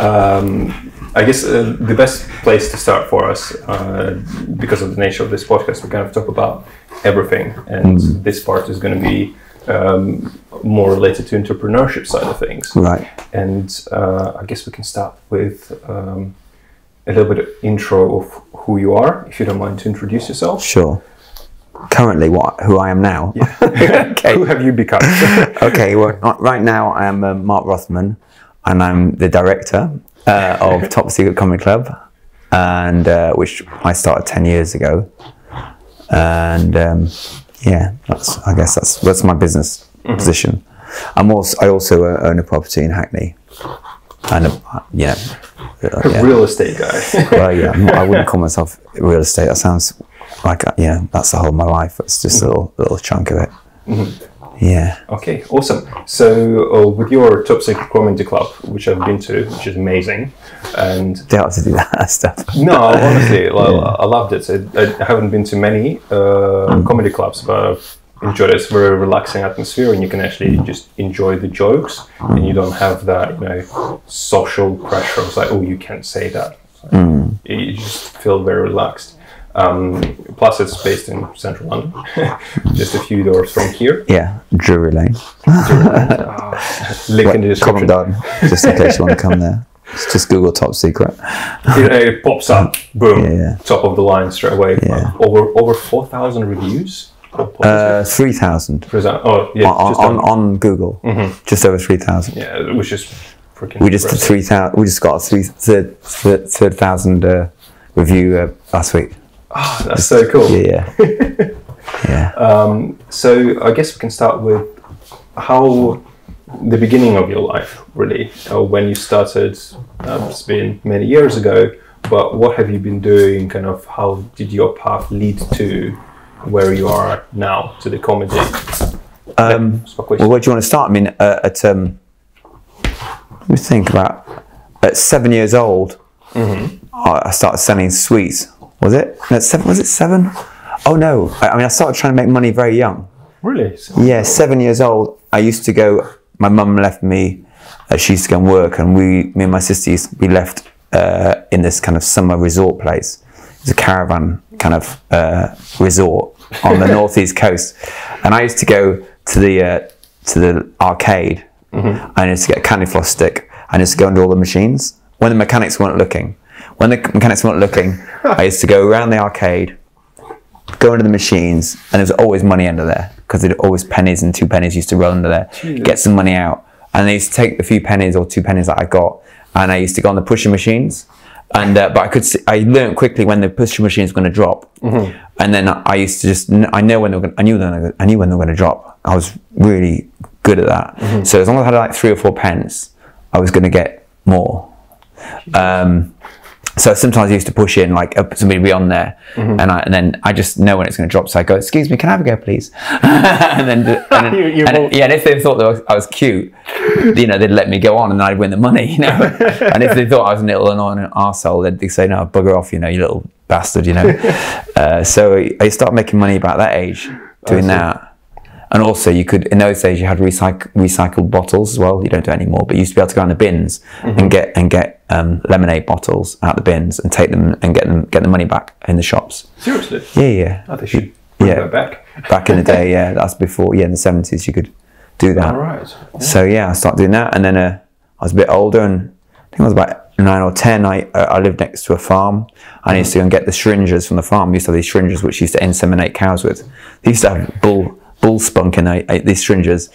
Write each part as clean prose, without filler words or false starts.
I guess the best place to start for us, because of the nature of this podcast, we kind of talk about everything, and this part is going to be more related to entrepreneurship side of things. Right. And I guess we can start with a little bit of intro of who you are, if you don't mind to introduce yourself. Sure. Currently, who I am now? Yeah. Okay. Who have you become? Okay, well, right now I am Mark Rothman, and I'm the director of Top Secret Comedy Club, and which I started 10 years ago. And yeah, I guess that's my business position. I also own a property in Hackney, and yeah, a real estate guy. Well, yeah, I wouldn't call myself real estate. That sounds like, yeah, that's the whole of my life. It's just a little chunk of it. Yeah. Okay, awesome. So with your Top Secret Comedy Club, which I've been to, which is amazing, and they have to do that stuff. No, honestly, I loved it. I haven't been to many comedy clubs, but I've enjoyed it. It's a very relaxing atmosphere, and you can actually just enjoy the jokes, and you don't have that, you know, social pressure. It's like, oh, you can't say that. Like, you just feel very relaxed. Plus, it's based in central London, just a few doors from here. Yeah, Drury Lane. Link in the description. Covent Garden, just in case you want to come there. Just Google Top Secret. It pops up, boom, yeah. Top of the line straight away. Yeah. Over 4,000 reviews? 3,000. Oh, yeah, on Google, just over 3,000. Yeah, which is freaking We just got a 3,000 review last week. Oh, that's so cool. Yeah. Yeah. Yeah. So I guess we can start with how the beginning of your life, really, when you started. It's been many years ago, but what have you been doing? Kind of how did your path lead to where you are now, to the comedy? Well, where do you want to start? I mean, let me think about, at 7 years old, I started selling sweets. Was it? No, was it seven? Oh no, I mean I started trying to make money very young. Really? Yeah, 7 years old. I used to go, my mum left me, she used to go and work, and me and my sister used to be left in this kind of summer resort place. It's a caravan kind of resort on the northeast coast. And I used to go to the arcade, and I used to get a candy floss stick, and I used to go into all the machines when the mechanics weren't looking. When the mechanics weren't looking, I used to go around the arcade, go into the machines, and there was always money under there, because there'd always pennies and two pennies used to roll under there. Jeez. Get some money out. And I used to take the few pennies or 2 pennies that I got, and I used to go on the pushing machines. And but I could see, I learned quickly when the pushing machine was going to drop. And then I used to just, I knew when they were going to drop. I was really good at that. So as long as I had like 3 or 4 pence, I was going to get more. So sometimes I used to push in, like somebody would be on there, and then I just know when it's going to drop. So I go, "Excuse me, can I have a go, please?" and then yeah, and if they thought I was cute, you know, they'd let me go on, and I'd win the money, you know. And if they thought I was an little annoying arsehole, they'd say, "No, bugger off, you know, you little bastard," you know. So I started making money about that age, doing that. And also, you could, in those days, you had recycled bottles as well. You don't do it anymore, but you used to be able to go in the bins and get lemonade bottles out the bins and take them and get the money back in the shops. Seriously? Yeah, yeah. Oh, they should bring that back. Back in the day, yeah, that's before. Yeah, in the 70s, you could do that. All right. Yeah. So yeah, I started doing that, and then I was a bit older, and I think I was about 9 or 10. I lived next to a farm. I used to go and get the syringes from the farm. We used to have these syringes which used to inseminate cows with. They used to have bull spunk in these syringes,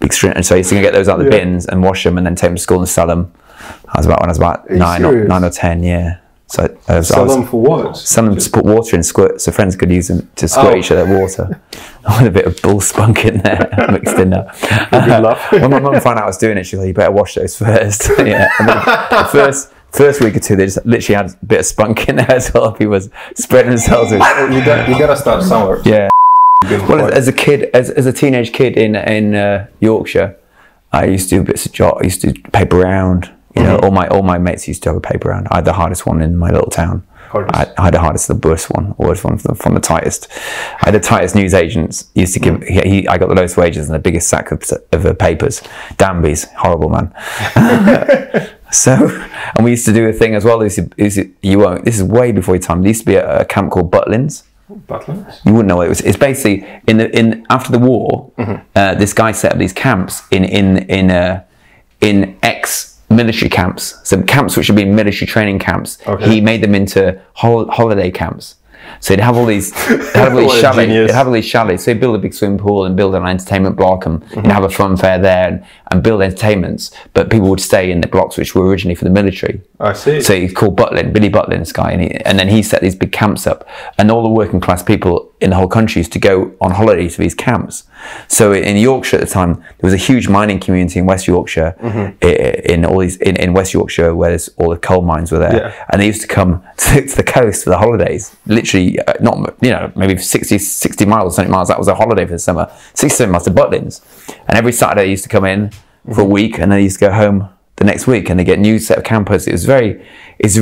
big syringe, and so I used to get those out of the bins and wash them and then take them to school and sell them. When I was about 9 or 10, yeah. So sell them for what? Sell them to put water in, squirt, so friends could use them to squirt each other water. I want a bit of bull spunk in there mixed in there. When my mum found out I was doing it, she was like, "You better wash those first." Yeah, and then the first week or two, they just literally had a bit of spunk in there as well. People was spreading themselves with. You gotta start somewhere. Yeah. Well, as a teenage kid in Yorkshire, I used to do bits of I used to paper round. You know, all my mates used to have a paper round. I had the hardest one in my little town. I had the hardest, the worst one, always one from the tightest. I had the tightest news agents. Used to give. I got the lowest wages and the biggest sack of papers. Danby's, horrible man. And we used to do a thing as well, you won't, this is way before your time, there used to be a camp called Butlins. Butlins? You wouldn't know what it was. It's basically, after the war, this guy set up these camps in ex-military camps, some camps which had been military training camps. Okay. He made them into holiday camps. So he'd have all these, chalets. So he'd build a big swimming pool and build an entertainment block and have a fun fair there and build entertainments. But people would stay in the blocks which were originally for the military. I see. So he's called Butlin, Billy Butlin, this guy. And then he set these big camps up. And all the working class people in the whole country used to go on holiday to these camps. So in Yorkshire at the time, there was a huge mining community in West Yorkshire, in West Yorkshire, where all the coal mines were there. Yeah. And they used to come to the coast for the holidays, literally. Not, you know, maybe 60 miles, 70 miles, that was a holiday for the summer, 67 miles to Butlins. And every Saturday they used to come in for a week and then they used to go home the next week and they get a new set of campers. It's a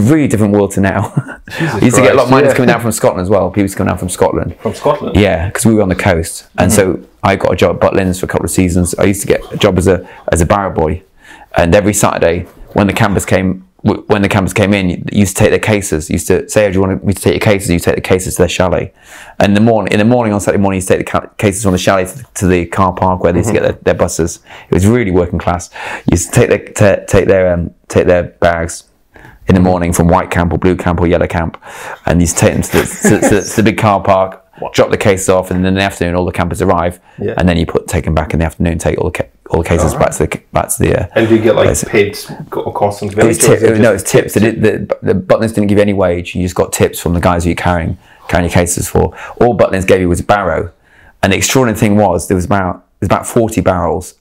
really different world to now. We used to get a lot of miners coming down from Scotland as well, people used to come down from Scotland. From Scotland? Yeah, because we were on the coast. And so I got a job at Butlins for a couple of seasons. I used to get a job as a barrow boy. And every Saturday when the campers came in, you used to take their cases. You used to say, "Oh, do you want me to take your cases?" You take the cases to their chalet, and in the morning on Saturday morning, you take the cases from the chalet to the car park where they used to get their buses. It was really working class. You used to take their bags in the morning from white camp or blue camp or yellow camp, and you used to take them to the big car park. What? Drop the cases off, and then in the afternoon all the campers arrive, and then you take them back in the afternoon. Take all the cases back to the. And do you get like paid or constant? No, it's tips. The Butlins didn't give you any wage. You just got tips from the guys who you're carrying your cases for. All Butlins gave you was a barrow, and the extraordinary thing was there was about 40 barrows.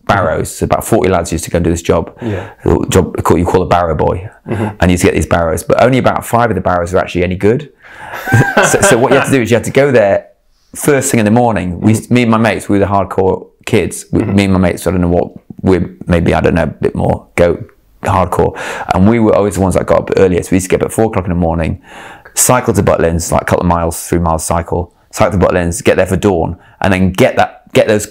So about 40 lads used to go and do this job. You call a barrow boy, and you used to get these barrows, but only about 5 of the barrows were actually any good. So what you had to do is you had to go there first thing in the morning. Me and my mates, we were the hardcore kids. Me and my mates, I don't know what, a bit more hardcore. And we were always the ones that got up earlier. So we used to get up at 4 o'clock in the morning, cycle to Butlins, like a couple of miles, 3 miles cycle to Butlins, get there for dawn, and then get those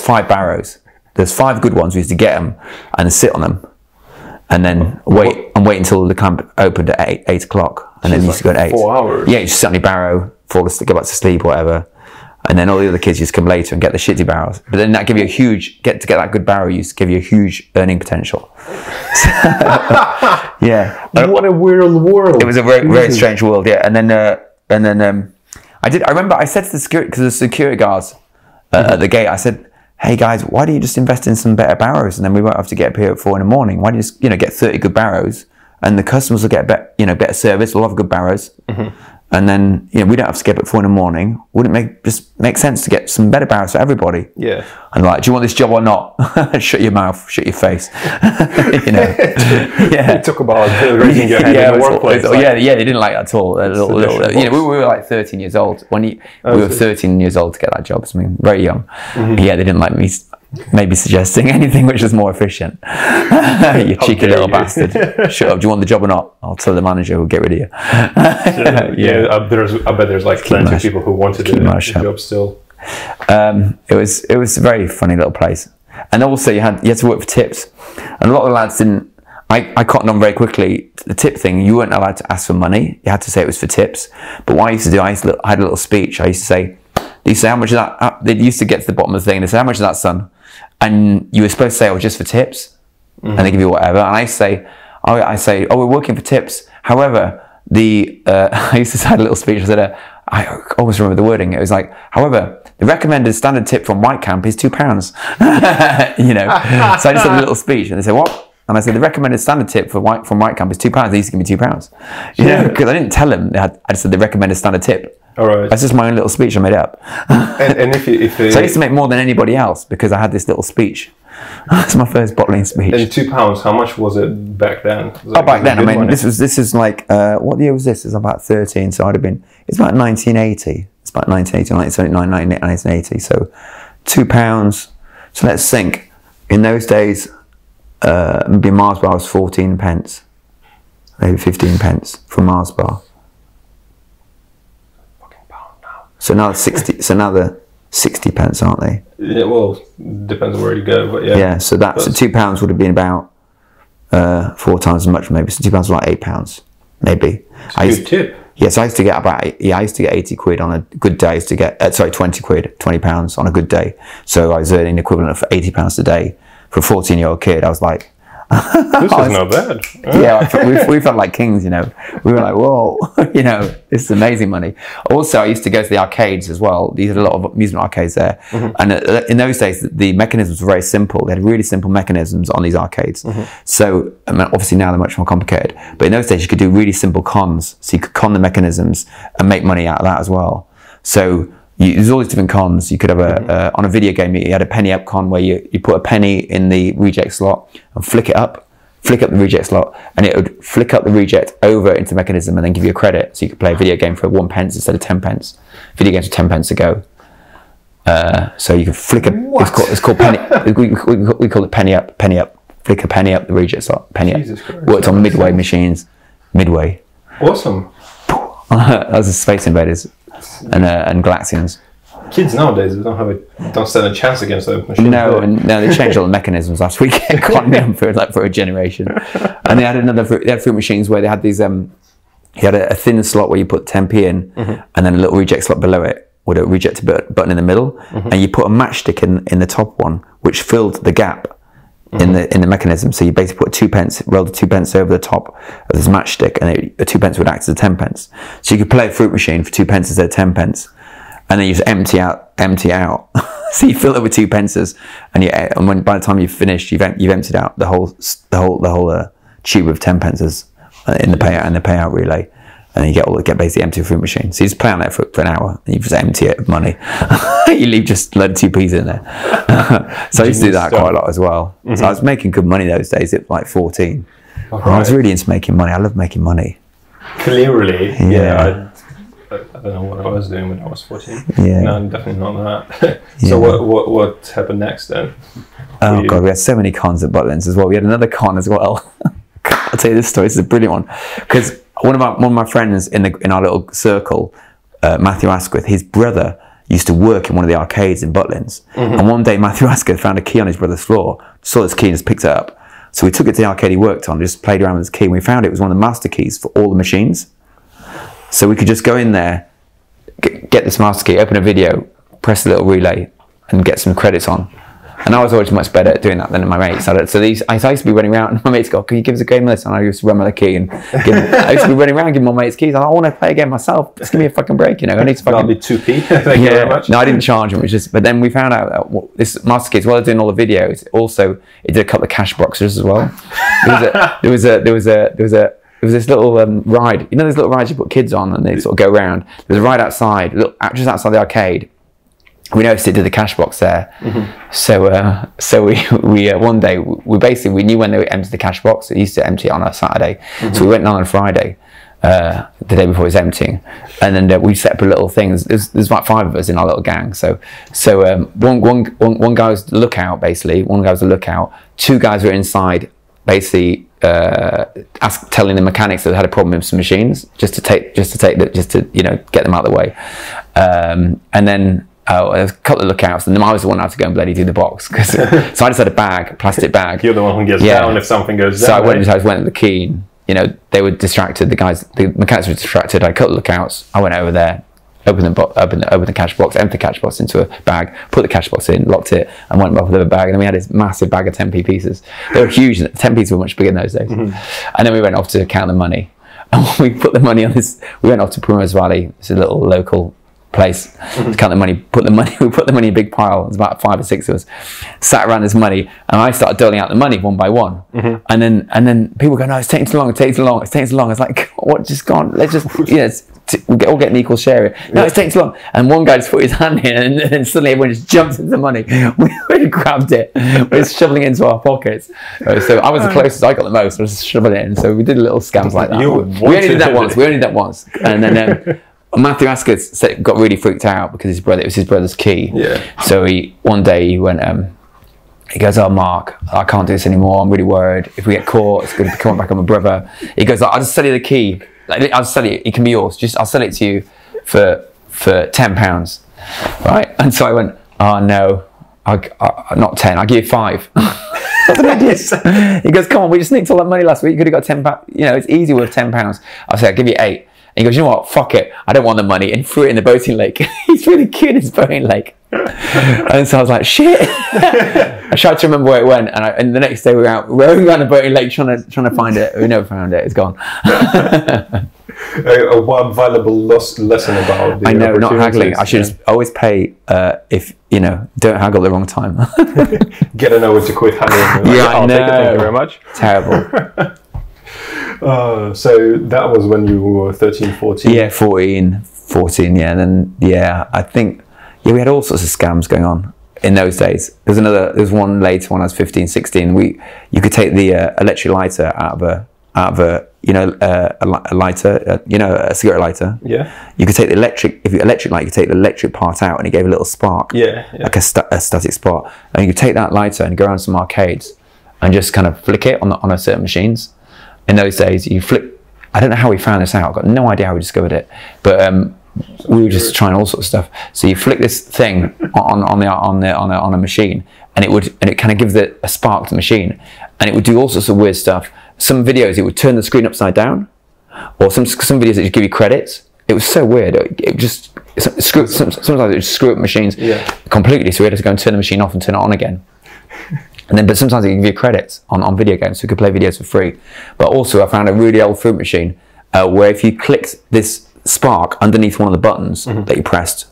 5 barrows. There's 5 good ones. We used to get them and sit on them, and then wait until the camp opened at 8 o'clock. And then you used to go at 8. 4 hours. Yeah, you just suddenly barrow, go back to sleep, whatever. And then all the other kids just come later and get the shitty barrows. But then that give you a huge, to get that good barrow, used to give you a huge earning potential. Yeah. What a weird world. It was a very, very strange world, yeah. And then I remember I said to the security, because the security guards at the gate, I said, "Hey guys, why do you just invest in some better barrows? And then we won't have to get up here at 4 in the morning. Why do you just, get 30 good barrows? And the customers will get better service. We'll have good barrows, and then we don't have to skip at 4 in the morning. Wouldn't it make sense to get some better barrows for everybody?" Yeah. And like, do you want this job or not? Shut your mouth, shut your face. Yeah. It took about raising your hand in the workplace. They didn't like that at all. We were like 13 years old. We were 13 years old to get that job. So, I mean, very young. Yeah, they didn't like me. Maybe suggesting anything which is more efficient. You cheeky little bastard. Shut up. Do you want the job or not? I'll tell the manager who'll get rid of you. I bet there's like plenty of people who wanted the job still. It was a very funny little place. And also you had to work for tips. And a lot of the lads didn't. I cottoned on very quickly to the tip thing. You weren't allowed to ask for money. You had to say it was for tips. But what I used to do, I had a little speech. I used to say, "How much is that?" They used to get to the bottom of the thing and they say, "How much is that, son?" And you were supposed to say, "Oh, just for tips," and they give you whatever. And I say, "Oh, we're working for tips. However, I used to have a little speech. I said, I almost remember the wording. It was like, "However, the recommended standard tip from White Camp is £2." So I just had a little speech, and they said, "What?" And I said, "The recommended standard tip from White Camp is £2. They used to give me £2, because I didn't tell them. I just said the recommended standard tip. All right. That's just my own little speech I made up. So I used to make more than anybody else because I had this little speech. That's my first bottling speech. And £2, how much was it back then? This is like, what year was this? It's about 13, so I'd have been, it's about 1980. It's about 1980, 1979, 1980. So £2, so let's think. In those days, maybe Mars Bar was 14 pence, maybe 15 pence for Mars Bar. So now 60. So now they're 60 pence, aren't they? Yeah. Well, depends on where you go, but yeah. Yeah. So £2 would have been about 4 times as much, maybe. So £2 was like £8, maybe. It's a good tip. Yes, I used to get about, yeah, I used to get 80 quid on a good day. I used to get, sorry, 20 quid, £20 on a good day. So I was earning the equivalent of £80 a day. For a 14-year-old kid, I was like, this is not bad. Yeah, we felt like kings, you know. We were like, whoa, you know, this is amazing money. Also, I used to go to the arcades as well. These are a lot of amusement arcades there. Mm-hmm. And in those days, the mechanisms were very simple. They had really simple mechanisms on these arcades. Mm-hmm. So, I mean, obviously now they're much more complicated. But in those days, you could do really simple cons. So you could con the mechanisms and make money out of that as well. So there's all these different cons. You could have a, on a video game, you had a penny up con where you put a penny in the reject slot and flick up the reject slot, and it would flick up the reject over into the mechanism and then give you a credit. So you could play a video game for 1p instead of 10p. Video games are 10p a go. So you could flick up, it's called penny, we call it penny up, flick a penny up the reject slot, penny Jesus up. Christ. Worked on Midway machines, Midway. Awesome. That was the Space Invaders. And Galaxians. Kids nowadays don't stand a chance against those machines. No, they changed all the mechanisms last weekend. Condemned for a generation. And they had they had fruit machines where they had these. You had a thin slot where you put 10p in, and then a little reject slot below it with a reject button in the middle, and you put a matchstick in the top one, which filled the gap in the mechanism. So you basically put 2p, rolled the 2p over the top of this matchstick, and the 2p would act as a 10p. So you could play a fruit machine for 2p instead of 10p, and then you just empty out. So you fill it with 2p, and by the time you've finished, you've emptied out the whole tube of 10p in the payout relay, and you get basically empty fruit machine. So you just play on that for an hour, and you just empty it of money. You leave just a load of 2p's in there. So I used to do that quite a lot as well. So I was making good money those days at like 14. Right. I was really into making money. I love making money. Clearly, yeah. I don't know what I was doing when I was 14. Yeah. No, definitely not that. So what happened next then? Oh God, we had so many cons at Butlins as well. We had another con as well. I'll tell you this story. This is a brilliant one, because one of my friends in our little circle, Matthew Asquith, his brother used to work in one of the arcades in Butlins. And one day Matthew Asquith found a key on his brother's floor, saw this key and just picked it up. So we took it to the arcade he worked on, just played around with this key, and we found it was one of the master keys for all the machines. So we could just go in there, get this master key, open a video, press the little relay, and get some credits on. And I was always much better at doing that than my mates. I used to be running around, and my mates go, "Can you give us a game, Melissa?" And I used to run my key, and I used to be running around giving my mates keys. I want to play a game myself. Just give me a fucking break, you know. I need to fucking be 2p. Thank you very much. No, I didn't charge them. It was just. But then we found out that this master key, as well as doing all the videos, also it did a couple of cash boxes as well. There was this little ride. You know those little rides you put kids on and they sort of go around. There was a ride outside, just outside the arcade. We noticed it did the cash box there, so we one day we knew when they emptied the cash box. It used to empty it on a Saturday, so we went on Friday, the day before it was emptying, and then we set up a little thing. There's like 5 of us in our little gang, so one guy was the lookout basically. One guy was the lookout. 2 guys were inside basically telling the mechanics that they had a problem with some machines just to you know, get them out of the way, and then. There's a couple of lookouts, and then I was the one who had to go and bloody do the box. So I just had a plastic bag. You're the one who gets down if something goes down. So I just went to the key. You know, they were distracted. The mechanics were distracted. I cut the lookouts. I went over there, opened the cash box, emptied the cash box into a bag, put the cash box in, locked it, and went up with another bag. And then we had this massive bag of 10p pieces. They were huge. 10p's were much bigger in those days. And then we went off to count the money. And when we put the money on this, we went off to Primrose Valley. It's a little local place to count the money, we put the money in a big pile. It's about 5 or 6 of us sat around this money, and I started doling out the money one by one, and then people go, "No, it's taking too long, it's taking too long it's like, "What, just gone, let's just, you know, we'll all get an equal share here." "No, it's taking too long." And one guy just put his hand in, and suddenly everyone just jumped into the money. We grabbed it, we're shoveling it into our pockets. So I was the closest, I got the most, I was just shoveling it in. So we did little scams like that. We only did that once and then Matthew Asquith got really freaked out because it was his brother's key. So one day he went, he goes, "Oh, Mark, I can't do this anymore. I'm really worried. If we get caught, it's going to come back on my brother." He goes, "I'll just sell you the key. I'll sell you. It can be yours. Just I'll sell it to you for £10, right?" And so I went, "Oh no, not 10. I'll give you 5." He goes, come on, we just nicked all that money last week. You could have got £10. You know, it's easy worth £10. I said, I'll give you 8. And he goes, you know what? Fuck it. I don't want the money. And threw it in the boating lake. He's really cute in his boating lake. And so I was like, shit. I tried to remember where it went. And the next day we were out rowing around the boating lake trying to find it. We never found it. It's gone. One valuable lesson about the I know, not haggling. I should just always pay if, you know, don't haggle the wrong time. Get an hour to quit haggling. Like, yeah, I know. Thank you very much. Terrible. So that was when you were 13, 14? Yeah, 14, yeah. And then, yeah, I think, yeah, we had all sorts of scams going on in those days. There was one later when I was 15, 16. You could take the electric lighter out of a lighter, a cigarette lighter. Yeah. You could take the electric, if you electric light, you could take the electric part out and it gave a little spark. Yeah. Like a static spark. And you could take that lighter and go around some arcades and just kind of flick it on a certain machines. In those days, you flip. I don't know how we found this out. I've got no idea how we discovered it, but we were just trying all sorts of stuff. So you flick this thing on a machine, and it kind of gives a spark to the machine, and it would do all sorts of weird stuff. Some videos, it would turn the screen upside down, or some videos it would give you credits. It was so weird. It just sometimes it would screw up machines completely. So we had to go and turn the machine off and turn it on again. But sometimes it can give you credits on video games, so you could play videos for free. But also I found a really old fruit machine where if you clicked this spark underneath one of the buttons that you pressed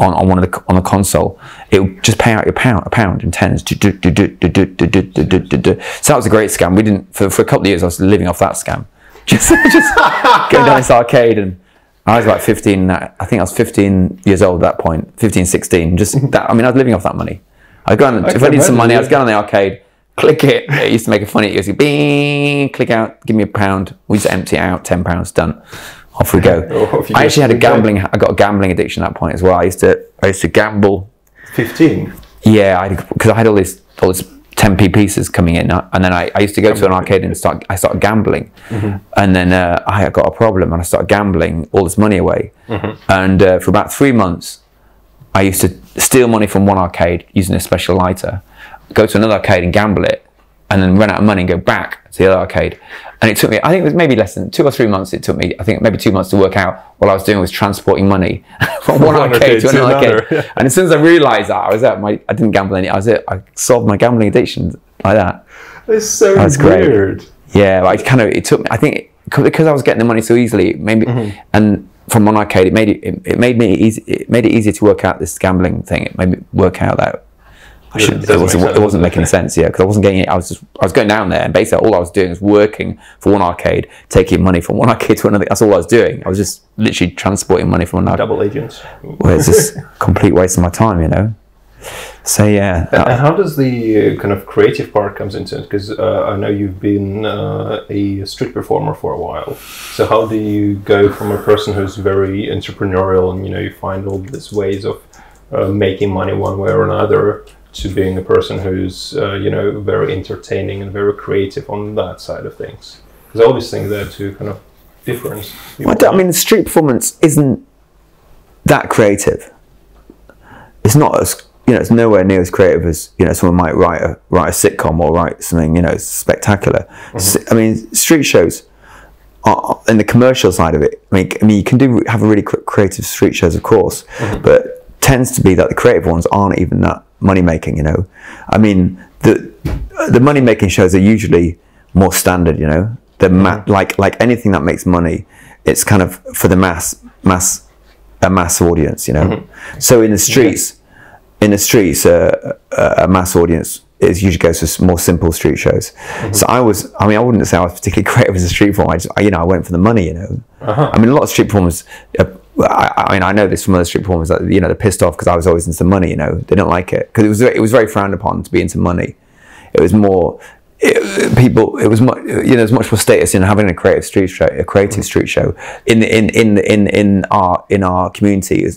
on the console, it would just pay out your a pound in tens. So that was a great scam. We didn't for a couple of years I was living off that scam. Just going down this arcade, and I was like 15, I think I was 15 years old at that point, 15, 16. I was living off that money. If I need some money, I'd go on the arcade, click it. It used to make a funny, it used to bing, click out, give me £1. We just empty it out, £10, done. Off we go. I actually had I got a gambling addiction at that point as well. I used to gamble. 15? Yeah, because I had all this 10p pieces coming in, and then I used to go to an arcade and I started gambling. And then I got a problem and I started gambling all this money away. And for about 3 months, I used to steal money from one arcade using a special lighter, go to another arcade and gamble it, and then run out of money and go back to the other arcade. And it took me, I think it was maybe less than 2 or 3 months, it took me, I think maybe 2 months to work out what I was doing was transporting money from one arcade to another arcade. Yeah. And as soon as I realised that, I didn't gamble any, I solved my gambling addiction like that. It's so weird. Great. Yeah, it took me, I think, because I was getting the money so easily, it made me, and from one arcade, it made it easier to work out this gambling thing. It made me work out that it wasn't making sense, yeah, because I wasn't getting it. I was going down there, and basically all I was doing was working for one arcade, taking money from one arcade to another. That's all I was doing. I was just literally transporting money from another. Double agents. Well, it's just complete waste of my time, you know. So yeah. And how does the kind of creative part comes into it? Because I know you've been a street performer for a while. So how do you go from a person who's very entrepreneurial and you find all these ways of making money one way or another to being a person who's very entertaining and very creative on that side of things? Because I always think they're two kind of different. I mean, street performance isn't that creative. It's not as it's nowhere near as creative as someone might write a sitcom or write something spectacular. I mean, street shows are, and the commercial side of it. I mean, you can have a really creative street shows, of course, but tends to be that the creative ones aren't even that money making. I mean, the money making shows are usually more standard. They're like anything that makes money, it's kind of for the mass audience. So in the streets. A mass audience usually goes to more simple street shows. So I mean, I wouldn't say I was particularly creative as a street performer. I went for the money, I mean, a lot of street performers, I know this from other street performers, that, they're pissed off because I was always into money, They don't like it. Because it was very frowned upon to be into money. It was more, there's much more status in having a creative street show. In our community,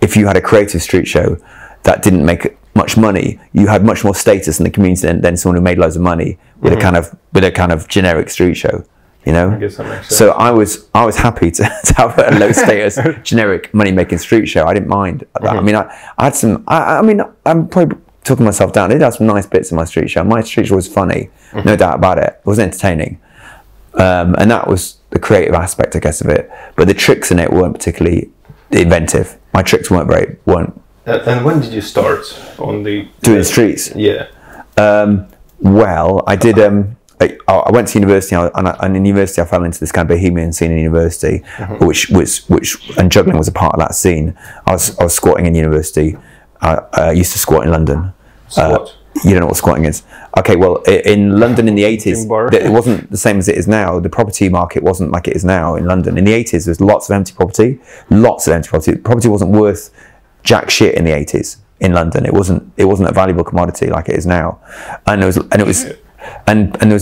if you had a creative street show that didn't make much money, you had much more status in the community than someone who made loads of money with a kind of generic street show, I guess that makes sense. So I was happy to have a low status generic money making street show. I didn't mind that. I mean, I'm probably took myself down. I did have some nice bits in my street show. My street show was funny, no doubt about it. It was entertaining. And that was the creative aspect, I guess, of it. But the tricks in it weren't particularly inventive. My tricks weren't. And when did you start on the... Doing streets? Yeah. Well, I did... I went to university, and in university I fell into this kind of bohemian scene in university, and juggling was a part of that scene. I was squatting in university. I used to squat in London. Squat? You don't know what squatting is. Okay, well, in London in the 80s, it wasn't the same as it is now. The property market wasn't like it is now in London. In the 80s, there was lots of empty property. Lots of empty property. Property wasn't worth jack shit in the 80s in London. It wasn't a valuable commodity like it is now. And there was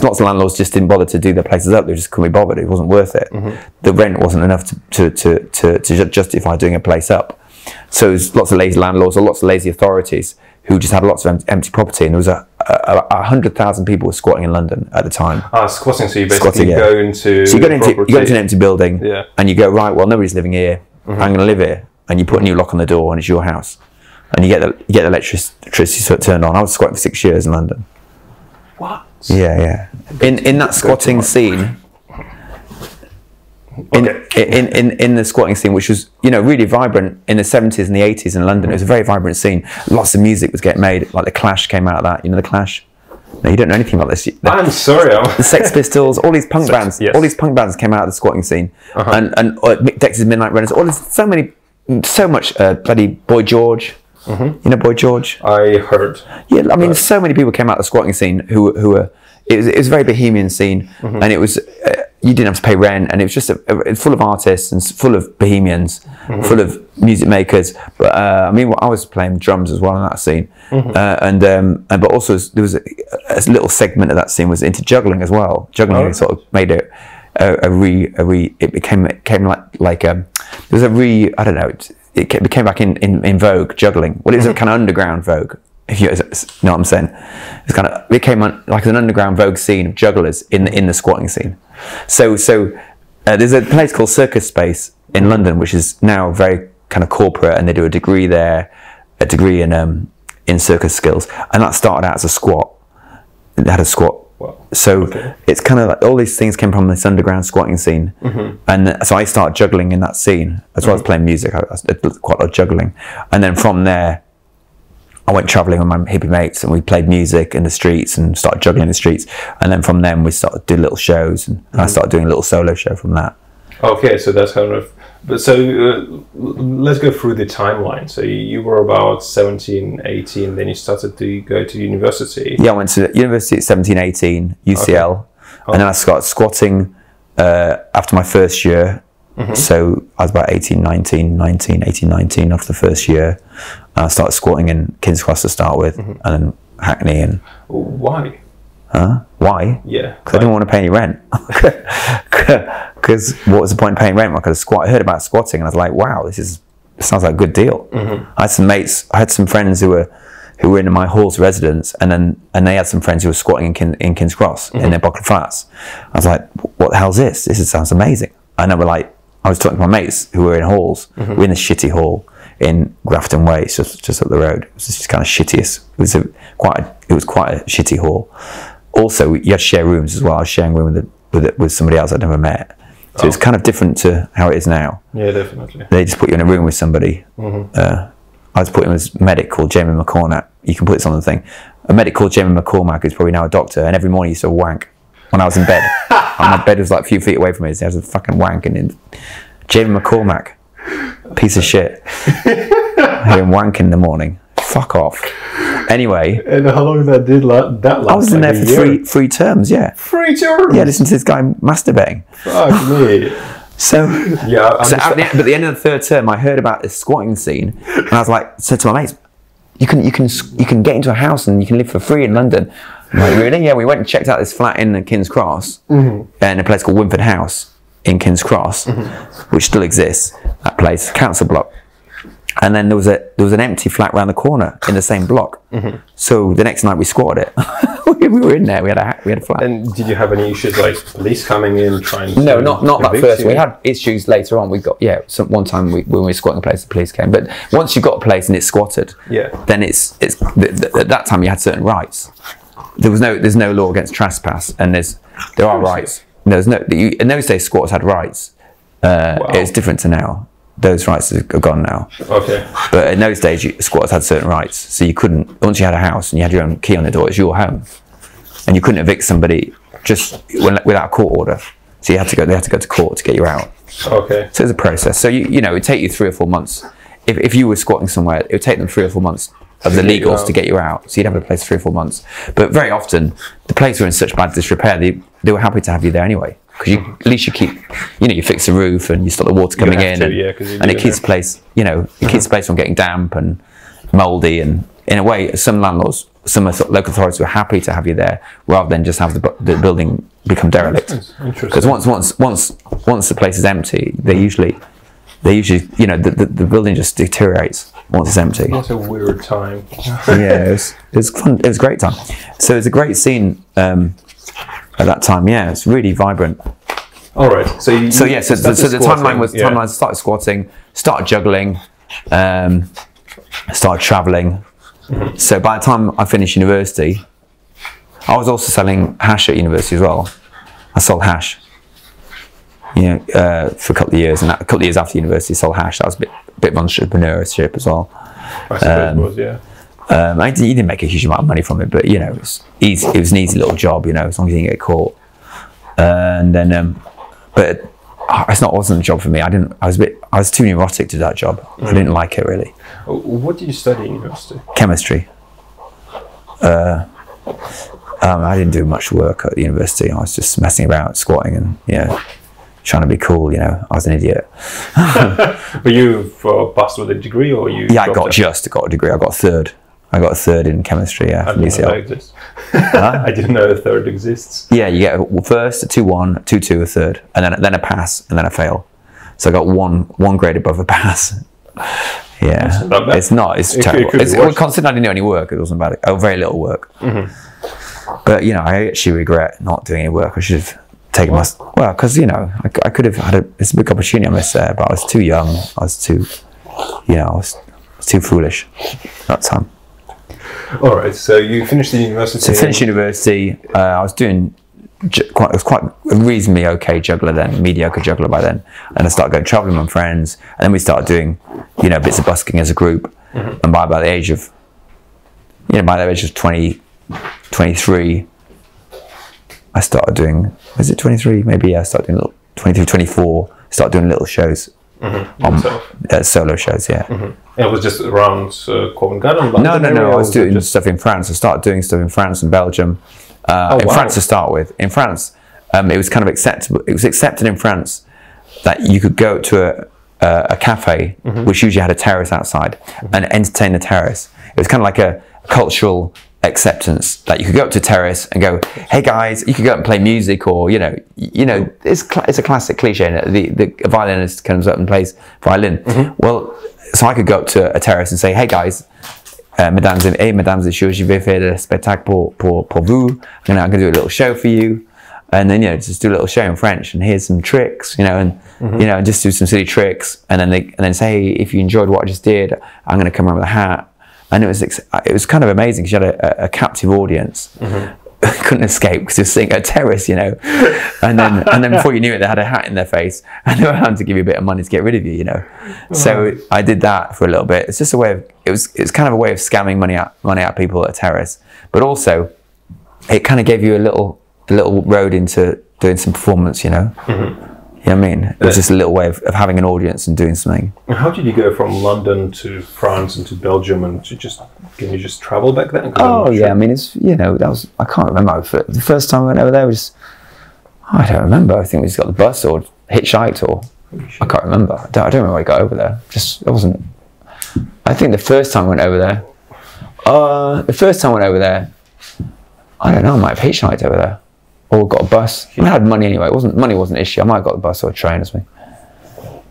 lots of landlords just didn't bother to do their places up. They just couldn't be bothered. It wasn't worth it. The rent wasn't enough to justify doing a place up. So there's lots of lazy landlords or lots of lazy authorities who just had lots of empty property. And there was 100,000 people were squatting in London at the time. Squatting, so you basically go into... So you go into an empty building and you go, right, well, nobody's living here. I'm going to live here. And you put a new lock on the door and it's your house. And you get the electricity sort of turned on. I was squatting for 6 years in London. What? Yeah, yeah. In that squatting scene, in the squatting scene, which was, you know, really vibrant in the 70s and the 80s in London. It was a very vibrant scene. Lots of music was getting made. Like the Clash came out of that. You know the Clash? No, you don't know anything about this. I'm sorry. The Sex Pistols, all these punk bands. Yes. All these punk bands came out of the squatting scene. And Dexys Midnight Runners. All this, so much bloody Boy George. You know Boy George? I heard. Yeah, I mean, so many people came out of the squatting scene who were... It was a very bohemian scene, and it was... you didn't have to pay rent, and it was just full of artists and full of bohemians, full of music makers. But I mean, I was playing drums as well in that scene, but also there was a little segment of that scene was into juggling as well. Juggling sort of made it became back in vogue, juggling. Well, it was a kind of underground vogue, if you know what I'm saying. It's kind of became like an underground vogue scene of jugglers in the squatting scene. So there's a place called Circus Space in London, which is now very kind of corporate, and they do a degree there, a degree in circus skills, and that started out as a squat. It had a squat. So it's kind of like all these things came from this underground squatting scene, and so I started juggling in that scene as well as playing music. I did quite a lot of juggling, and then from there I went travelling with my hippie mates, and we played music in the streets and started juggling in the streets, and then from then we started doing little shows, and I started doing a little solo show from that. Okay, so that's kind of... But so let's go through the timeline. So you were about 17, 18, then you started to go to university. Yeah, I went to university at 17, 18, UCL. Okay. And then I started squatting after my first year. So I was about 18, 19 after the first year. And I started squatting in Kings Cross to start with, and then Hackney. And why? Huh? Why? Yeah. Because I didn't want to pay any rent. Because what was the point of paying rent? I heard about squatting and I was like, wow, this sounds like a good deal. I had some friends who were in my hall's residence, and they had some friends who were squatting in King's Cross in their block of flats. I was like, what the hell's this? This sounds amazing. And they were like, I was talking to my mates who were in halls. We were in a shitty hall in Grafton Way, just up the road. It was just kind of shittiest. It was quite a shitty hall. Also, you had to share rooms as well. I was sharing a room with somebody else I'd never met. So it's kind of different to how it is now. Yeah, definitely. They just put you in a room with somebody. I was put in with a medic called Jamie McCormack. You can put this on the thing. A medic called Jamie McCormack, who's probably now a doctor, and every morning he used to wank when I was in bed. And my bed was like a few feet away from me. So I was a fucking wank. And Jamie McCormack, piece of shit. I hear him wank in the morning. Fuck off. Anyway. And how long that last? I was in there for three terms, yeah. 3 terms? Yeah, listen to this guy masturbating. Fuck me. So, yeah, at the end of the 3rd term, I heard about this squatting scene, and I was like, said to my mates, you can get into a house and you can live for free in London. I'm like, really? Yeah, we went and checked out this flat in King's Cross, in a place called Winford House in King's Cross, which still exists, that place, council block. And then there was an empty flat round the corner in the same block. So the next night we squatted it. we we were in there. We had a flat. And did you have any issues like police coming in trying? No, not that first. You? We had issues later on. We got one time when we were squatting a place, the police came. But once you got a place and it's squatted, then at that time you had certain rights. There's no law against trespass, and there are rights. In those days, squatters had rights. Wow. It's different to now. Those rights are gone now. Okay. But in those days, squatters had certain rights, so you couldn't. Once you had a house and you had your own key on the door, it's your home, and you couldn't evict somebody just without a court order. So you had to go. They had to go to court to get you out. Okay. So it's a process. So you know, it would take you 3 or 4 months. If you were squatting somewhere, it would take them 3 or 4 months of the legals to get you out. So you'd have a place 3 or 4 months. But very often, the place were in such bad disrepair, they were happy to have you there anyway. Because at least you keep, you fix the roof and you stop the water coming in. And it keeps the place, it keeps the place from getting damp and mouldy. And in a way, some landlords, some local authorities were happy to have you there rather than just have the building become derelict. Because once the place is empty, they usually, the building just deteriorates once it's empty. What a weird time. Yeah, it was fun. It was a great time. So it's a great scene at that time. Yeah, it's really vibrant. All right. So the timeline was timeline. Started squatting, started juggling, started traveling. Mm-hmm. So by the time I finished university, I was also selling hash at university as well. I sold hash. For a couple of years, and a couple of years after university, sold hash. That was a bit of entrepreneurship as well. I suppose it was, yeah. You didn't make a huge amount of money from it, but it was easy. It was an easy little job, as long as you didn't get caught. And then, but it wasn't a job for me. I was too neurotic to do that job. Mm. I didn't like it really. What did you study at university? Chemistry. I didn't do much work at the university. I was just messing about, squatting, and trying to be cool, I was an idiot. Were you passed with a degree, or you? Yeah, I got a degree. I got a third in chemistry. Yeah, I didn't know this. I didn't know a third exists. Yeah, you get a first, a 2-1, a 2-2, a third, and then a pass, and then a fail. So I got one grade above a pass. Yeah, it's not. It's terrible. Considering I didn't do any work, it wasn't bad. Oh, very little work. Mm-hmm. But I actually regret not doing any work. I should have. Because I could have had it's a big opportunity I missed there, but I was too young. I was too foolish at that time. All right, so you finished the university. So I finished university. I was doing quite a reasonably okay juggler then, mediocre juggler by then, and I started going traveling with my friends, and then we started doing bits of busking as a group. Mm-hmm. And by about the age of by the age of 23. I started doing, was it 23? Maybe, yeah, I started doing 23, 24, started doing little shows. Mm-hmm. Solo shows, yeah. Mm-hmm. It was just around Covent Garden? No, I was doing stuff in France. I started doing stuff in France and Belgium. France to start with. In France, it was kind of acceptable. It was accepted in France that you could go to a cafe, mm-hmm. which usually had a terrace outside, mm-hmm. and entertain the terrace. It was kind of like a cultural acceptance that you could go up to a terrace and go, hey guys, you could go up and play music, or it's a classic cliche. The violinist comes up and plays violin. Mm-hmm. Well, so I could go up to a terrace and say, hey guys, mesdames et messieurs, je vais faire le spectacle pour vous. I'm gonna do a little show for you, and then just do a little show in French, and here's some tricks, and mm-hmm. Just do some silly tricks, and then say, hey, if you enjoyed what I just did, I'm gonna come around with a hat. And it was kind of amazing because you had a captive audience. Mm-hmm. Couldn't escape because you're sitting at a terrace, and then before you knew it, they had a hat in their face and they were having to give you a bit of money to get rid of you, Mm-hmm. So I did that for a little bit. It's just a way of it's kind of a way of scamming money out of people at a terrace, but also it kind of gave you a little road into doing some performance, Mm-hmm. You know what I mean? It was just a little way of having an audience and doing something. How did you go from London to France and to Belgium and to can you just travel back then? I mean, I can't remember. The first time I went over there was, I don't remember. I think we just got the bus or hitchhiked or, I can't remember. I don't remember how I got over there. I think the first time I went over there, I don't know, I might have hitchhiked over there. Or got a bus. I had money anyway. Money wasn't an issue. I might have got the bus or a train or something.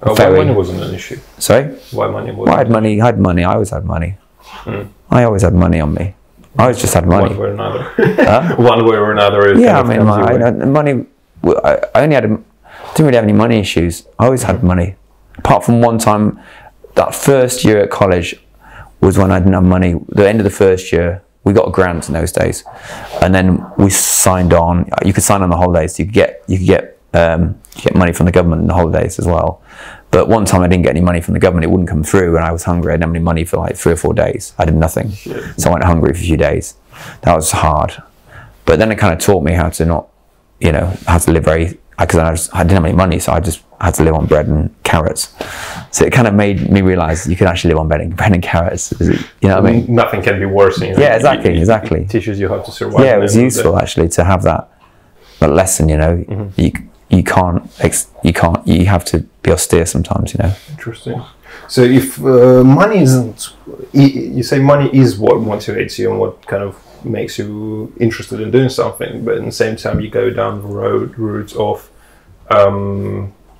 Why money wasn't an issue? Sorry? Why money wasn't? I had money. I always had money. I always had money on me. I always just had money. One way or another. Huh? One way or another. Yeah, I mean, money. I only had. Didn't really have any money issues. I always had money, apart from one time. That first year at college was when I didn't have money. The end of the first year, we got a grant in those days, and then we signed on. You could sign on the holidays. So you could get money from the government in the holidays as well. But one time I didn't get any money from the government. It wouldn't come through, and I was hungry. I didn't have any money for like 3 or 4 days. I did nothing. Shit. So I went hungry for a few days. That was hard. But then it kind of taught me how to not, you know, how to live very, because I didn't have any money, so I just had to live on bread and carrots. So it kind of made me realize you can actually live on bread and carrots. You know what I mean? Nothing can be worse. You know? Yeah, exactly, exactly. It teaches you how to survive. Yeah, it was useful actually to have that lesson. You know, you can't. You have to be austere sometimes. You know. Interesting. So if money isn't, you say money is what motivates you and what kind of makes you interested in doing something, but at the same time you go down the route of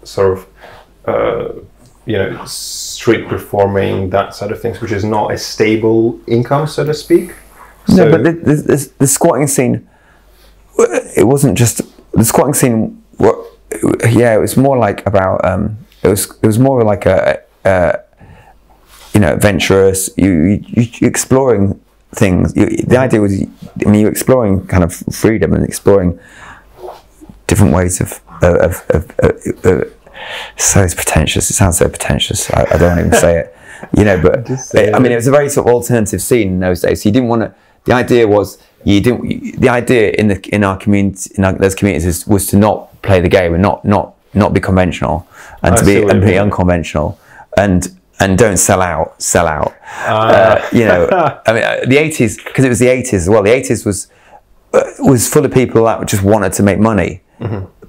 sort of you know, street performing, that side of things, which is not a stable income, so to speak. So no, but the squatting scene, it wasn't just the squatting scene. Yeah, it was more like about it was more like a you know, adventurous, you exploring things. The idea was, I mean, you're exploring kind of freedom and exploring different ways of so it's pretentious. It sounds so pretentious. I don't even say it, you know. But I mean, it was a very sort of alternative scene in those days. So you didn't want to. The idea was the idea in our community, those communities, was to not play the game and not be conventional and to be unconventional and don't sell out. You know, I mean, the 80s, because it was the 80s as well. The 80s was full of people that just wanted to make money,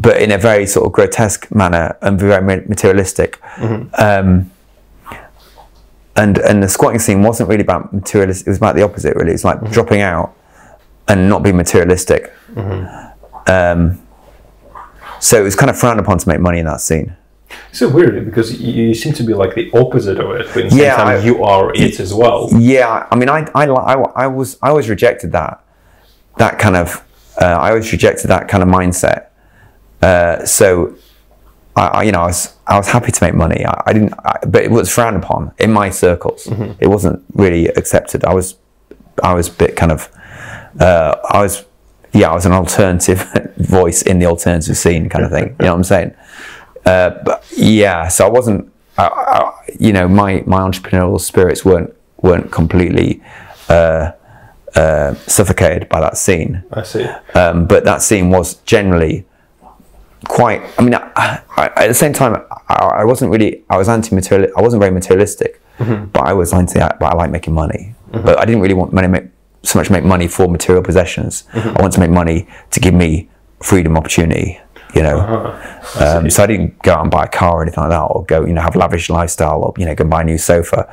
but in a very sort of grotesque manner and very materialistic. And the squatting scene wasn't really about materialistic. It was about the opposite, really. It's like dropping out and not being materialistic. So it was kind of frowned upon to make money in that scene. It's so weird because you seem to be like the opposite of it, but yeah, you are it as well. Yeah, I mean, I always rejected that kind of I always rejected that kind of mindset. So you know, I was happy to make money. But it was frowned upon in my circles. It wasn't really accepted. I was a bit kind of I was an alternative voice in the alternative scene kind of thing. You know what I'm saying? But yeah, so I wasn't, you know, my entrepreneurial spirits weren't completely suffocated by that scene. I see. But that scene was generally quite. I mean, at the same time, I wasn't really. I was anti-material. I wasn't very materialistic, but I was anti. But I like making money. But I didn't really want money make money for material possessions. I want to make money to give me freedom, opportunity. You know, so I didn't go out and buy a car or anything like that, or go, you know, have a lavish lifestyle, or, you know, go buy a new sofa.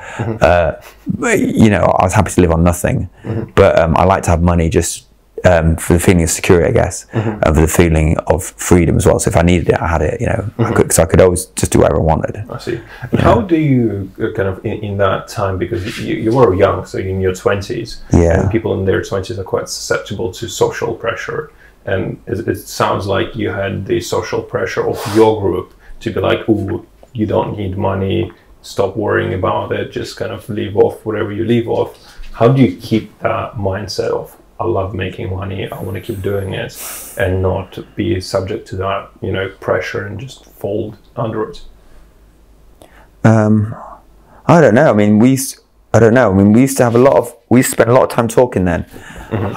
You know, I was happy to live on nothing, but I like to have money just for the feeling of security, I guess, and for the feeling of freedom as well. So if I needed it, I had it, you know, because I could always just do whatever I wanted. I see. And how do you kind of in that time, because you were young, so in your 20s, yeah, and people in their 20s are quite susceptible to social pressure. And it sounds like you had the social pressure of your group to be like, "Ooh, you don't need money. Stop worrying about it. Just kind of leave off whatever you leave off." How do you keep that mindset of "I love making money. I want to keep doing it," and not be subject to that, you know, pressure and just fold under it? I don't know. I mean, I don't know. I mean, we spent a lot of time talking then.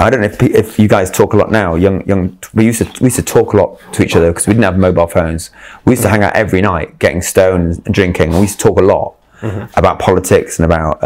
I don't know if you guys talk a lot now. We used to talk a lot to each other because we didn't have mobile phones. We used to hang out every night, getting stoned and drinking. And we used to talk a lot about politics and about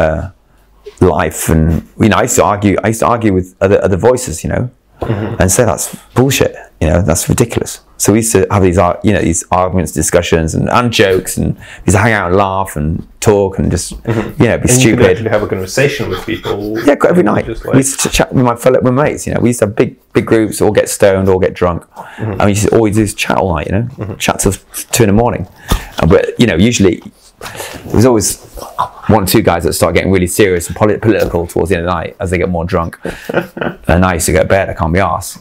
life. And you know, I used to argue with other voices, you know, and say that's bullshit. You know, that's ridiculous. So we used to have these, you know, these arguments, discussions, and jokes, and we used to hang out and laugh and talk and just, you know, be and stupid. You could actually have a conversation with people. Yeah, every night. Like... We used to chat with my mates. You know, we used to have big groups, all get stoned, all get drunk, and we used to always do chat all night. You know, chat till 2 in the morning. But you know, usually there's always one or two guys that start getting really serious and political towards the end of the night as they get more drunk. And I used to go to bed, I can't be arsed.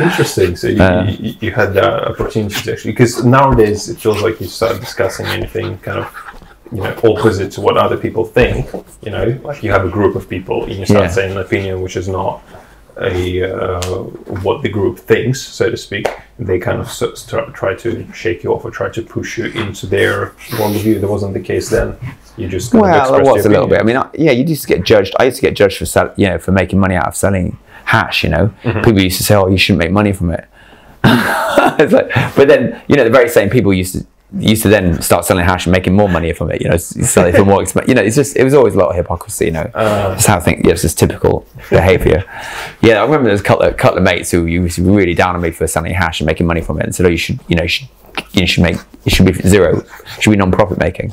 Interesting. So you had that opportunity to actually, because nowadays it feels like you start discussing anything kind of, you know, opposite to what other people think. You know, like you have a group of people and you start saying an opinion which is not what the group thinks, so to speak. They kind of try to shake you off or try to push you into their worldview. That wasn't the case then. You just kind of expressed it was a little bit. I mean, you used to get judged. I used to get judged for for making money out of selling hash. You know, people used to say, "Oh, you shouldn't make money from it." It's like, but then the very same people used to then start selling hash and making more money from it. You know, selling for more expensive. You know, it's just, it was always a lot of hypocrisy. You know, that's how I think. Yeah, it's just typical behaviour. Yeah, I remember there was a couple of mates who used to be really down on me for selling hash and making money from it, and said, "Oh, you should be zero. It should be non-profit making."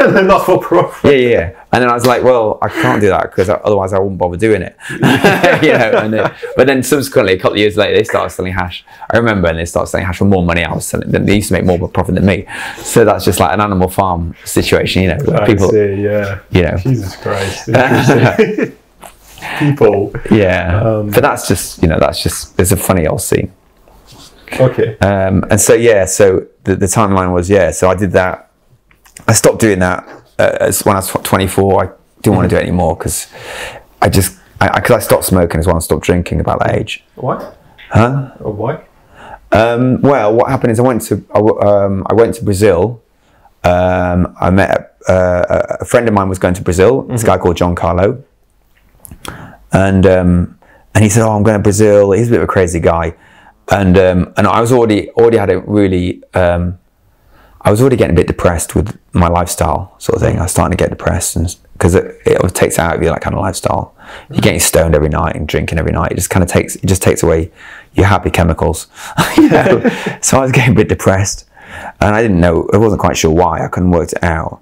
Not for profit. Yeah. And then I was like, well, I can't do that because otherwise I wouldn't bother doing it. But then subsequently, a couple of years later, they started selling hash. I remember, and they started selling hash for more money. I was selling them. They used to make more of a profit than me. So that's just like an Animal Farm situation, like people. See, yeah. Jesus Christ. Interesting. People. Yeah. But that's just, it's a funny old scene. Okay. And so so the timeline was so I did that. I stopped doing that when I was 24. I didn't want to do it anymore because I stopped smoking as well. I stopped drinking about that age. Why? Huh? Or why? Well, what happened is I went to Brazil. I met a friend of mine was going to Brazil. This guy called Giancarlo, and he said, "Oh, I'm going to Brazil." He's a bit of a crazy guy, and I was already had a really. I was already getting a bit depressed with my lifestyle sort of thing. I was starting to get depressed because it takes out of you, that kind of lifestyle. You're getting stoned every night and drinking every night. It just kind of takes away your happy chemicals. So I was getting a bit depressed and I wasn't quite sure why. I couldn't work it out.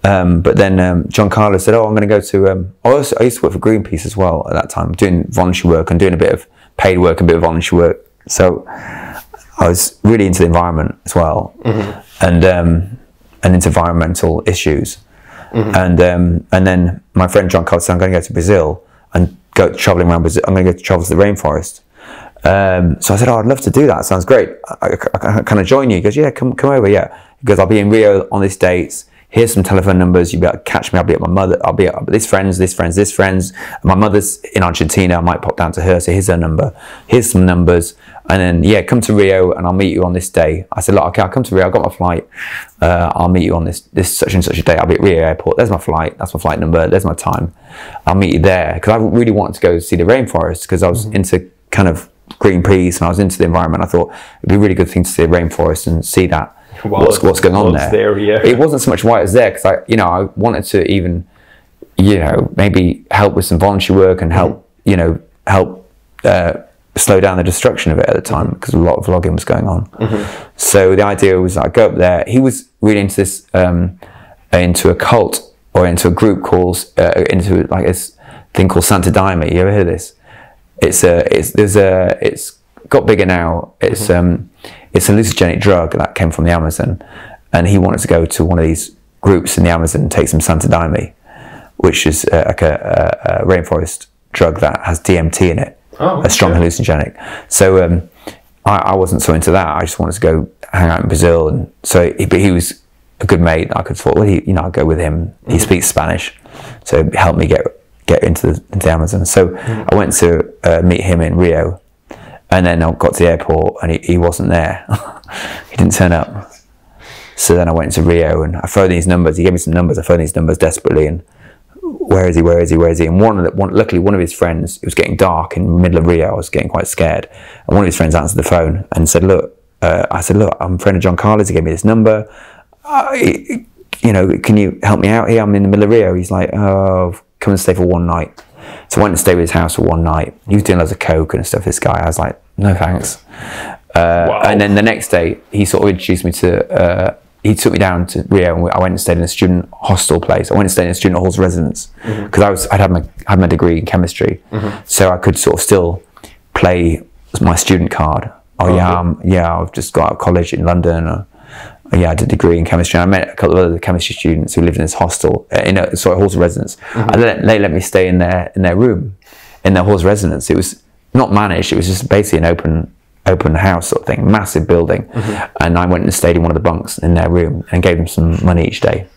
But then Giancarlo said, "Oh, I'm going to go to," I used to work for Greenpeace as well at that time, doing voluntary work and doing a bit of paid work and a bit of voluntary work. So I was really into the environment as well, and into environmental issues, and then my friend John Carter said, "I'm going to go to Brazil and go traveling around Brazil. I'm going to go travel to the rainforest." So I said, "Oh, I'd love to do that. Sounds great. Can I join you?" He goes, "Yeah, come over. Yeah." He goes, "I'll be in Rio on these dates. Here's some telephone numbers. You'll be able to catch me. I'll be at my mother. I'll be at this friend's. My mother's in Argentina. I might pop down to her. So here's her number. Here's some numbers. And then, come to Rio and I'll meet you on this day." I said, "Look, okay, I'll come to Rio. I've got my flight. I'll meet you on this such and such a day. I'll be at Rio airport. There's my flight. That's my flight number. There's my time. I'll meet you there." Because I really wanted to go see the rainforest because I was into kind of Greenpeace and I was into the environment. I thought it'd be a really good thing to see the rainforest and see that. What's going on there? It wasn't so much why it was there because I wanted to even maybe help with some voluntary work and help slow down the destruction of it at the time because a lot of vlogging was going on. So the idea was I go up there. He was really into this into a cult or into a group called into like this thing called Santo Daime. You ever heard of this? It's got bigger now. It's it's a hallucinogenic drug that came from the Amazon, and he wanted to go to one of these groups in the Amazon and take some Santo Daime, which is like a rainforest drug that has DMT in it, a strong hallucinogenic. So I wasn't so into that. I just wanted to go hang out in Brazil, and so but he was a good mate. I could thought, well, I'll go with him. He speaks Spanish, so it helped me get into the Amazon. So I went to meet him in Rio. And then I got to the airport and he wasn't there. He didn't turn up. So then I went to Rio and I phoned these numbers. He gave me some numbers. I phoned these numbers desperately and where is he? And luckily one of his friends, it was getting dark in the middle of Rio. I was getting quite scared. And one of his friends answered the phone and said, "Look," I said, "Look, I'm a friend of Giancarlo's. He gave me this number. Can you help me out here? I'm in the middle of Rio." He's like, "Oh, come and stay for one night." So I went and stayed with his house for one night. He was doing loads of coke and stuff, this guy. I was like, no thanks. And then the next day, he sort of introduced me to, he took me down to Rio and I went and stayed in a student hostel place. I went and stayed in a student hall's residence because I'd had my degree in chemistry. So I could sort of still play my student card. I've just got out of college in London. I did a degree in chemistry. And I met a couple of other chemistry students who lived in this hostel, hostel residence. Mm-hmm. And they let me stay in their room, in their hostel residence. It was not managed. It was just basically an open house sort of thing, massive building. Mm-hmm. And I went and stayed in one of the bunks in their room and gave them some money each day.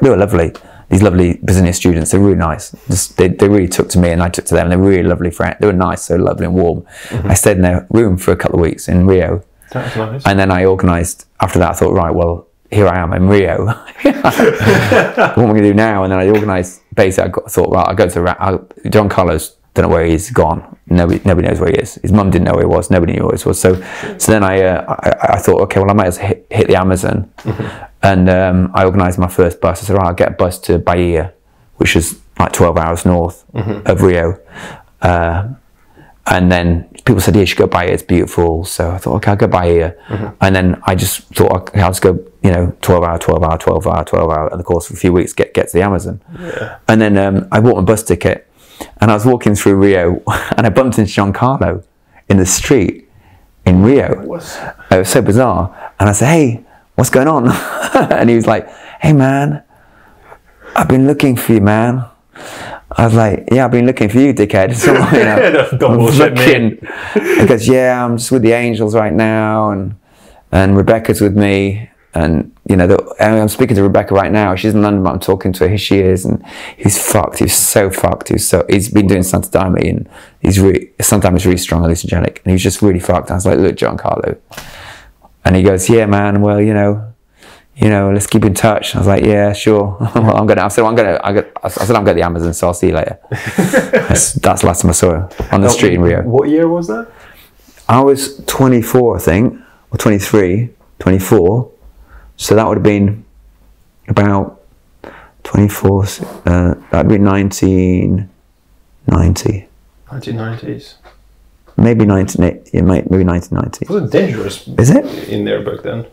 They were lovely. These lovely Brazilian students, they're really nice. They really took to me and I took to them. They're really lovely friends. They were nice, so lovely and warm. Mm-hmm. I stayed in their room for a couple of weeks in Rio. That's nice. And then I organised, after that I thought, right, well, here I am in Rio. What am I going to do now? And then I organised, basically I thought, right, I'll go to, Giancarlo's, don't know where he's gone. Nobody knows where he is. His mum didn't know where he was. Nobody knew where he was. So then I thought, okay, well, I might as well hit the Amazon. Mm-hmm. And I organised my first bus. I said, right, I'll get a bus to Bahia, which is like 12 hours north mm-hmm. of Rio. And then people said, yeah, you should go Bahia, it's beautiful. So I thought, okay, I'll go Bahia. Mm-hmm. And then I just thought, okay, I'll just go, 12 hour, in the course of a few weeks, get to the Amazon. Yeah. And then I bought my bus ticket and I was walking through Rio and I bumped into Giancarlo in the street in Rio. It was so bizarre. And I said, hey, what's going on? And he was like, hey man, I've been looking for you, man. I was like, yeah, I've been looking for you, dickhead. So, He goes, yeah, I'm just with the angels right now, and Rebecca's with me, and I'm speaking to Rebecca right now. She's in London, but I'm talking to her. Here she is, and he's fucked. He's so fucked. He's been doing Santo Daime, and he's really really strong hallucinogenic, and he's just really fucked. And I was like, look, Giancarlo. And he goes, yeah, man. Well, let's keep in touch. I was like, yeah, sure. Well, I said I'm going to the Amazon, so I'll see you later. That's the last time I saw him on the street in Rio. What year was that? I was 24, I think, or 23, 24. So that would have been about 24. That'd be 1990. 1990s. Maybe 1990. It wasn't dangerous. Is it in there back then?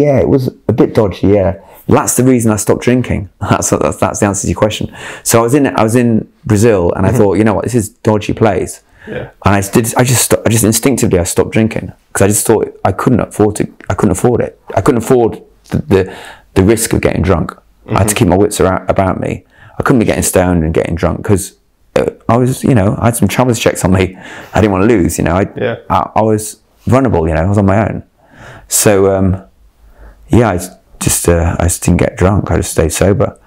Yeah, it was a bit dodgy. Yeah, that's the reason I stopped drinking. That's the answer to your question. So I was in Brazil, and I thought, you know what, this is a dodgy place. Yeah. And I just instinctively I stopped drinking because I just thought I couldn't afford it. I couldn't afford the risk of getting drunk. Mm-hmm. I had to keep my wits about me. I couldn't be getting stoned and getting drunk because. I was, I had some travelers checks on me. I didn't want to lose, I was vulnerable, I was on my own. So, I just didn't get drunk. I just stayed sober.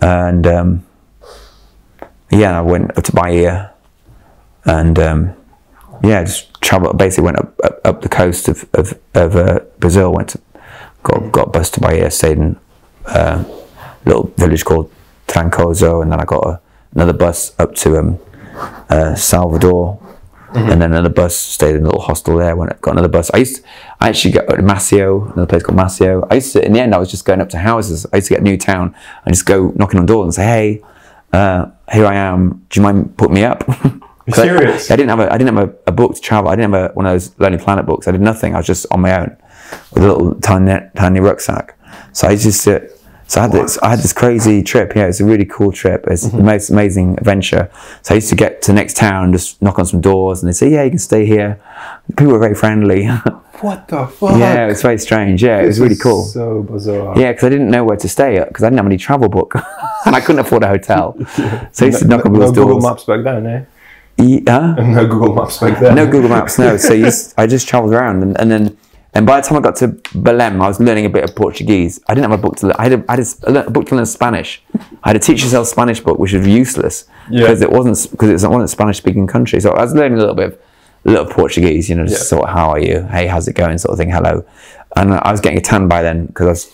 And, I went up to Bahia and, just traveled, basically went up the coast of Brazil, got a bus to Bahia, stayed in a little village called Trancoso, and then I got another bus up to Salvador, mm-hmm. and then another bus, stayed in a little hostel there, got another bus. I actually got to Maceo, another place called Maceo. In the end, I was just going up to houses. I used to get New Town and just go knocking on doors and say, hey, here I am, do you mind putting me up? Serious? I didn't have a book to travel. I didn't have one of those Lonely Planet books. I did nothing. I was just on my own with a little tiny rucksack. So I used to... So I had this crazy trip. Yeah, it was a really cool trip. It's mm-hmm. the most amazing adventure. So I used to get to the next town, just knock on some doors, and they say, "Yeah, you can stay here." People were very friendly. What the fuck? Yeah, it was very strange. Yeah, it was really cool. So bizarre. Yeah, because I didn't know where to stay because I didn't have any travel book, and I couldn't afford a hotel. Yeah. So I used to knock on people's doors. No Google Maps back then, eh? No Google Maps back then. No Google Maps. No. So I just travelled around, and by the time I got to Belém, I was learning a bit of Portuguese. I didn't have a book to learn. I had a book to learn Spanish. I had a teach yourself Spanish book, which was useless because it wasn't a Spanish-speaking country. So I was learning a little Portuguese, sort of how are you, hey, how's it going, sort of thing, hello. And I was getting a tan by then because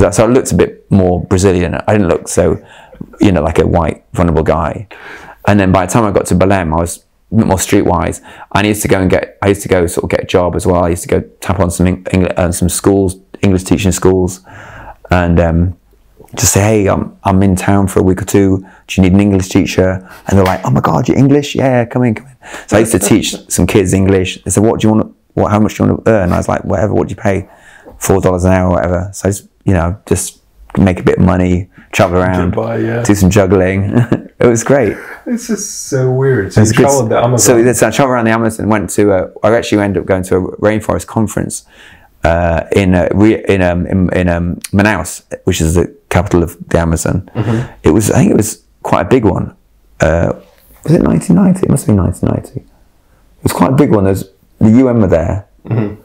I looked a bit more Brazilian. I didn't look so, like a white vulnerable guy. And then by the time I got to Belém, I was a bit more streetwise. I used to go sort of get a job as well. I used to go tap on some schools, English teaching schools, and just say, hey, I'm in town for a week or two. Do you need an English teacher? And they're like, oh my God, you're English? Yeah, come in. So I used to teach some kids English. They said, how much do you want to earn? I was like, whatever. What do you pay? $4 an hour, or whatever. So I just make a bit of money, travel around, do some juggling. It was great. This is so weird. So you traveled the Amazon. So I traveled around the Amazon. I actually ended up going to a rainforest conference in Manaus, which is the capital of the Amazon. Mm-hmm. It was, I think it was quite a big one. Was it 1990? It must have been 1990. It was quite a big one. There's the UN were there. Mm-hmm.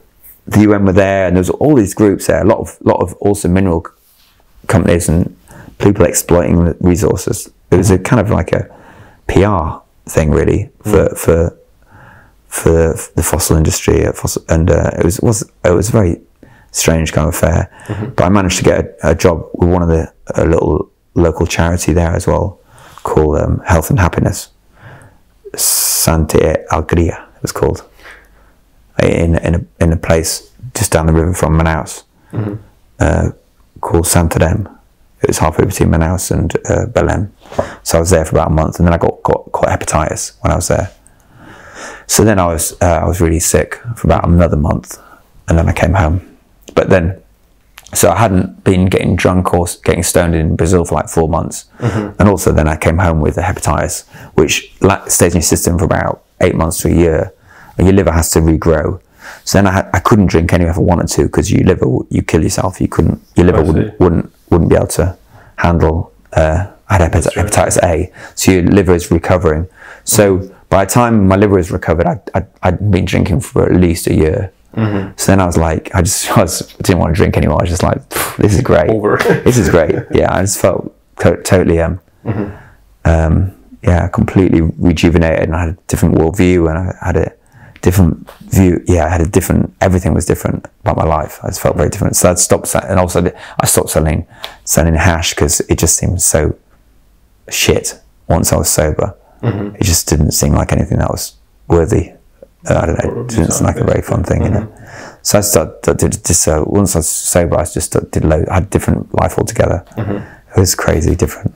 The UN were there, and there's all these groups there. A lot of awesome mineral companies and people exploiting resources. It was a kind of like a PR thing, really, for the fossil industry, and it was a very strange kind of affair. Mm-hmm. But I managed to get a job with one of a little local charity there as well, called Health and Happiness, Sante Alegria, it was called, in a place just down the river from Manaus, mm-hmm. Called Santo Daime. It was halfway between Manaus and Belém. So I was there for about a month, and then I got hepatitis when I was there. So then I was really sick for about another month, and then I came home. But then, so I hadn't been getting drunk or getting stoned in Brazil for like 4 months. Mm-hmm. And also then I came home with a hepatitis, which stays in your system for about 8 months to a year, and your liver has to regrow. So then I couldn't drink anywhere if I wanted to, because you kill yourself. Your liver wouldn't be able to handle. I had hepatitis A, so your liver is recovering. So mm-hmm. by the time my liver was recovered, I'd been drinking for at least a year. Mm-hmm. So then I was like, I didn't want to drink anymore. I was just like, this is great. Over. This is great. Yeah, I just felt totally mm-hmm. Completely rejuvenated, and I had a different worldview, and I had a different view. Yeah, everything was different about my life. I just felt very different. So I'd stopped, and also I stopped selling hash, because it just seemed so shit once I was sober. Mm-hmm. It just didn't seem like anything that was worthy. I don't know, it didn't seem like a very fun thing, mm-hmm. you know. So I started just once I was sober, I just did I had a different life altogether. Mm-hmm. It was crazy different.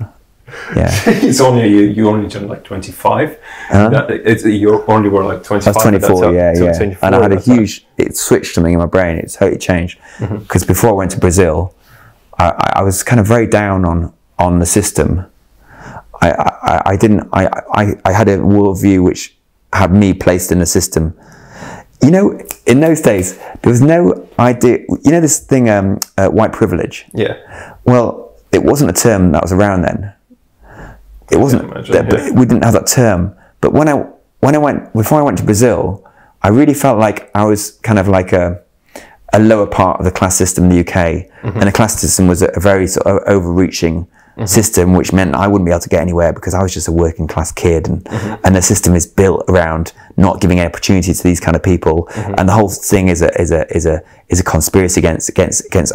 Yeah, it's only you only turned like 25. Huh? You only were like 25. I was 24. Yeah. 24, and I had a huge. It switched something in my brain. It totally changed, because mm-hmm. before I went to Brazil, I was kind of very down on the system. I had a worldview which had me placed in the system. You know, in those days, there was no idea. You know this thing, white privilege? Yeah. Well, it wasn't a term that was around then. It wasn't. We didn't have that term. But before I went to Brazil, I really felt like I was kind of like a lower part of the class system in the UK, mm-hmm. and the class system was a very sort of overreaching. Mm-hmm. system, which meant I wouldn't be able to get anywhere, because I was just a working class kid, and the system is built around not giving any opportunity to these kind of people, mm-hmm. and the whole thing is a conspiracy against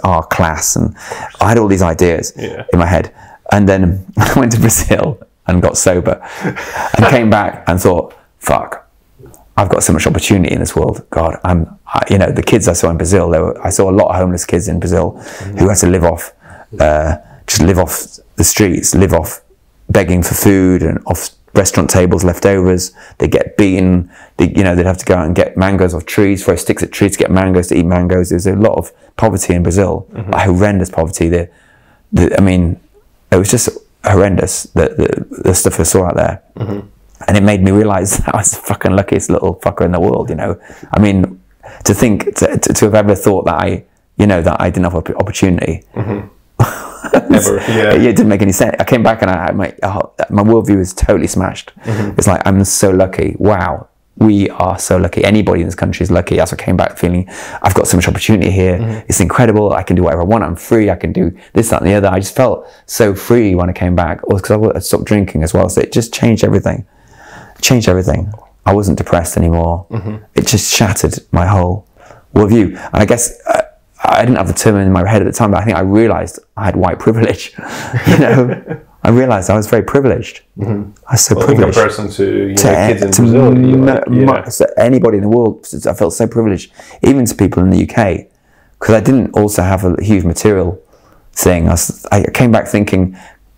our class, and I had all these ideas in my head. And then I went to Brazil and got sober and came back and thought, fuck, I've got so much opportunity in this world. God, you know, the kids I saw in Brazil, I saw a lot of homeless kids in Brazil, mm-hmm. who had to live off the streets, live off begging for food and off restaurant tables, leftovers. They get beaten. They'd have to go out and get mangoes off trees, throw sticks at trees to get mangoes, to eat mangoes. There's a lot of poverty in Brazil, mm-hmm. like horrendous poverty. I mean, it was just horrendous, the stuff I saw out there. Mm-hmm. And it made me realize that I was the fucking luckiest little fucker in the world, you know. I mean, to think, to have ever thought that I didn't have opportunity. Mm-hmm. Never, yeah. It didn't make any sense. I came back and I had my worldview was totally smashed. Mm-hmm. It's like, I'm so lucky. Wow, we are so lucky. Anybody in this country is lucky. That's what I came back feeling. I've got so much opportunity here. Mm-hmm. It's incredible. I can do whatever I want. I'm free. I can do this, that, and the other. I just felt so free when I came back, because I stopped drinking as well. So it just changed everything. I wasn't depressed anymore. Mm-hmm. It just shattered my whole worldview. And I guess. I didn't have the term in my head at the time, but I think I realised I had white privilege. You know, I realised I was very privileged. Mm-hmm. I was so privileged. In comparison to anybody in the world, I felt so privileged, even to people in the UK, because I didn't also have a huge material thing. I came back thinking,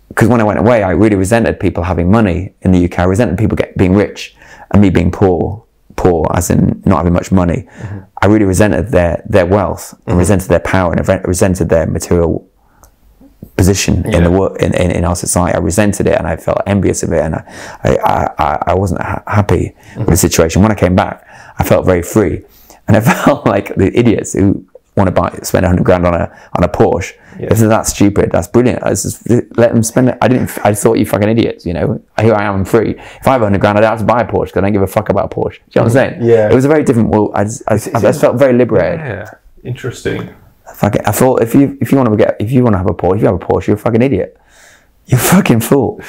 because when I went away, I really resented people having money in the UK. I resented people being rich and me being poor. Poor, as in not having much money. Mm-hmm. I really resented their wealth, and mm-hmm. resented their power, and resented their material position in the world, in our society. I resented it, and I felt envious of it, and I wasn't happy mm-hmm. with the situation. When I came back, I felt very free, and I felt like the idiots who want to buy, spend 100 grand on a Porsche. Yeah. If they're that stupid, that's brilliant. Let them spend it. I thought you fucking idiots, you know. Here I am, free. If I have 100 grand, I'd have to buy a Porsche because I don't give a fuck about a Porsche. Do you know what I'm saying? Yeah. It was a very different, well, I just felt very liberated. Yeah. Interesting. Fucking, I thought if you want to have a Porsche, if you have a Porsche, you're a fucking idiot. You're a fucking fool.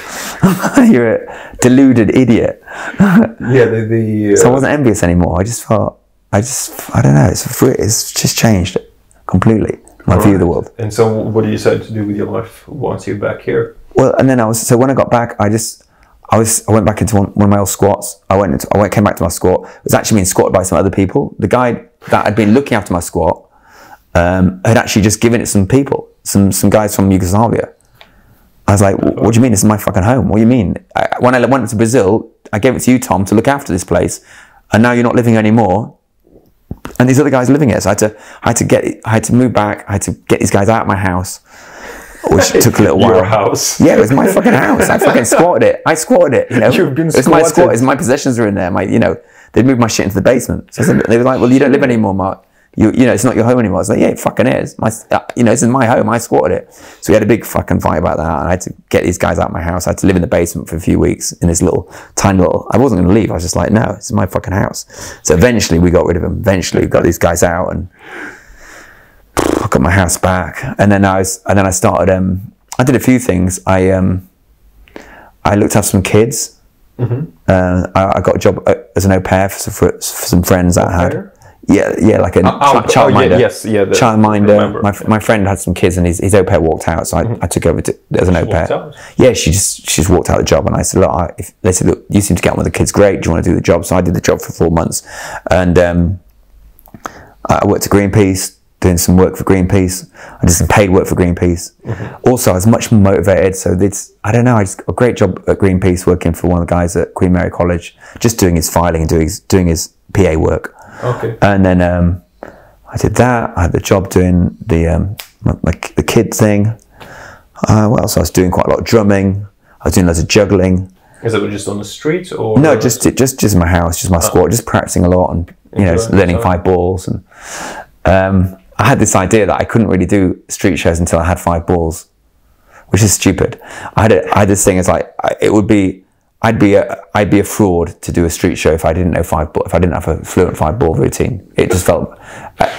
You're a deluded idiot. Yeah. So I wasn't envious anymore. I just felt. I don't know, it's just changed completely, my view of the world. And so what do you decide to do with your life once you're back here? Well, and then so when I got back, I went back into one of my old squats. Came back to my squat. It was actually being squatted by some other people. The guy that had been looking after my squat had actually just given it some people, some guys from Yugoslavia. I was like, what do you mean? This is my fucking home. What do you mean? When I went to Brazil, I gave it to you, Tom, to look after this place. And now you're not living anymore. And these other guys living here, so I had to move back. I had to get these guys out of my house, which took a little while. Your house? Yeah, it was my fucking house. I fucking squatted it. I squatted it. You know, you've been squatted. It's my squat. It's my possessions are in there. My, you know, they moved my shit into the basement. So they were like, "Well, you don't live anymore, Mark. You know, it's not your home anymore." I was like, "Yeah, it fucking is. You know, this is my home. I squatted it." So we had a big fucking fight about that, and I had to get these guys out of my house. I had to live in the basement for a few weeks in this tiny little. I wasn't going to leave. I was just like, "No, this is my fucking house." So eventually, we got rid of them. Eventually, we got these guys out, and I got my house back. And then I started. I did a few things. I looked after some kids. Mm-hmm. I got a job as an au pair for some friends that I had. Yeah, like a childminder. Childminder. My friend had some kids, and his au pair walked out, so I took over as an au pair. Yeah, she just walked out of the job, and I said, "Look, they said, look, you seem to get on with the kids great. Do you want to do the job?" So I did the job for 4 months, and I worked at Greenpeace, doing some work for Greenpeace. I did some paid work for Greenpeace. Mm-hmm. Also, I was much more motivated. So I just got a great job at Greenpeace, working for one of the guys at Queen Mary College, just doing his filing and doing his PA work. Okay. And then I did that. I had the job doing the kid thing. What else? I was doing quite a lot of drumming. I was doing loads of juggling. Is that just on the street or? No, just in my house, just my squat, just practicing a lot and learning five balls. And I had this idea that I couldn't really do street shows until I had five balls, which is stupid. I had this thing. It's like it would be. I'd be a fraud to do a street show if I didn't know if I didn't have a fluent five ball routine. It just felt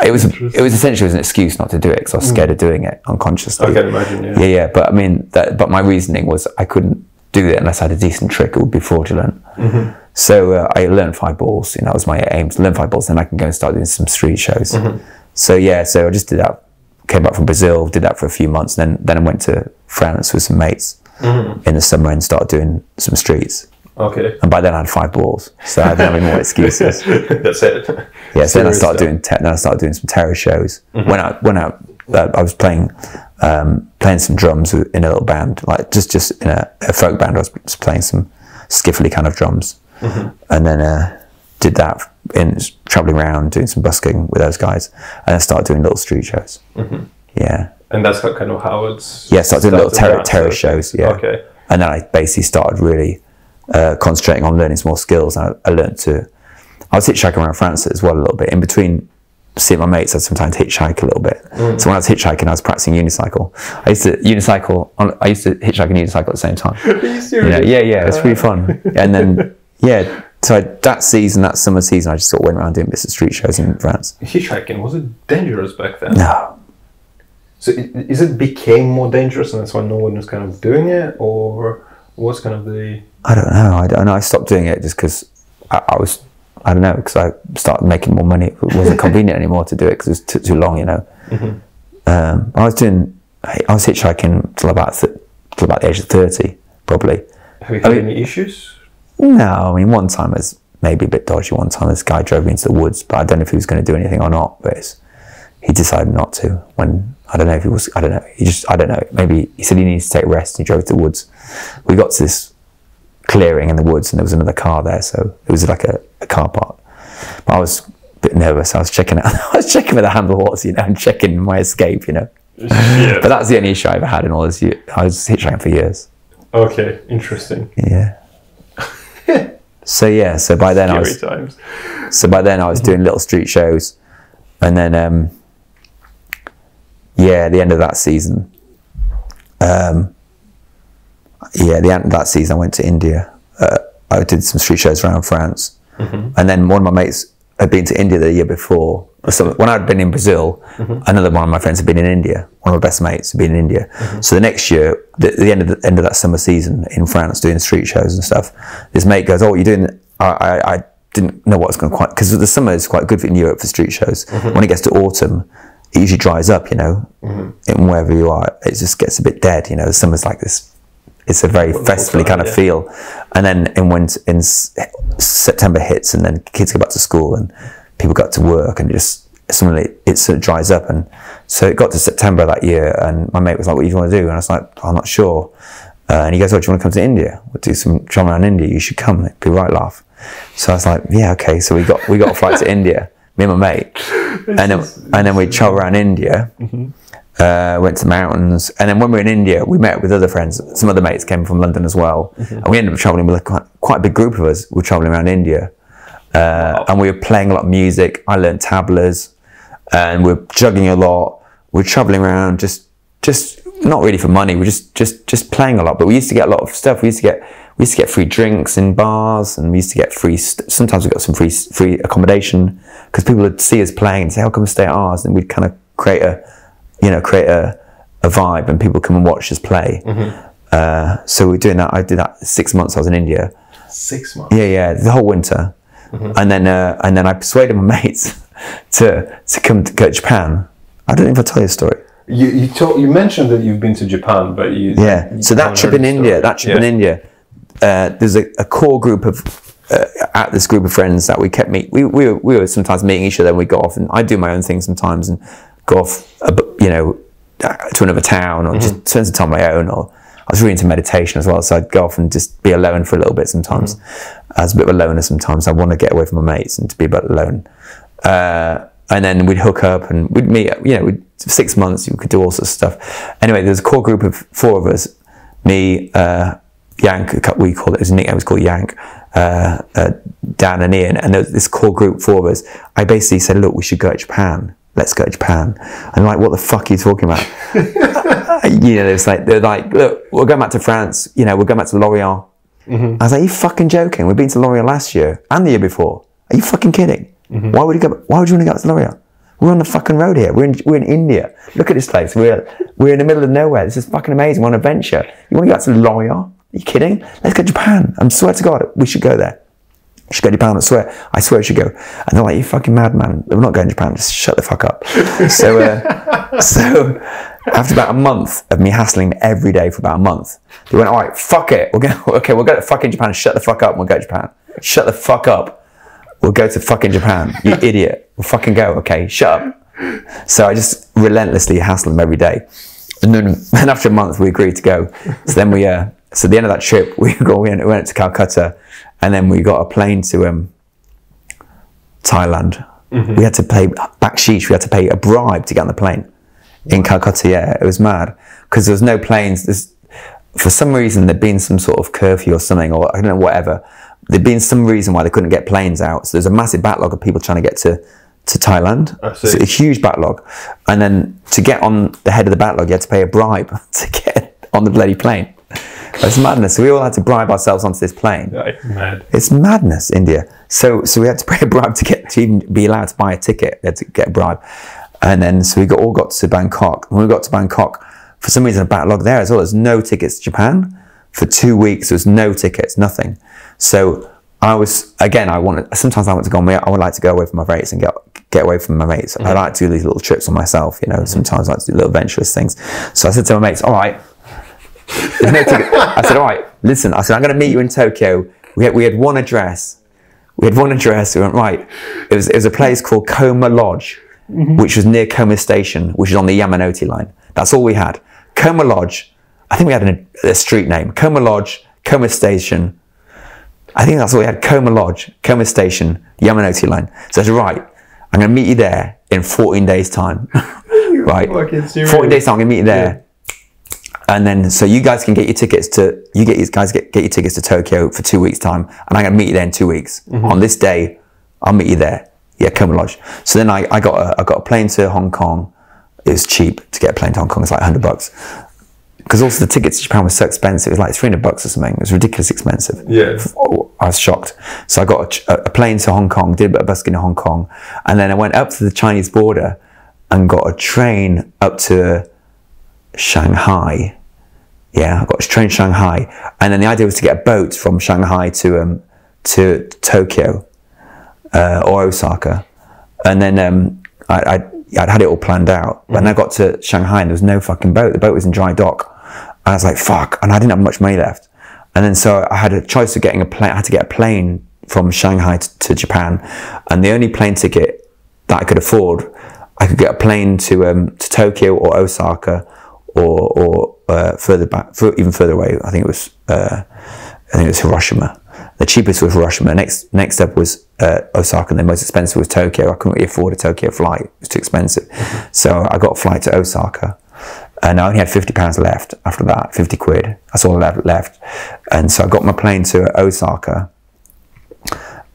it was essentially an excuse not to do it because I was scared of doing it unconsciously. I can imagine. Yeah. Yeah. But I mean, but my reasoning was I couldn't do it unless I had a decent trick. It would be fraudulent. Mm-hmm. So I learned five balls. You know, that was my aim to learn five balls. Then I can go and start doing some street shows. Mm-hmm. So yeah, so I just did that. Came back from Brazil, did that for a few months, and then I went to France with some mates. Mm-hmm. In the summer and start doing some streets. Okay. And by then I had five balls, so I didn't have any more excuses. That's it. Yeah. So then I started doing some terror shows. Mm-hmm. When I was playing some drums in a little band, like just in a folk band. I was just playing some skiffly kind of drums, mm-hmm. and then did that in traveling around doing some busking with those guys, and I started doing little street shows. Mm-hmm. Yeah. And that's kind of how it's... Yeah, so I did little terror shows, yeah. Okay. And then I basically started really concentrating on learning some more skills. And I learned to... I was hitchhiking around France as well a little bit. In between seeing my mates, I'd sometimes hitchhike a little bit. Mm. So when I was hitchhiking, I was practicing unicycle. I used to hitchhike and unicycle at the same time. Are you serious? You know, yeah, it's really fun. And then, yeah... So that summer season, I just sort of went around doing bits of street shows in France. Hitchhiking, was it dangerous back then? No. So it became more dangerous, and that's why no one was kind of doing it, or what's kind of the? I don't know. I stopped doing it just because because I started making more money. It wasn't convenient anymore to do it because it was too long, you know. Mm-hmm. I was hitchhiking till about the age of 30, probably. Have you had any issues? No, I mean one time it's maybe a bit dodgy. One time this guy drove me into the woods, but I don't know if he was going to do anything or not. But he decided not to when. I don't know if he was, I don't know, he just, I don't know, maybe he said he needed to take rest and he drove to the woods. We got to this clearing in the woods and there was another car there, so it was like a car park. But I was a bit nervous, I was checking where the handle was, you know, and checking my escape, you know. Yeah. But that's the only issue I ever had in all this year. I was hitchhiking for years. Okay, interesting. Yeah. So by then I was doing little street shows and then Yeah, the end of that season. Yeah, the end of that season I went to India. I did some street shows around France. Mm-hmm. And then one of my mates had been to India the year before. So when I'd been in Brazil, mm-hmm. another one of my friends had been in India. One of my best mates had been in India. Mm-hmm. So the next year, the end of that summer season in France, doing street shows and stuff, this mate goes, "Oh, what are you doing?" I didn't know what was going to quite, because the summer is quite good in Europe for street shows. Mm-hmm. When it gets to autumn, it usually dries up, you know, mm-hmm. and wherever you are, it just gets a bit dead, you know. The summer's like this. It's a very festively kind of feel. And then when September hits, and then kids go back to school and people got to work, and just suddenly it sort of dries up. And so it got to September that year, and my mate was like, "What do you want to do?" And I was like, "Oh, I'm not sure." And he goes, "Oh, do you want to come to India? We'll do some travel around India. You should come. It'd be right laugh." So I was like, "Yeah, okay." So we got a flight to India, me and my mate, and then we travel around India. Mm-hmm. Went to the mountains, and then when we were in India, we met with other friends. Some other mates came from London as well, mm-hmm. and we ended up traveling with quite a big group of us. We were traveling around India. Wow. And we were playing a lot of music. I learned tablas, and we were juggling a lot. We were traveling around, just not really for money. We're just playing a lot. But we used to get a lot of stuff. We used to get free drinks in bars, and we used to get free. Sometimes we got some free accommodation, because people would see us playing and say, "Oh, come and stay at ours," and we'd kind of create a vibe, and people come and watch us play. Mm-hmm. So we're doing that. I did that 6 months. I was in India. 6 months. Yeah, the whole winter. Mm-hmm. And then I persuaded my mates to come to go to Japan. I don't know if I tell you a story. You mentioned that you've been to Japan, but so that trip in India. There's a core group of friends that we kept meeting. We were sometimes meeting each other. And we got off, and I do my own thing sometimes, and go off, you know, to another town, or mm-hmm. just spend some time on my own. Or I was really into meditation as well, so I'd go off and just be alone for a little bit sometimes. Mm-hmm. I was a bit of a loner sometimes. I want to get away from my mates and to be a bit alone. And then we'd hook up and we'd meet. You know, 6 months. You could do all sorts of stuff. Anyway, there was a core group of four of us. Me, Yank, we call it. His nickname was called Yank. Dan and Ian, and there was this core group, four of us. I basically said, "Look, we should go to Japan. Let's go to Japan." And I'm like, "What the fuck are you talking about?" You know, they're like, "Look, we're going back to France. You know, we're going back to Lorient." Mm-hmm. I was like, "Are you fucking joking? We've been to Lorient last year and the year before. Are you fucking kidding? Mm-hmm. Why would you want to go to Lorient? We're on the fucking road here. We're in India. Look at this place. We're in the middle of nowhere. This is fucking amazing. We're on an adventure. You want to go out to Lorient? Are you kidding? Let's go to Japan. I swear to God, we should go there. I should go to Japan, I swear I should go." And they're like, "You fucking mad, man. We're not going to Japan, just shut the fuck up." So so after about a month of me hassling every day for about a month, they went, "All right, fuck it, we'll go to fucking Japan, shut the fuck up, we'll go to Japan. Shut the fuck up, we'll go to fucking Japan, you idiot, we'll fucking go, okay, shut up." So I just relentlessly hassled them every day. And then after a month, we agreed to go. So then so at the end of that trip, we went to Calcutta, and then we got a plane to Thailand. Mm-hmm. We had to pay bakshish. We had to pay a bribe to get on the plane in Calcutta. Yeah, it was mad, because there was no planes. For some reason, there'd been some sort of curfew or something, or I don't know, whatever. There'd been some reason why they couldn't get planes out. So there's a massive backlog of people trying to get to Thailand. So a huge backlog. And then to get on the head of the backlog, you had to pay a bribe to get on the bloody plane. It's madness. So we all had to bribe ourselves onto this plane. It's madness, India. So we had to pay a bribe to even be allowed to buy a ticket. We had to get a bribe. And then so we all got to Bangkok. When we got to Bangkok, for some reason, a backlog there as well. There's no tickets to Japan. For 2 weeks, there was no tickets, nothing. So I would like to go away from my mates and get away from my mates. Mm-hmm. I like to do these little trips on myself, you know. Mm-hmm. Sometimes I like to do little adventurous things. So I said to my mates, "All right, there's no ticket." I said, "All right, listen." I said, "I'm going to meet you in Tokyo." We had one address. We went, right. It was a place called Koma Lodge, mm-hmm. which was near Koma Station, which is on the Yamanote line. That's all we had. Koma Lodge. I think we had a street name. Koma Lodge, Koma Station. I think that's all we had. Koma Lodge, Koma Station, Yamanote line. So I said, right, I'm going to meet you there in 14 days' time. Right. 14 days' time, I'm going to meet you there. Yeah. And then, so you guys can get your tickets to, get your tickets to Tokyo for 2 weeks' time, and I'm going to meet you there in 2 weeks. Mm-hmm. On this day, I'll meet you there. Yeah, Koma Lodge. So then I got a plane to Hong Kong, it's cheap to get a plane to Hong Kong. It's like $100. Because also the tickets to Japan were so expensive. It was like $300 or something. It was ridiculously expensive. Yeah. Oh, I was shocked. So I got a plane to Hong Kong, did a busking in Hong Kong. And then I went up to the Chinese border and got a train up to Shanghai. Yeah, I got a train to Shanghai. And then the idea was to get a boat from Shanghai to Tokyo or Osaka. And then I'd had it all planned out. But then I got to Shanghai and there was no fucking boat. The boat was in dry dock. And I was like, fuck. And I didn't have much money left. And then so I had a choice of getting a plane. I had to get a plane from Shanghai to Japan. And the only plane ticket that I could afford, I could get a plane to Tokyo or Osaka or further back, even further away. I think it was Hiroshima. The cheapest was Hiroshima. Next up was Osaka, and the most expensive was Tokyo. I couldn't really afford a Tokyo flight; it was too expensive. So I got a flight to Osaka, and I only had £50 left after that. 50 quid. That's all I had left. And so I got my plane to Osaka,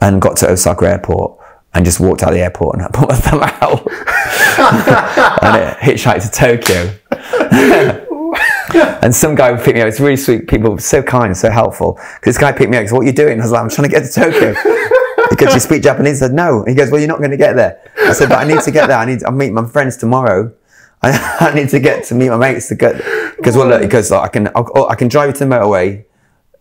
and got to Osaka airport, and just walked out of the airport, and I put my thumb out, and it hitchhiked to Tokyo. And some guy picked me up. It's really sweet. People were so kind, so helpful. Because this guy picked me up. He said, "What are you doing?" I was like, "I'm trying to get to Tokyo." Because you speak Japanese? I said, "No." He goes, "Well, you're not going to get there." I said, "But I need to get there. I'll meet my friends tomorrow. I need to get to meet my mates to get." Because well, look, he goes, "I can, I can drive you to the motorway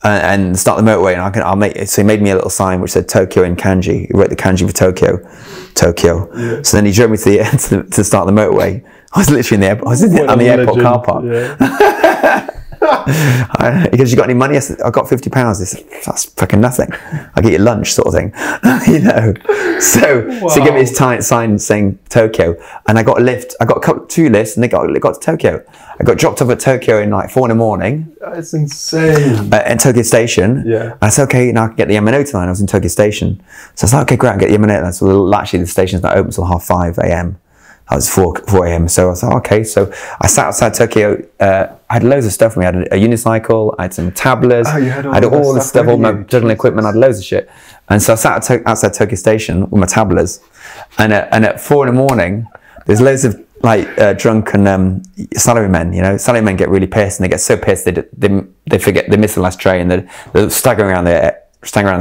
and start the motorway, and I'll make it." So he made me a little sign which said Tokyo in kanji. He wrote the kanji for Tokyo. Yeah. So then he drove me to start the motorway. I was literally in the airport. I was on the airport car park. Yeah. He goes, "You got any money?" I said, "I got £50. This, that's fucking nothing. I'll get you lunch," sort of thing. You know. So, wow. So he gave me his sign saying Tokyo, and I got a lift. I got two lifts, and it got to Tokyo. I got dropped off at Tokyo in like 4 in the morning. That's insane. At Tokyo Station. Yeah. And I said, "Okay, now I can get the Yamanote line." I was in Tokyo Station, so I was like, "Okay, great, I can get the Yamanote line." So actually, the station's not open until 5:30 a.m. I was 4 a.m. So I was like, okay. So I sat outside Tokyo. I had loads of stuff for me. I had a unicycle. I had some tablers. Oh, you had all the stuff, all my journal equipment. I had loads of shit. And so I sat outside Tokyo Station with my tablers. And at 4 in the morning, there's loads of like drunken salarymen. You know, salarymen get really pissed, and they get so pissed they forget they miss the last train. They're staggering around the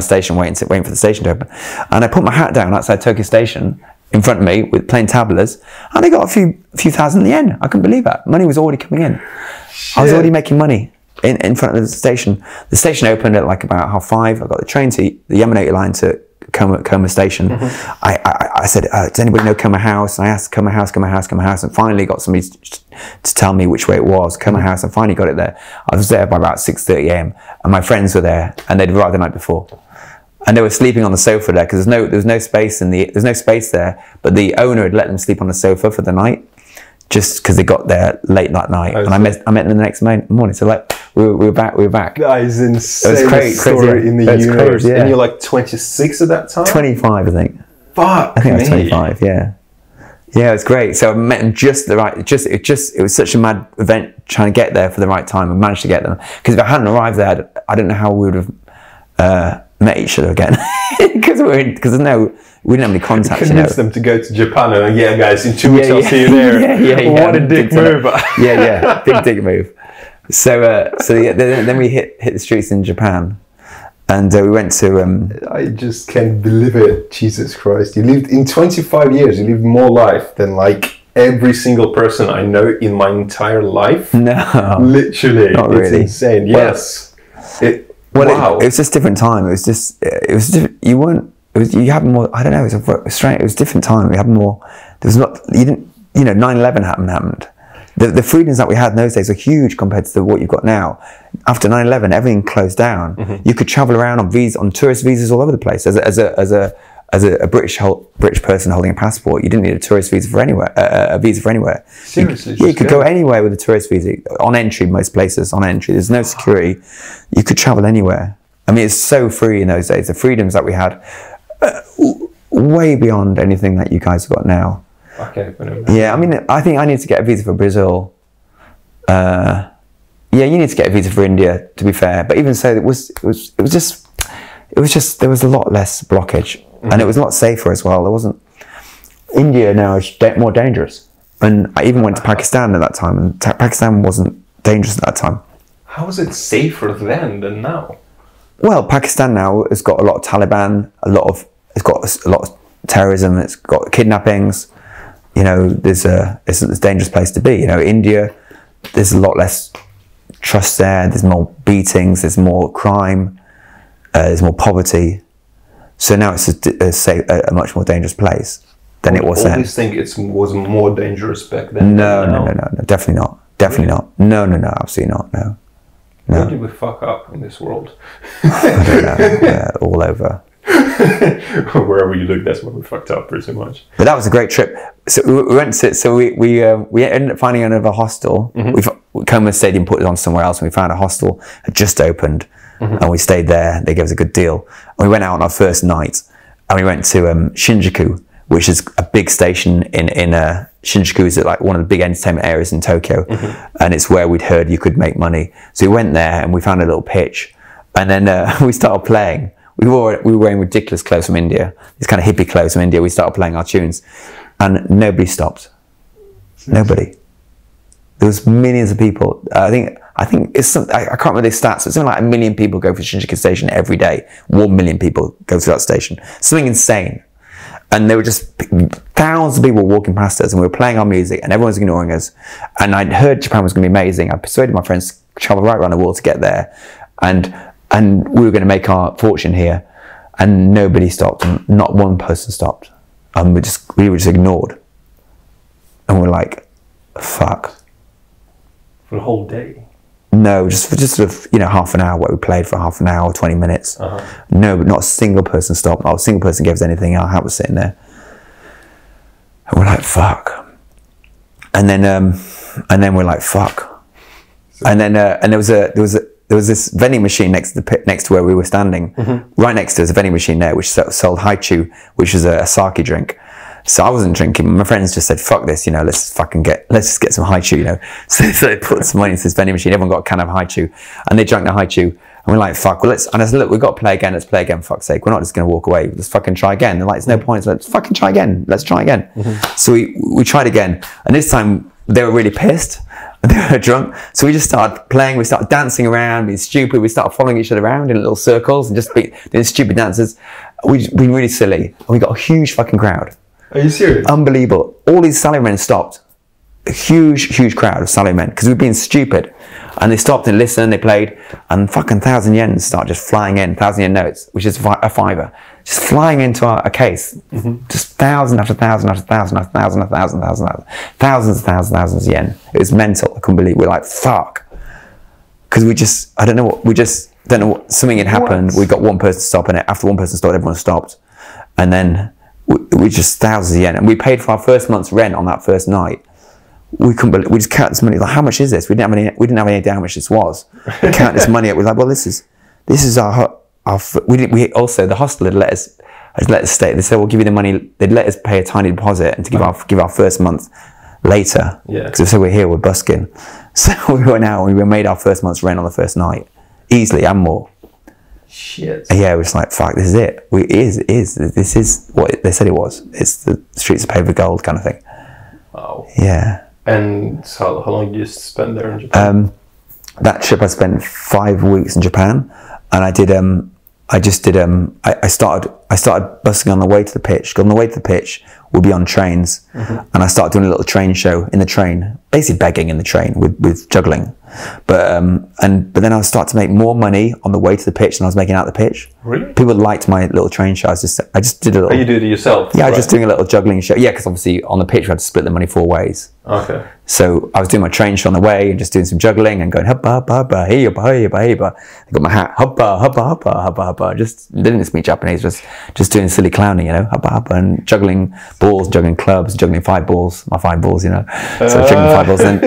station, waiting for the station to open. And I put my hat down outside Tokyo Station, in front of me with plain tablers, and I got a few thousand in the end. I couldn't believe that. Money was already coming in. Shit. I was already making money in front of the station. The station opened at like about 5:30. I got the train to the Yamanote line to Koma Station. Mm-hmm. I said, "Does anybody know Koma House?" And I asked, Koma House. And finally got somebody to tell me which way it was, Koma House, and finally got it there. I was there by about 6:30 a.m. and my friends were there, and they'd arrived the night before. And they were sleeping on the sofa there because there was no space there. But the owner had let them sleep on the sofa for the night, just because they got there late that night. Okay. And I met them the next morning. So like we were back. That is insane. It was crazy story in the universe. Crazy, yeah. And you're like 26 at that time. 25, I think. Fuck. I think I was 25. Yeah. Yeah, it was great. So I met them just the right. It was such a mad event trying to get there for the right time, and managed to get them. Because if I hadn't arrived there, I don't know how we would have. Met each other again because we didn't have any contacts. Convinced them to go to Japan and yeah, guys, in 2 weeks I'll see you there. What a dick move! Big dick move. So then we hit the streets in Japan, and we went to. I just can't believe it, Jesus Christ! You lived in 25 years. You lived more life than like every single person I know in my entire life. No, literally, not really. It's insane. Yes. Well, wow. It was just different time. You had more. I don't know. It was a different time. We had more. There was not. You didn't. You know, 9/11 happened. The freedoms that we had in those days were huge compared to what you've got now. After 9/11, everything closed down. Mm-hmm. You could travel around on tourist visas all over the place. As a British person holding a passport, you didn't need a visa for anywhere. Seriously, you could go anywhere with a tourist visa on entry. Most places on entry, there's no security. You could travel anywhere. I mean, it's so free in those days. The freedoms that we had, way beyond anything that you guys have got now. Okay. Yeah, I mean, I think I need to get a visa for Brazil. Yeah, you need to get a visa for India. To be fair, but even so, it was just there was a lot less blockage. And it was a lot safer as well. India now is more dangerous. And I even went to Pakistan at that time, and Pakistan wasn't dangerous at that time. How is it safer then than now? Well, Pakistan now has got a lot of Taliban, it's got a lot of terrorism, it's got kidnappings. You know, it's a dangerous place to be. You know, India, there's a lot less trust there. There's more beatings, there's more crime, there's more poverty. So now it's a much more dangerous place than it was then. I always think it was more dangerous back then. No, definitely not. Definitely not. No, absolutely not. No. Where did we fuck up in this world? I don't know. Yeah, all over. Wherever you look, that's where we fucked up pretty much. But that was a great trip. So we went to, we ended up finding another hostel. Mm-hmm. Koma Stadium put it on somewhere else, and we found a hostel had just opened. Mm-hmm. And we stayed there. They gave us a good deal. And we went out on our first night, and we went to Shinjuku, which is a big station in Shinjuku is like one of the big entertainment areas in Tokyo. Mm-hmm. And it's where we'd heard you could make money. So we went there and we found a little pitch, and then we started playing. We were wearing ridiculous clothes from India, these kind of hippie clothes from India. We started playing our tunes, and nobody stopped. Nobody. There was millions of people. I think it's something, I can't remember the stats, but something like 1 million people go for Shinjuku Station every day. 1 million people go to that station. Something insane. And there were just thousands of people walking past us, and we were playing our music, and everyone was ignoring us. And I'd heard Japan was going to be amazing. I persuaded my friends to travel right around the world to get there, and we were going to make our fortune here. And nobody stopped, and not one person stopped. And we were just ignored. And we're like, fuck. For the whole day? No, just sort of, you know, half an hour. What we played for half an hour, 20 minutes. Uh-huh. No, but not a single person stopped. Not a single person gave us anything. Our hat was sitting there, and we're like, fuck. And then we're like, fuck. And there was this vending machine next to where we were standing. Mm-hmm. Right next to us, a vending machine there which sold haichu, which is a sake drink. So I wasn't drinking. My friends just said, "Fuck this, you know. Let's just get some haichu, you know." So they put some money into this vending machine. Everyone got a can of haichu, and they drank the haichu. And we're like, "Fuck." Well, let's. And I said, "Look, we've got to play again. Let's play again. For fuck's sake, we're not just going to walk away. Let's fucking try again." They're like, "It's no point. So let's fucking try again. Let's try again." Mm-hmm. So we tried again, and this time they were really pissed. And they were drunk. So we just started playing. We started dancing around, being stupid. We started following each other around in little circles and just doing stupid dances. We've been really silly, and we got a huge fucking crowd. Are you serious? Unbelievable. All these salarymen stopped. A huge, huge crowd of salarymen, because we've been stupid. And they stopped and listened, they played, and fucking 1,000 yen start just flying in, 1,000 yen notes, which is a fiver, just flying into a case. Mm-hmm. Just thousand after thousand after thousand after thousand after thousand, thousands of yen. It was mental. I couldn't believe it. We're like, fuck. Because we just don't know what, something had happened. We got one person stopping it. After one person stopped, everyone stopped. And then, we just thousands of yen, and we paid for our first month's rent on that first night. We couldn't believe, we just counted this money, like, how much is this? We didn't have any idea how much this was. We counted this money up. We're like, well, this is our we also the hostel had let us stay. They said, we'll give you the money. They'd let us pay a tiny deposit and to give our first month later. Yeah. Because if so we're here, we're busking. So we went out and we made our first month's rent on the first night, easily and more. Shit. Yeah, we're just like, fuck, this is it. This is what they said it was. It's the streets are paved with gold kind of thing. Wow. Yeah. And so how long did you spend there in Japan? That trip I spent 5 weeks in Japan, and I started busking on the way to the pitch. On the way to the pitch, we'll be on trains, mm-hmm. and I started doing a little train show in the train, basically begging in the train with juggling. But then I started to make more money on the way to the pitch than I was making out the pitch. Really? People liked my little train show. I just did a little. Oh, you did it yourself? Yeah, right. I was just doing a little juggling show. Yeah, because obviously on the pitch we had to split the money 4 ways. Okay. So I was doing my train show on the way and just doing some juggling and going hubba hubba hey hubba hey hubba hey hubba. I got my hat hubba hubba hubba hubba hubba. Just didn't speak Japanese. Just doing silly clowning, you know, hubba hubba and juggling balls, juggling clubs, juggling 5 balls, my 5 balls, you know. So juggling 5 balls, and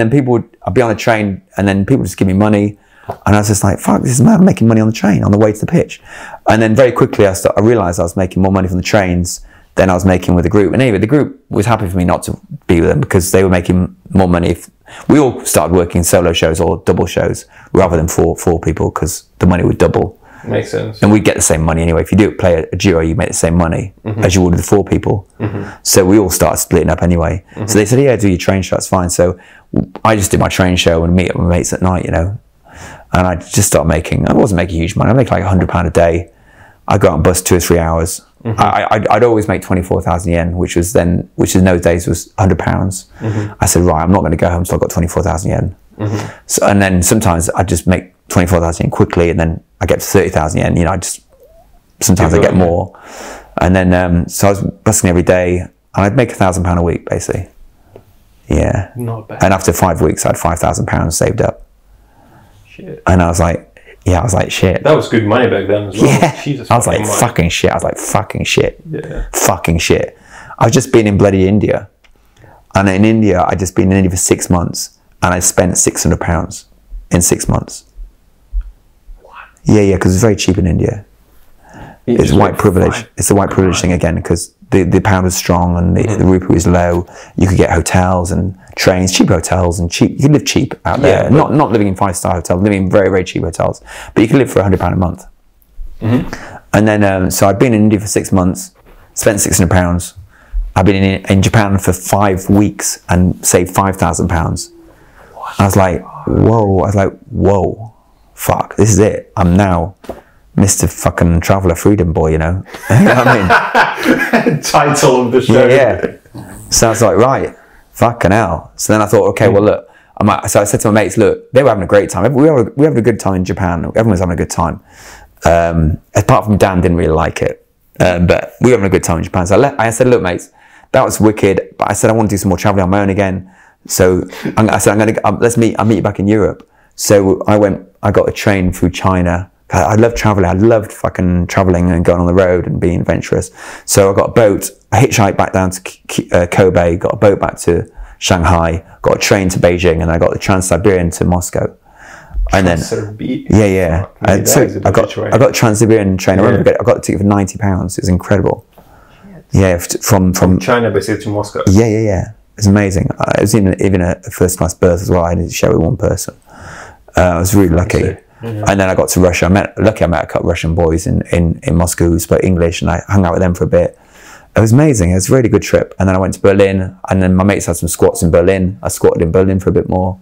then people would. I'd be on a train, and then people would just give me money, and I was just like, fuck, this is mad. I'm making money on the train on the way to the pitch. And then very quickly I realised I was making more money from the trains than I was making with the group. And anyway, the group was happy for me not to be with them because they were making more money. If we all started working solo shows or double shows rather than four people, because the money would double. Makes sense. And we get the same money anyway. If you do play a duo, you make the same money as you would with four people. So we all start splitting up anyway. So they said, yeah, do your train show, that's fine. So I just did my train show and meet up with my mates at night, you know. And I just started making, I wasn't making huge money. I make like £100 a day. I'd go out and bus 2 or 3 hours. I'd always make 24,000 yen, which was then, which in those days was £100. I said, right, I'm not going to go home until I got 24,000 yen. So, and then sometimes I just make 24,000 yen quickly, and then I get to 30,000 yen. You know, I just, sometimes I get more. And then, so I was busking every day, and I'd make £1,000 a week, basically. Yeah. Not bad. And after 5 weeks, I had £5,000 saved up. Shit. And I was like, yeah, I was like, shit. That was good money back then as well. Yeah. Jesus, I was like, fucking shit. I was like, fucking shit. Yeah. Fucking shit. I've just been in bloody India. And in India, I'd just been in India for 6 months. And I spent £600 in 6 months. What? Yeah, yeah, because it's very cheap in India. It's white privilege. It's the white privilege thing again, because the pound was strong and the rupee was low. You could get hotels and trains, cheap hotels and cheap. You could live cheap out there. Yeah, not living in 5-star hotels, living in very, very cheap hotels. But you could live for £100 a month. And then, so I'd been in India for 6 months, spent £600. I'd been in Japan for 5 weeks and saved £5,000. I was like, whoa. I was like, whoa, fuck, this is it. I'm now Mr. fucking Traveller Freedom Boy, you know? You know what I mean? Title of the show. Yeah, yeah. So I was like, right, fucking hell. So then I thought, okay, well, look. So I said to my mates, look, they were having a great time. We were having a good time in Japan. Everyone was having a good time. Apart from Dan, didn't really like it. But we were having a good time in Japan. So I said, look, mates, that was wicked. But I said, I want to do some more traveling on my own again. So I said, I'll meet you back in Europe. So I got a train through China. I loved traveling. I loved fucking traveling and going on the road and being adventurous. So I got a boat. I hitchhiked back down to Kobe, got a boat back to Shanghai, got a train to Beijing, and I got the Trans-Siberian to Moscow. And then, yeah, yeah. I got a Trans-Siberian train. Yeah. I remember I got a ticket for £90. It was incredible. Shit. Yeah, from China basically to Moscow. Yeah, yeah, yeah. It's amazing. It was even a first-class berth as well. I didn't share with one person. I was really lucky. And then I got to Russia. I met a couple of Russian boys in Moscow who spoke English, and I hung out with them for a bit. It was amazing. It was a really good trip. And then I went to Berlin, and then my mates had some squats in Berlin. I squatted in Berlin for a bit more.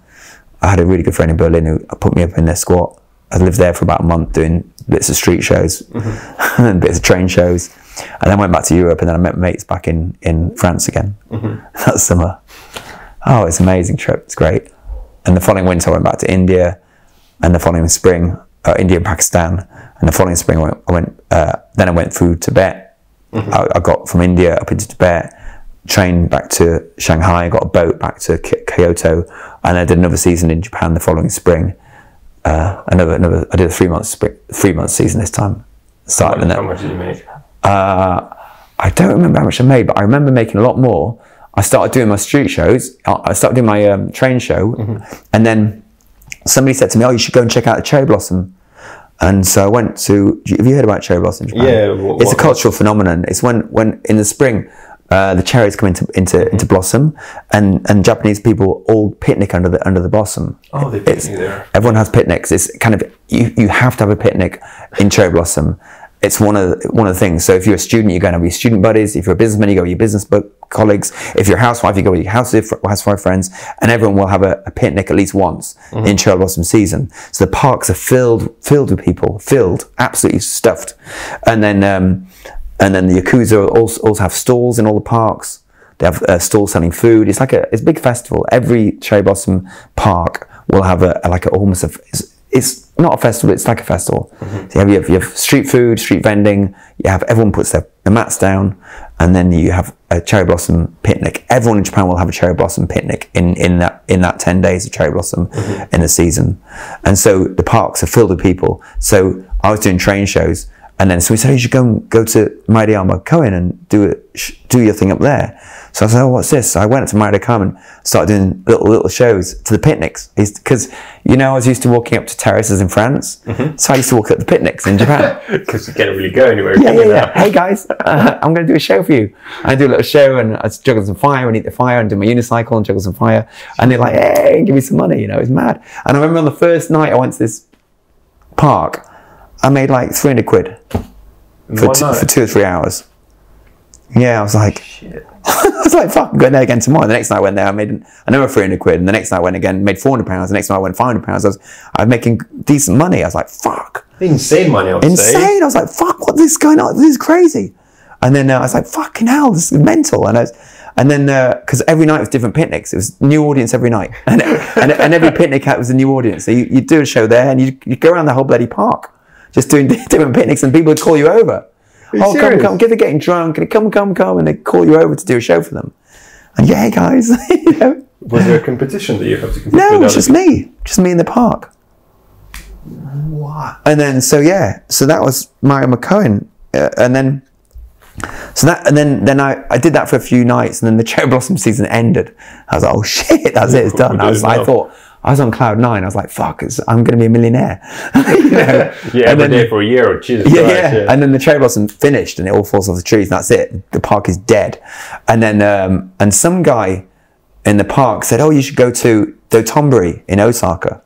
I had a really good friend in Berlin who put me up in their squat. I lived there for about a month doing bits of street shows and bits of train shows. And then went back to Europe, and then I met mates back in France again that summer. Oh, it's an amazing trip. It's great. And the following winter, I went back to India, and the following spring, India and Pakistan. And the following spring, then I went through Tibet. I got from India up into Tibet, trained back to Shanghai, got a boat back to Kyoto, and I did another season in Japan the following spring. I did a 3-month season this time. How much did you make? I don't remember how much I made, but I remember making a lot more. I started doing my street shows. I started doing my train show. And then somebody said to me, oh, you should go and check out the cherry blossom. And so I went to, have you heard about cherry blossom in Japan? Yeah. It's a cultural phenomenon. It's when in the spring, the cherries come into blossom, and Japanese people all picnic under the blossom. Oh, they picnic there. Everyone has picnics. It's kind of, you have to have a picnic in cherry blossom. It's one of the things. So if you're a student, you're going to be student buddies. If you're a businessman, you go with your business colleagues. If you're a housewife, you go with your housewife friends. And everyone will have a picnic at least once in cherry blossom season. So the parks are filled with people, absolutely stuffed. And then the yakuza also have stalls in all the parks. They have stalls selling food. It's like it's a big festival. Every cherry blossom park will have it's not a festival, it's like a festival. So you have street food, street vending, everyone puts their mats down, and then you have a cherry blossom picnic. Everyone in Japan will have a cherry blossom picnic in that 10 days of cherry blossom in the season. And so the parks are filled with people. So I was doing train shows, and then so we said, you should go to Maeda-yama Koen and do your thing up there. So I said, oh, what's this? So I went up to Maeda-yama and started doing little shows to the picnics. Because, you know, I was used to walking up to terraces in France. So I used to walk up to picnics in Japan. Because you can't really go anywhere. Yeah. Hey, guys, I'm going to do a show for you. I do a little show, and I juggle some fire and eat the fire and do my unicycle and juggle some fire. And they're like, hey, give me some money. You know, it's mad. And I remember on the first night I went to this park, I made like 300 quid for 2 or 3 hours. Yeah, I was like, shit. I was like, fuck, I'm going there again tomorrow. The next night I went there, I made another 300 quid. And the next night I went again, made 400 pounds. The next night I went 500 pounds. I was making decent money. I was like, fuck. Insane money, I would say. Insane. I was like, fuck, what is going on? This is crazy. And then I was like, fucking hell, this is mental. And then, because every night was different picnics. It was new audience every night. And every picnic was a new audience. So you do a show there and you go around the whole bloody park just doing different picnics, and people would call you over. Oh, serious? Come, come. They're getting drunk. And come. And they call you over to do a show for them. And yeah, guys. You know? Was there a competition that you have to compete with? No, it was just me. Just me in the park. What? And then, so yeah. So that was Mario McCohen. And then I did that for a few nights, and then the cherry blossom season ended. I was like, oh shit, that's it, it's done. I was on cloud nine. I was like, fuck, I'm going to be a millionaire. You know? Yeah, every day for a year or 2 years. Yeah, yeah. And then the cherry blossom finished, and it all falls off the trees, and that's it. The park is dead. And then, and some guy in the park said, oh, you should go to Dotonbori in Osaka.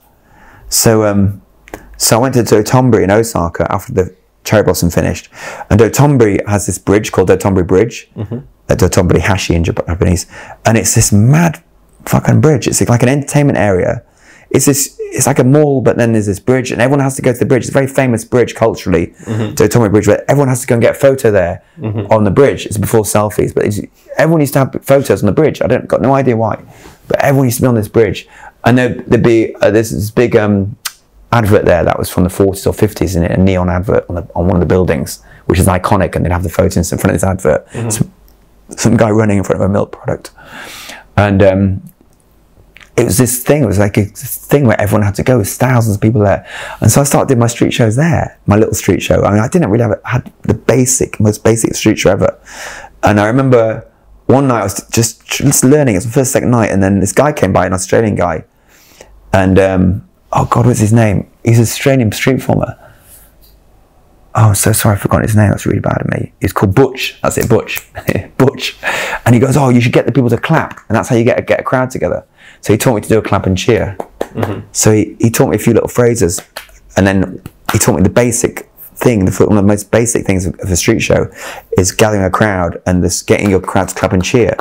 So I went to Dotonbori in Osaka after the cherry blossom finished, and Dotonbori has this bridge called Dotonbori Bridge, Dotonbori Hashi in Japanese, and it's this mad fucking bridge. It's like an entertainment area. It's like a mall, but then there's this bridge, and everyone has to go to the bridge. It's a very famous bridge culturally, Dotonbori Bridge, where everyone has to go and get a photo there on the bridge. It's before selfies, but everyone used to have photos on the bridge. I don't got no idea why, but everyone used to be on this bridge, and there'd be this big advert there that was from the 40s or 50s, in a neon advert on one of the buildings, which is iconic, and they'd have the photos in front of this advert. Some guy running in front of a milk product, and it was this thing. It was like this thing where everyone had to go. There's thousands of people there, and so I started doing my street shows there, my little street show. I mean, I didn't really have it. I had the most basic street show ever, and I remember one night I was just learning. It was the first, second night, and then this guy came by, an Australian guy, and. Oh God, what's his name? He's an Australian street performer. Oh, I'm so sorry, I've forgotten his name. That's really bad of me. He's called Butch. That's it, Butch. Butch. And he goes, oh, you should get the people to clap. And that's how you get a crowd together. So he taught me to do a clap and cheer. So he taught me a few little phrases. And then he taught me the basic thing, one of the most basic things of a street show is gathering a crowd and getting your crowd to clap and cheer.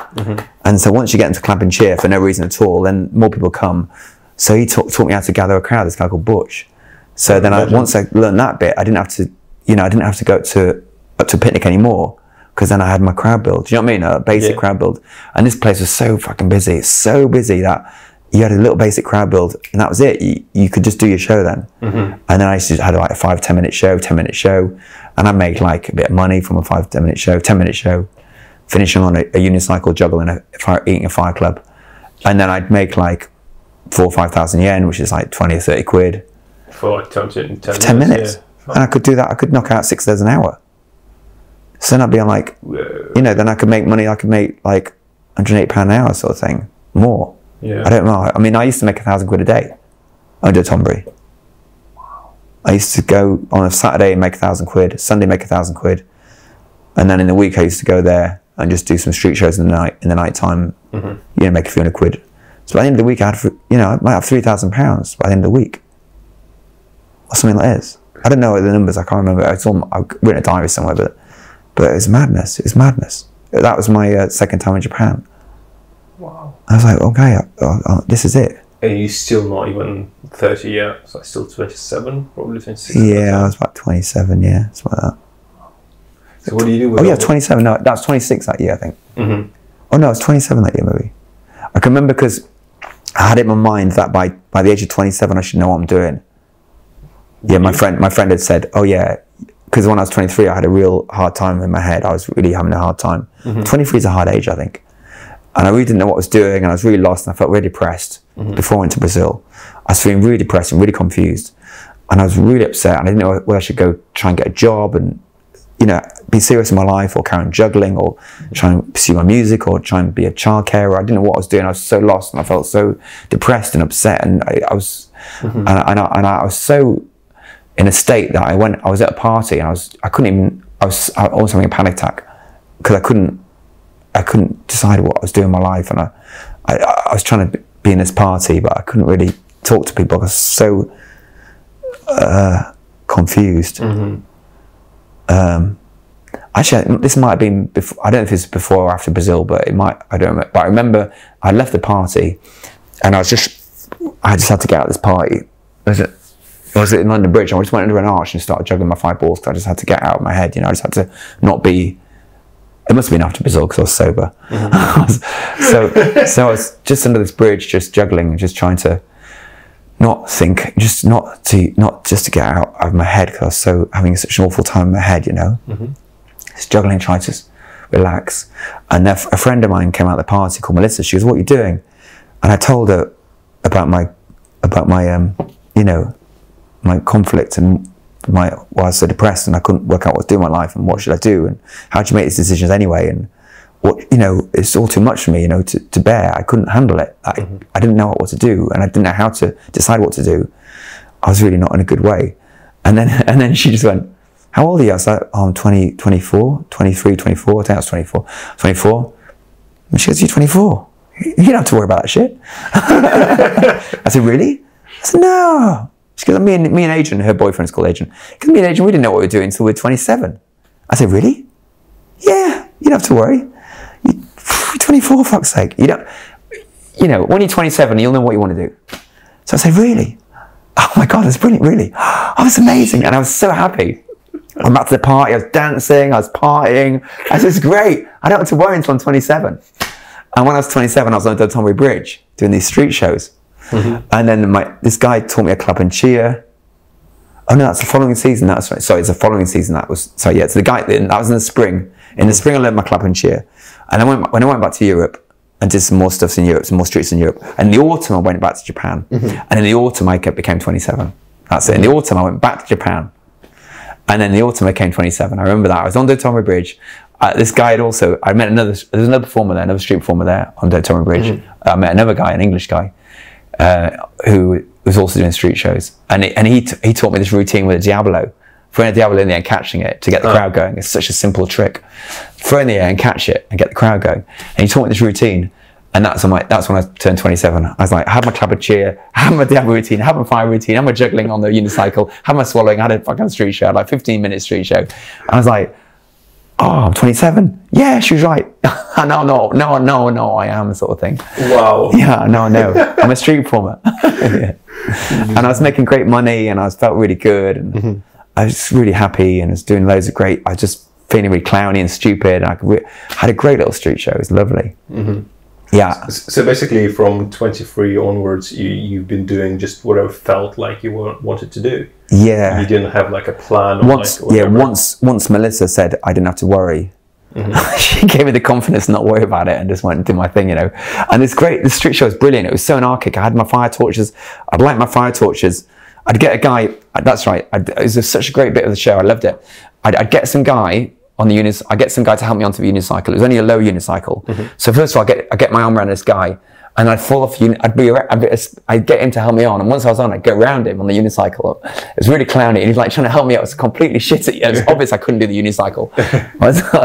And so once you get them to clap and cheer for no reason at all, then more people come. So he taught me how to gather a crowd, this guy called Butch. So then once I learned that bit, I didn't have to, you know, I didn't have to go to a picnic anymore, because then I had my crowd build. Do you know what I mean? A basic crowd build. And this place was so fucking busy, so busy that you had a little basic crowd build, and that was it. You could just do your show then. And then I used to had like a 5-10 minute show, 10 minute show, and I made like a bit of money from a 5-10 minute show, 10 minute show, finishing on a unicycle juggle and eating a fire club, and then I'd make like 4,000 or 5,000 yen, which is like 20 or 30 quid. For like 10 minutes. Yeah. And I could do that. I could knock out 6 days an hour. So then I'd be on like, you know, then I could make money. I could make like £108 an hour sort of thing, more. Yeah. I don't know. I mean, I used to make 1,000 quid a day under Dotonbori. Wow. I used to go on a Saturday and make 1,000 quid, Sunday make 1,000 quid. And then in the week I used to go there and just do some street shows in the night time, you know, make a few hundred quid. So by the end of the week, I had, you know, I might have £3,000 by the end of the week, or something like this. I don't know the numbers. I can't remember. I've written a diary somewhere, but it was madness. It was madness. That was my second time in Japan. Wow. I was like, okay, this is it. Are you still not even 30 yet? So still 27, probably 26. Yeah, I was about 27. Yeah, it's like that. So what do you do? With oh yeah, 27. No, that's 26 that year, I think. Oh no, it's 27 that year, maybe. I can remember because I had it in my mind that by the age of 27, I should know what I'm doing. Yeah, my friend had said, oh yeah, because when I was 23, I had a real hard time in my head. I was really having a hard time. 23 is a hard age, I think. And I really didn't know what I was doing, and I was really lost, and I felt really depressed before I went to Brazil. I was feeling really depressed and really confused. And I was really upset, and I didn't know whether I should go try and get a job and, you know, be serious in my life, or carry on juggling, or try and pursue my music, or try and be a childcarer. I didn't know what I was doing. I was so lost, and I felt so depressed and upset, and I was so in a state that I was at a party, and I was having a panic attack because I couldn't decide what I was doing in my life, and I was trying to be in this party, but I couldn't really talk to people. I was so confused. Actually, this might have been before, I don't know if it's before or after Brazil, but it might, I don't remember. But I remember I left the party and I just had to get out of this party. Was it in London Bridge? I just went under an arch and started juggling my 5 balls because I just had to get out of my head, you know. I just had to not be, it must have been after Brazil because I was sober. So I was just under this bridge, just juggling and just trying to not think, just not to get out of my head because I was so having such an awful time in my head, you know. Just juggling, trying to relax. And then a friend of mine came out of the party called Melissa. She goes, "What are you doing?" And I told her about my you know, my conflict and why I was so depressed and I couldn't work out what to do in my life and what should I do and how do you make these decisions anyway, and what, you know, it's all too much for me, you know, to bear. I couldn't handle it. I didn't know what to do and I didn't know how to decide what to do. I was really not in a good way. And then she just went, "How old are you?" I was like, "Oh, I'm 24. I think I was 24. 24. And she goes, "You're 24. You don't have to worry about that shit." I said, "Really?" I said, "No." She goes, me and Adrian, her boyfriend's called Adrian. Because me and Adrian, we didn't know what we were doing until we were 27. I said, "Really?" "Yeah, you don't have to worry. You're 24, for fuck's sake. You know, when you're 27, you'll know what you want to do." So I said, "Really? Oh my God, that's brilliant, really. Oh, that's amazing." And I was so happy. I went back to the party, I was dancing, I was partying. I said, "It's great. I don't have to worry until I'm 27. And when I was 27, I was on the Duntonbury Bridge doing these street shows. And then this guy taught me a clap and cheer. Oh no, that's the following season. That's right. Sorry, it's the following season. That was, sorry, yeah, it's the guy, that was in the spring. In the spring I learned my clap and cheer. And when I went back to Europe and did some more stuff in Europe, some more streets in Europe. And in the autumn I went back to Japan. And in the autumn I became 27. That's it. In the autumn I went back to Japan. And then in the autumn I came 27. I remember that. I was on Dotonbori Bridge. This guy had also, I met another street performer there on Dotonbori Bridge. I met another guy, an English guy, who was also doing street shows. And he taught me this routine with a Diabolo. Throwing a Diabolo in the air and catching it to get the crowd going. It's such a simple trick. Throw in the air and catch it and get the crowd going. And he taught me this routine. And that's when I turned 27. I was like, I had my clap and cheer, I had my Diablo routine, I had my fire routine, I had my juggling on the unicycle, I had my swallowing, I had a fucking street show, like 15-minute street show. And I was like, "Oh, I'm 27. Yeah, she was right. no, I am," sort of thing. Wow. Yeah, no, I'm a street performer. And I was making great money and I felt really good and I was really happy and I was doing loads of great, I was just feeling really clowny and stupid. And I had a great little street show, it was lovely. Yeah. So basically from 23 onwards, you've been doing just whatever felt like you wanted to do. Yeah. You didn't have like a plan or once Melissa said I didn't have to worry, she gave me the confidence to not worry about it and just went and did my thing, you know. And it's great, the street show was brilliant. It was so anarchic. I had my fire torches. I'd light my fire torches. I'd get a guy, that's right. It was such a great bit of the show. I loved it. I'd get some guy to help me onto the unicycle. It was only a low unicycle. So first of all, I get my arm around this guy, and I'd fall off. I'd get him to help me on, and once I was on, I'd go around him on the unicycle. It was really clowny, and he's like trying to help me out. It was completely shitty. It was obvious I couldn't do the unicycle.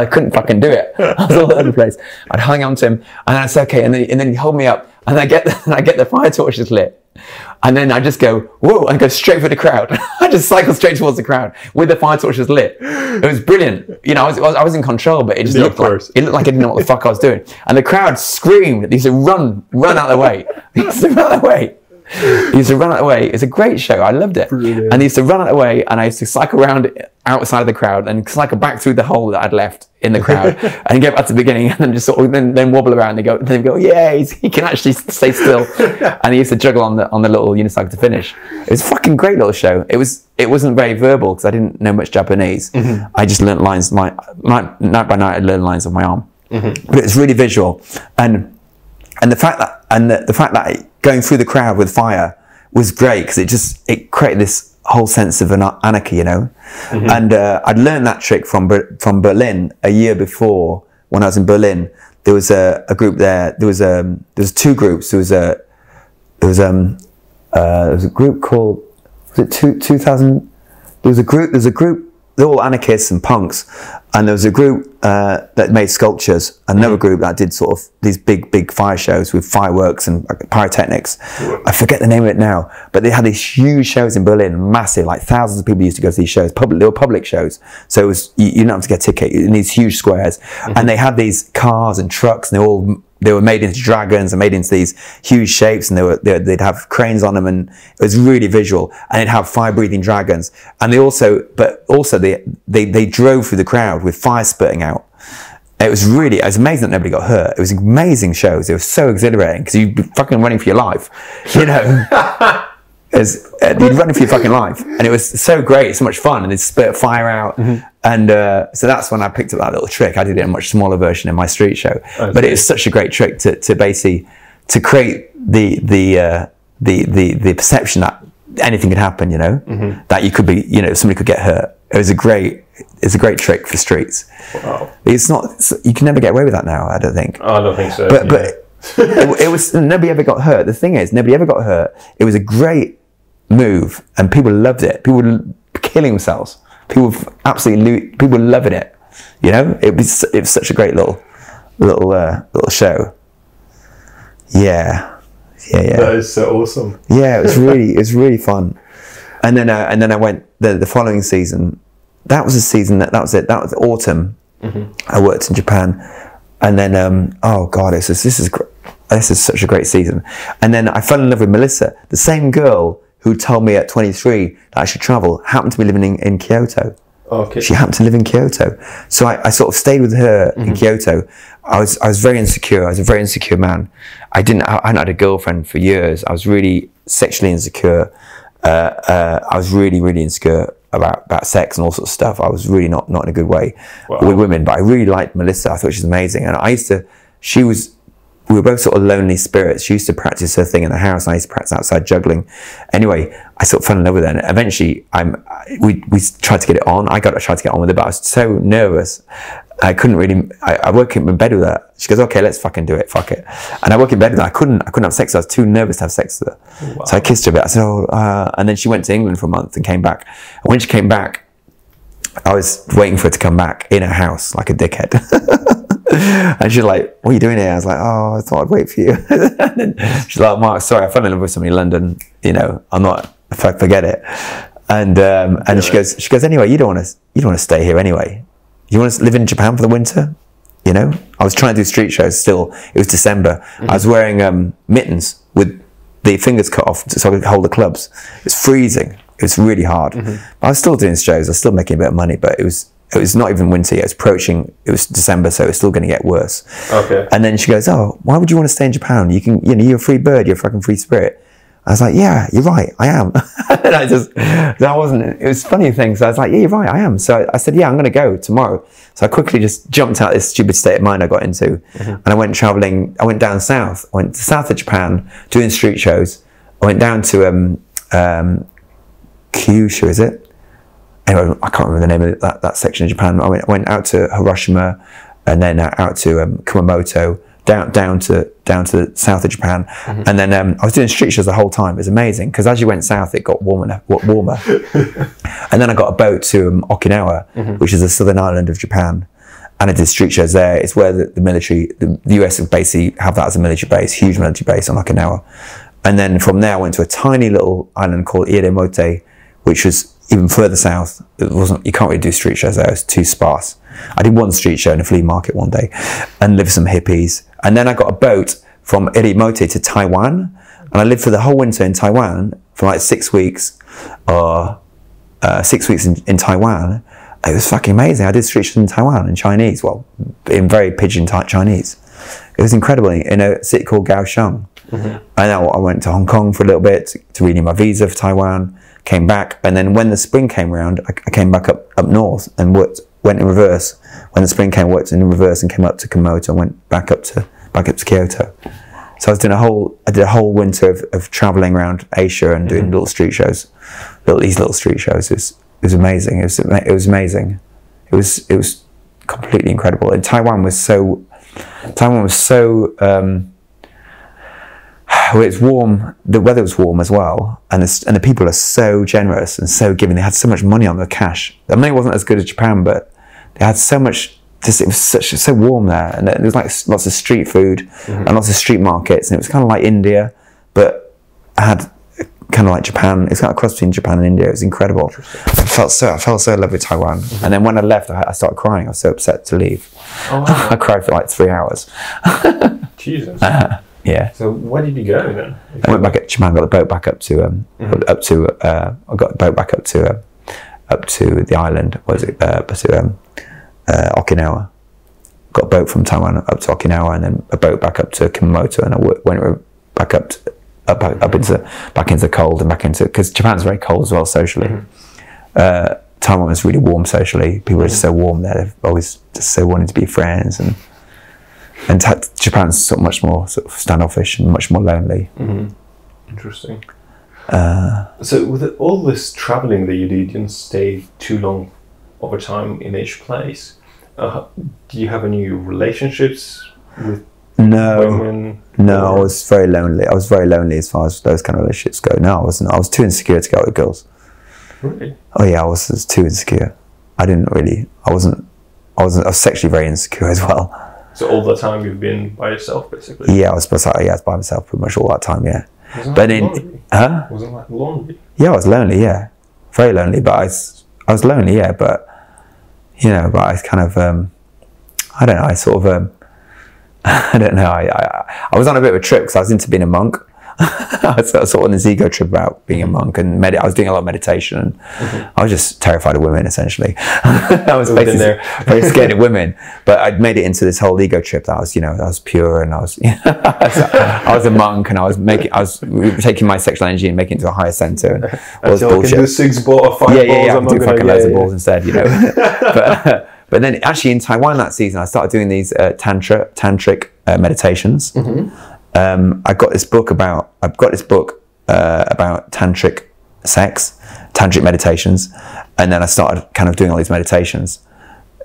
I couldn't fucking do it. I was all over the place. I'd hang on to him, and then I'd say okay, and then he'd hold me up, and I get the fire torches lit. And then I just go, whoa, and go straight for the crowd. I just cycle straight towards the crowd with the fire torches lit. It was brilliant. You know, I was in control, but it just looked like I didn't know what the fuck I was doing. And the crowd screamed. They used to run out of the way. It was a great show. I loved it. Brilliant. And they used to run out of the way, and I used to cycle around outside of the crowd and cycle back through the hole that I'd left in the crowd and get back to the beginning and then just sort of then wobble around and go, yeah, he can actually stay still. And he used to juggle on the little unicycle to finish. It was a fucking great little show. It wasn't very verbal because I didn't know much Japanese. I just learnt lines. Night by night I'd learn lines on my arm. But it was really visual. And the fact that going through the crowd with fire was great because it created this whole sense of anarchy, you know. And I'd learned that trick from Berlin a year before when I was in Berlin. There was a group there. There was two groups. There was a group called, was it 2000? There was a group. There's a group they're all anarchists and punks, and there was a group that made sculptures, another group that did sort of these big fire shows with fireworks and pyrotechnics. I forget the name of it now, but they had these huge shows in Berlin, massive, like thousands of people used to go to these shows. They were public shows, so it was, you didn't have to get a ticket in these huge squares, and they had these cars and trucks, and they were made into dragons and made into these huge shapes, and they'd have cranes on them, and it was really visual, and it'd have fire-breathing dragons. And they also, they drove through the crowd with fire spurting out. It was amazing that nobody got hurt. It was amazing shows. It was so exhilarating, because you'd be fucking running for your life, you know. You'd run for your fucking life, and it was so great, so much fun, and it spit fire out, and so that's when I picked up that little trick. I did it in a much smaller version in my street show, but it was such a great trick to basically to create the perception that anything could happen, you know, that you could be, you know, somebody could get hurt. It's a great trick for streets. Wow, you can never get away with that now. I don't think. Oh, I don't think so. But it was nobody ever got hurt. The thing is, nobody ever got hurt. It was a great move, and people loved it. People were killing themselves. People were loving it. You know, it was such a great little show. Yeah. That is so awesome. Yeah, it was really fun. And then I went the following season. That was a season that was it. That was autumn. I worked in Japan. And then, oh God, this is such a great season. And then I fell in love with Melissa, the same girl who told me at 23 that I should travel, happened to be living in Kyoto. Okay. She happened to live in Kyoto. So I sort of stayed with her in Kyoto. I was very insecure. I was a very insecure man. I hadn't had a girlfriend for years. I was really sexually insecure. I was really insecure about sex and all sorts of stuff. I was really not in a good way with women, but I really liked Melissa. I thought she was amazing, and we were both sort of lonely spirits. She used to practice her thing in the house, and I used to practice outside juggling. Anyway, I sort of fell in love with her, and eventually we tried to get it on. I tried to get on with it, but I was so nervous. I couldn't really. I woke up in bed with her. She goes, "Okay, let's fucking do it. Fuck it." And I woke in bed with her. I couldn't have sex. I was too nervous to have sex with her. Wow. So I kissed her a bit. I said, "Oh," and then she went to England for a month and came back. And when she came back, I was waiting for her to come back in her house like a dickhead. And she's like, "What are you doing here?" I was like, "Oh, I thought I'd wait for you." And then she's like, "Mark, sorry, I fell in love with somebody in London. You know, I'm not. Forget it." And she goes, "Anyway, you don't want to stay here anyway. You want to live in Japan for the winter?" You know, I was trying to do street shows still. It was December. I was wearing mittens with the fingers cut off so I could hold the clubs. It was freezing. It was really hard. But I was still doing shows. I was still making a bit of money, but it was not even winter yet. It was approaching. It was December, so it was still going to get worse. Okay. And then she goes, "Oh, why would you want to stay in Japan? You can, you know, you're a free bird. You're a fucking free spirit." I was like, "Yeah, you're right, I am." And it was funny things. So I was like, "Yeah, you're right, I am." So I said, "Yeah, I'm going to go tomorrow." So I quickly just jumped out of this stupid state of mind I got into. And I went traveling, I went down south. I went to south of Japan, doing street shows. I went down to Kyushu, is it? Anyway, I can't remember the name of that section of Japan. I went out to Hiroshima, and then out to Kumamoto. Down to the south of Japan, and then I was doing street shows the whole time. It was amazing because as you went south, it got warmer, and then I got a boat to Okinawa, which is the southern island of Japan, and I did street shows there. It's where the US basically have that as a military base, huge military base on Okinawa, and then from there I went to a tiny little island called Yamanote, which was even further south. You can't really do street shows there; it's too sparse. I did one street show in a flea market one day and lived with some hippies. And then I got a boat from Irimote to Taiwan. And I lived for the whole winter in Taiwan for like 6 weeks or 6 weeks in Taiwan. It was fucking amazing. I did street shows in Taiwan in Chinese, well, in very pidgin type Chinese. It was incredible in a city called Kaohsiung. And I went to Hong Kong for a little bit to renew my visa for Taiwan, came back. And then when the spring came around, I came back up north and went in reverse. When the spring came, worked in reverse and came up to Komodo and went back up to Kyoto. So I was doing I did a whole winter of traveling around Asia and doing little street shows, these little street shows. It was amazing. It was amazing. It was completely incredible. And Taiwan was so it's warm, the weather was warm as well, and the people are so generous and so giving. They had so much money on their cash. I mean, it wasn't as good as Japan, but they had so much, just, it was so warm there, and there was like lots of street food and lots of street markets, and it was kind of like India, but I had kind of like Japan. It's kind of a cross between Japan and India. It was incredible. I felt so in love with Taiwan. And then when I left, I started crying. I was so upset to leave. Oh, wow. I cried for like 3 hours. Jesus. Yeah. So where did you go then? I went back to Japan. Got the boat back up to I got the boat back up to the island. What is it? Okinawa. Got a boat from Taiwan up to Okinawa, and then a boat back up to Kumamoto, and I went back up to. Back into the cold and back into, because Japan's very cold as well socially. Taiwan was really warm socially. People are just so warm there. They've always just so wanted to be friends, and Japan's sort of much more sort of standoffish and much more lonely. Interesting. So with all this traveling that you did, you didn't stay too long of a time in each place. Do you have any relationships with? No, I was very lonely. I was very lonely as far as those kind of relationships go. No, I wasn't. I was too insecure to go out with girls. Really? Oh yeah, I was too insecure. I didn't really. I was sexually very insecure as well. So all the time you've been by yourself, basically. Yeah, I was by myself pretty much all that time. Yeah. Wasn't like lonely. Yeah, I was lonely. Yeah, very lonely. But I was lonely. Yeah, but you know, but I kind of, I don't know. I sort of. I don't know. I was on a bit of a trip because I was into being a monk. I was sort of on this ego trip about being a monk, and I was doing a lot of meditation. And I was just terrified of women, essentially. I was basically very scared of women, but I'd made it into this whole ego trip. That I was, you know, I was pure, and I was, you know, I was a monk, and I was taking my sexual energy and making it to a higher center. And all this bullshit. I can do 6 balls or 5 balls. I can do fucking loads of balls instead, you know. But then actually in Taiwan that season, I started doing these tantric meditations. I've got this book about tantric sex, tantric meditations. And then I started kind of doing all these meditations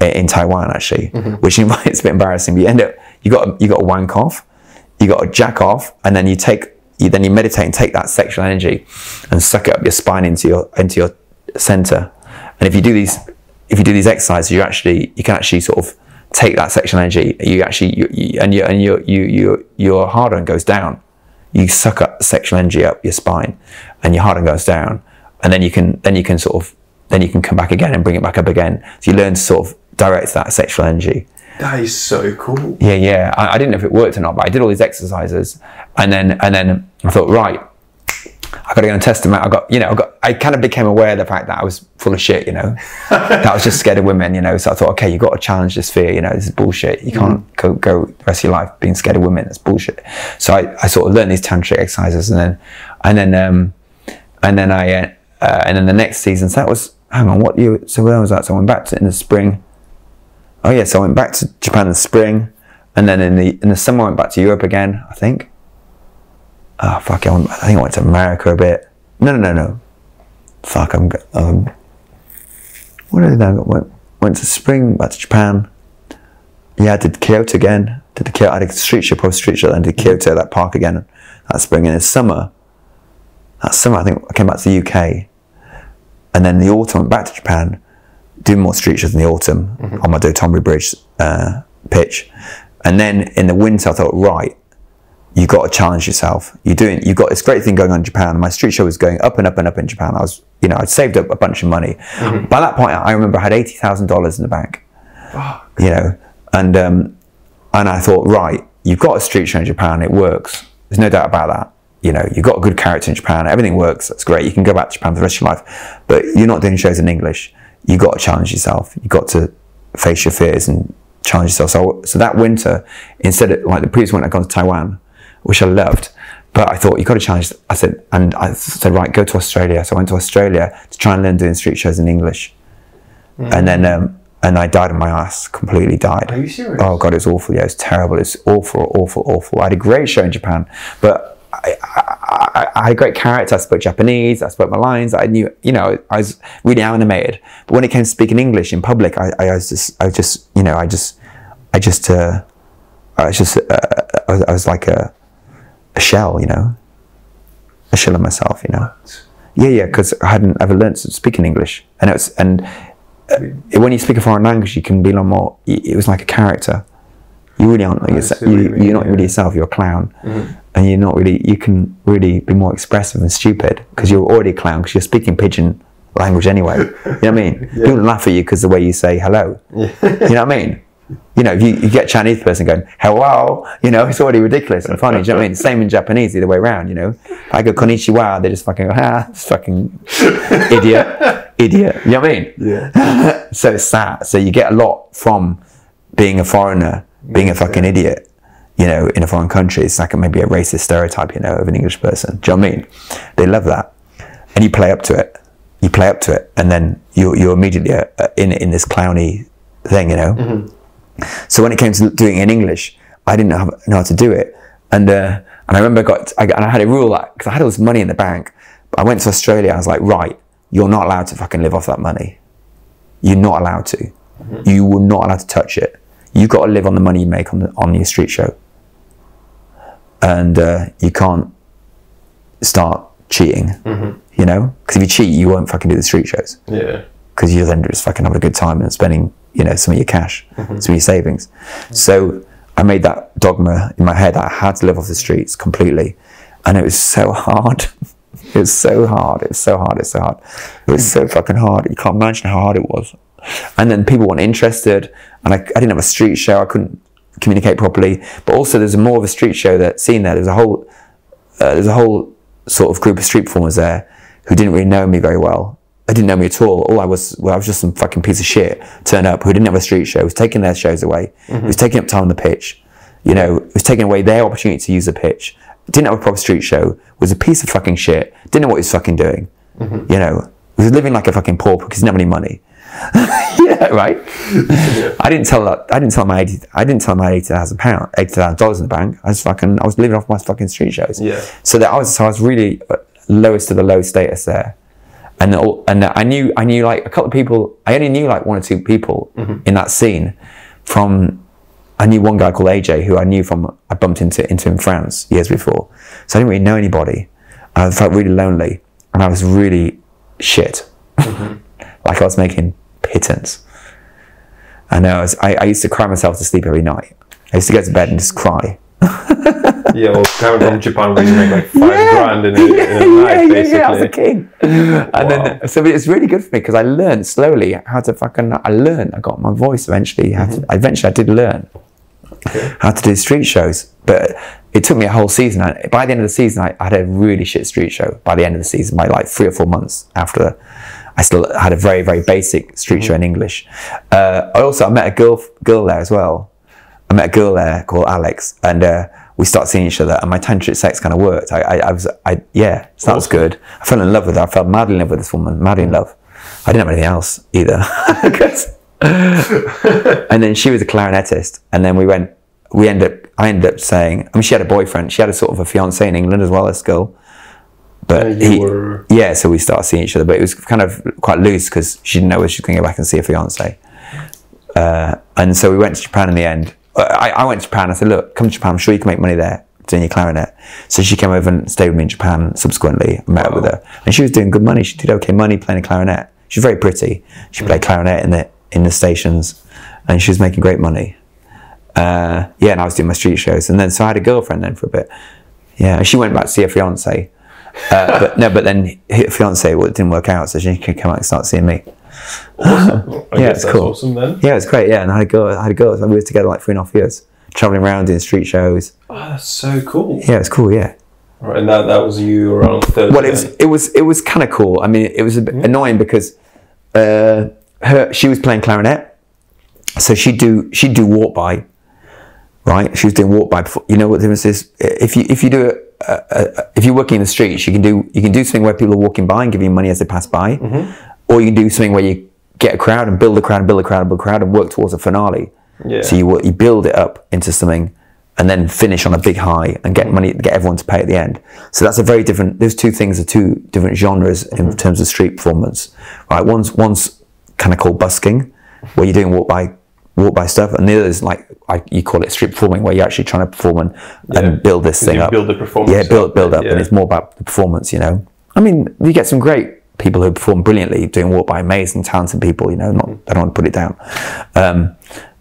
in Taiwan actually, which it's a bit embarrassing, but you end up, you got to wank off, you got to jack off, and then you meditate and take that sexual energy and suck it up your spine into your center. And if you do these exercises, you can actually sort of take that sexual energy. Your hardon goes down. You suck up sexual energy up your spine, and your hardon goes down. And then you can come back again and bring it back up again. So you learn to sort of direct that sexual energy. That is so cool. Yeah, yeah. I didn't know if it worked or not, but I did all these exercises, and then I thought, right, I got to go and test them out. I kind of became aware of the fact that I was full of shit, you know, that I was just scared of women, you know. So I thought, okay, you've got to challenge this fear, you know, this is bullshit. You can't go the rest of your life being scared of women. That's bullshit. So I sort of learned these tantric exercises, and then the next season. So that was, hang on, what year? So where was that? So I went back to in the spring. Oh yeah, so I went back to Japan in the spring, and then in the summer I went back to Europe again, I think. Oh, fuck, I think I went to America a bit. No. Fuck, what did I go? Went to spring, back to Japan. Yeah, I did Kyoto again. I did street trip, then did Kyoto, that park again, that spring. And in summer, I think I came back to the UK. And then in the autumn, I went back to Japan, doing more street trips in the autumn on my Dotonbori Bridge pitch. And then in the winter, I thought, right, you got to challenge yourself. You've got this great thing going on in Japan. My street show was going up and up and up in Japan. I'd saved up a bunch of money. By that point, I remember I had $80,000 in the bank. Oh, you know, and I thought, right, you've got a street show in Japan. It works. There's no doubt about that. You know, you've got a good character in Japan. Everything works. That's great. You can go back to Japan for the rest of your life, but you're not doing shows in English. You've got to challenge yourself. You've got to face your fears and challenge yourself. So that winter, instead of like the previous winter, I'd gone to Taiwan, which I loved, but I thought, you've got to challenge. I said, right, go to Australia. So I went to Australia to try and learn doing street shows in English. And then, and I died on my ass, completely died. Are you serious? Oh God, it was awful. Yeah, it was terrible. It's awful. I had a great show in Japan, but I had great character. I spoke Japanese, I spoke my lines. I knew, you know, I was really animated, but when it came to speaking English in public, I was just like a, a shell, you know, a shell of myself, you know. Yeah, yeah, because I hadn't ever learned to speak in English, and it was, and when you speak a foreign language, you can be a lot more. It was like a character. You really aren't like yourself. You're not really yourself. You're a clown, and you're not really. You can really be more expressive and stupid because you're already a clown because you're speaking pidgin language anyway. You know what I mean? Yeah. People laugh at you because the way you say hello. Yeah. You know what I mean? You know, if you get a Chinese person going hello, you know, it's already ridiculous and funny. Do you know what I mean? Same in Japanese, either way around. You know, I go konnichiwa, they just fucking go, ah, this fucking idiot. You know what I mean? Yeah. So it's sad. So you get a lot from being a foreigner, being a fucking idiot, you know, in a foreign country. It's like maybe a racist stereotype, you know, of an English person. Do you know what I mean? They love that, and you play up to it. You play up to it, and then you're immediately in this clowny thing, you know. Mm-hmm. So when it came to doing it in English, I didn't know how to do it, and I remember I had a rule that because I had all this money in the bank. But I went to Australia. I was like, right, you're not allowed to fucking live off that money. You're not allowed to. Mm-hmm. You were not allowed to touch it. You got to live on the money you make on your street show, and you can't start cheating. Mm-hmm. You know, because if you cheat, you won't fucking do the street shows. Yeah, because you then just fucking have a good time and spending, you know, some of your cash, mm-hmm. some of your savings. Mm-hmm. So I made that dogma in my head that I had to live off the streets completely. And it was so hard. It was so hard. It was so hard. It was so hard. It was so fucking hard. You can't imagine how hard it was. And then people weren't interested. And I didn't have a street show. I couldn't communicate properly. But also there's more of a street show that scene there. There's a whole sort of group of street performers there who didn't really know me very well. They didn't know me at all. I was just some fucking piece of shit turned up who didn't have a street show, was taking their shows away, mm-hmm. was taking up time on the pitch, you know, was taking away their opportunity to use the pitch, didn't have a proper street show, was a piece of fucking shit, didn't know what he was fucking doing, mm-hmm. you know, was living like a fucking pauper because he didn't have any money. Yeah, right. Yeah. I didn't tell my $80,000 in the bank. I was living off my fucking street shows. Yeah. So that I was really lowest of the low status there. And I knew like a couple of people. I only knew like one or two people mm-hmm. in that scene. I knew one guy called AJ who I knew from I bumped into in France years before. So I didn't really know anybody. I felt really lonely, and I was really shit. Mm-hmm. Like I was making pittance. And I used to cry myself to sleep every night. I used to go to bed and just cry. Yeah, well, coming from Japan, we make like $5,000 in a night, basically. Yeah, I was a king. And then, so it's really good for me because I learned slowly how to fucking. I got my voice eventually. Eventually, I did learn how to do street shows, but it took me a whole season. By the end of the season, I had a really shit street show. By the end of the season, by like 3 or 4 months after, I still had a very, very basic street show in English. I met a girl there as well. I met a girl there called Alex, and we started seeing each other, and my tantric sex kind of worked. So that was good. I fell in love with her. I fell madly in love with this woman, madly in love. I didn't have anything else either. And then she was a clarinetist, and then I ended up saying, I mean, she had a boyfriend. She had a sort of a fiance in England as well, this girl. But so we started seeing each other, but it was kind of quite loose because she didn't know whether she was going to go back and see her fiance. And so we went to Japan in the end. I went to Japan. I said, look, come to Japan. I'm sure you can make money there doing your clarinet. So she came over and stayed with me in Japan subsequently. I met up with her. And she was doing good money. She did okay money playing a clarinet. She was very pretty. She played clarinet in the stations. And she was making great money. And I was doing my street shows. And then, so I had a girlfriend then for a bit. Yeah, and she went back to see her fiancé. But then her fiancé didn't work out. So she could come out and start seeing me. Awesome. Yeah, it's cool. Awesome, then. Yeah, it's great. Yeah, and I had a girl. We were together like 3.5 years, traveling around doing street shows. Oh, that's so cool. Yeah, it's cool. Yeah. Right, and that was you around 30. Well, it was kind of cool. I mean, it was a bit annoying because she was playing clarinet, so she'd do walk by, right? She was doing walk by. Before, you know what the difference is? If you do it. If you're working in the streets, you can do something where people are walking by and give you money as they pass by, or you can do something where you get a crowd and build a crowd and work towards a finale. Yeah. So you build it up into something, and then finish on a big high and get money, get everyone to pay at the end. So that's a very different. Those two things are two different genres in terms of street performance. Right, one's kind of called busking, where you're doing walk by walk by stuff, and the other is like you call it street performing, where you're actually trying to perform and build this thing up. Build the performance. Yeah, build up, and it's more about the performance. You know, I mean, you get some great people who perform brilliantly doing walk by maze, and talented people. You know, I don't want to put it down,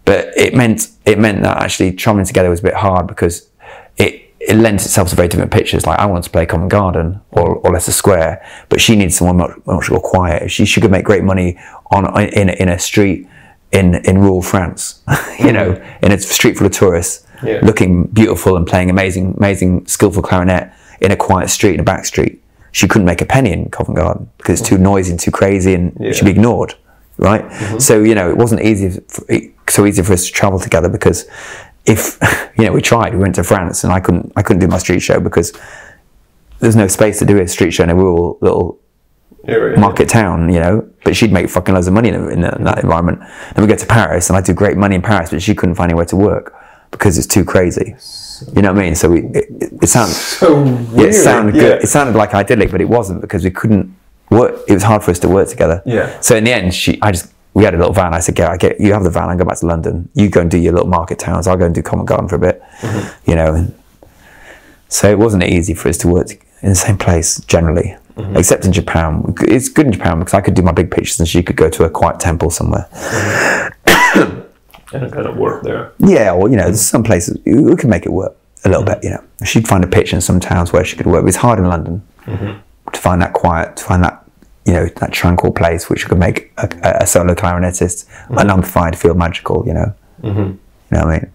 but it meant that actually chumming together was a bit hard, because it lends itself to very different pictures. Like, I wanted to play Covent Garden or Leicester Square, but she needs someone much more quiet. She could make great money in a street in rural France, you know, in a street full of tourists, looking beautiful and playing amazing, skillful clarinet in a quiet street, in a back street. She couldn't make a penny in Covent Garden because it's too noisy and too crazy, and she'd be ignored, right? So, you know, it wasn't so easy for us to travel together, because if, you know, we tried, we went to France, and I couldn't do my street show because there's no space to do a street show in a rural little market town, you know, but she'd make fucking loads of money in that environment. Then we go to Paris, and I do great money in Paris, but she couldn't find anywhere to work because it's too crazy. You know what I mean? So it sounded so weird. It sounded good. It sounded like idyllic, but it wasn't, because we couldn't work. It was hard for us to work together. Yeah. So in the end, we had a little van. I said, "Get you have the van. I go back to London. You go and do your little market towns. I'll go and do Covent Garden for a bit." You know. And so it wasn't easy for us to work in the same place generally, except in Japan. It's good in Japan because I could do my big pictures and she could go to a quiet temple somewhere. And kind of work there. Yeah, well, you know, there's some places we can make it work a little bit, you know. She'd find a pitch in some towns where she could work. It was hard in London to find that quiet, to find that, you know, that tranquil place which could make a solo clarinetist, an unamplified, feel magical, you know. You know what I mean?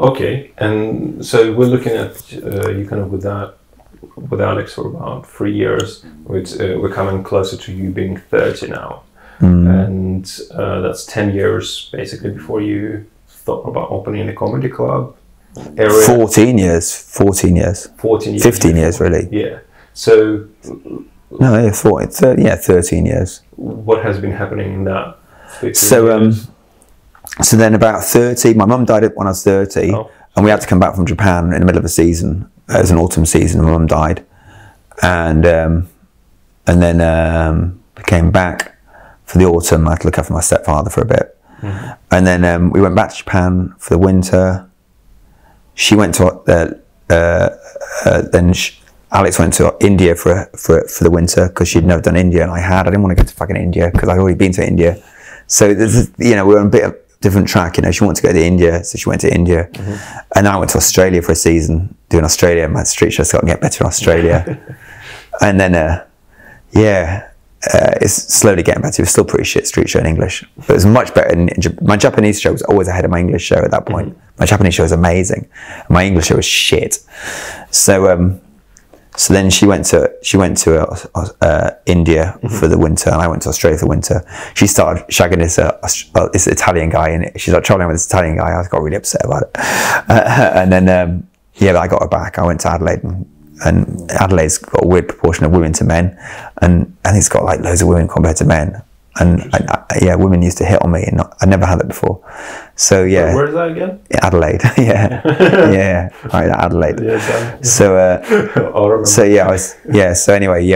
Okay, and so we're looking at you kind of with Alex for about 3 years. We're coming closer to you being 30 now. And that's 10 years basically before you thought about opening a comedy club area. 15 years really. Yeah. So no, yeah, 13 years. What has been happening in that 15 years? So then about 30, my mum died when I was 30, and we had to come back from Japan in the middle of a season. It was an autumn season, and my mum died, and then we came back for the autumn. I had to look after my stepfather for a bit. And then we went back to Japan for the winter. She went to, Alex went to India for the winter, because she'd never done India, and I didn't want to go to fucking India because I'd already been to India. So, you know, we were on a bit of a different track, you know. She wanted to go to India, so she went to India. And I went to Australia for a season, doing Australia, and my street show got to get better in Australia. And then, it's slowly getting better. It was still pretty shit street show in English, but it was much better. My Japanese show was always ahead of my English show at that point. My Japanese show was amazing, and my English show was shit. So, so then she went to India for the winter, and I went to Australia for the winter. She started shagging this Italian guy, and she started traveling with this Italian guy. I got really upset about it, and then but I got her back. I went to Adelaide. And Adelaide's got a weird proportion of women to men, and it's got like loads of women compared to men, and women used to hit on me, and I never had that before. So yeah, where's that again? Adelaide. Adelaide. So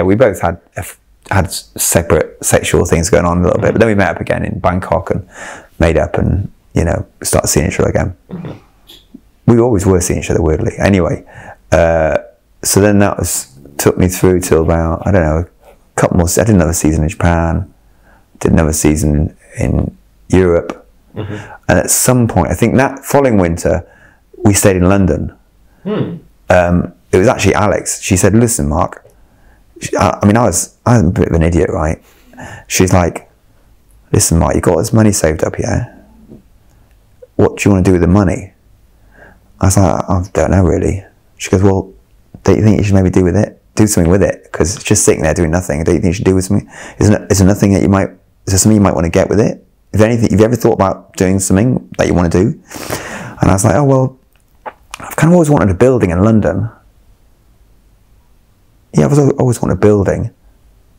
we both had separate sexual things going on a little bit, but then we met up again in Bangkok and made up, and you know, started seeing each other again. We always were seeing each other weirdly anyway. So then that took me through till about, I don't know, a couple more. I did another season in Japan, did another season in Europe, and at some point, I think that following winter, we stayed in London. It was actually Alex. She said, "Listen, Mark," I was a bit of an idiot, right? She's like, "Listen, Mark, you got all this money saved up here. What do you want to do with the money?" I was like, "I don't know really." She goes, "Well, don't you think you should maybe do with it? Do something with it, because it's just sitting there doing nothing. Don't you think you should do with something? Is there something you might want to get with it? If anything, have you ever thought about doing something that you want to do?" And I was like, "Oh well, I've kind of always wanted a building in London. Yeah, I've always wanted a building,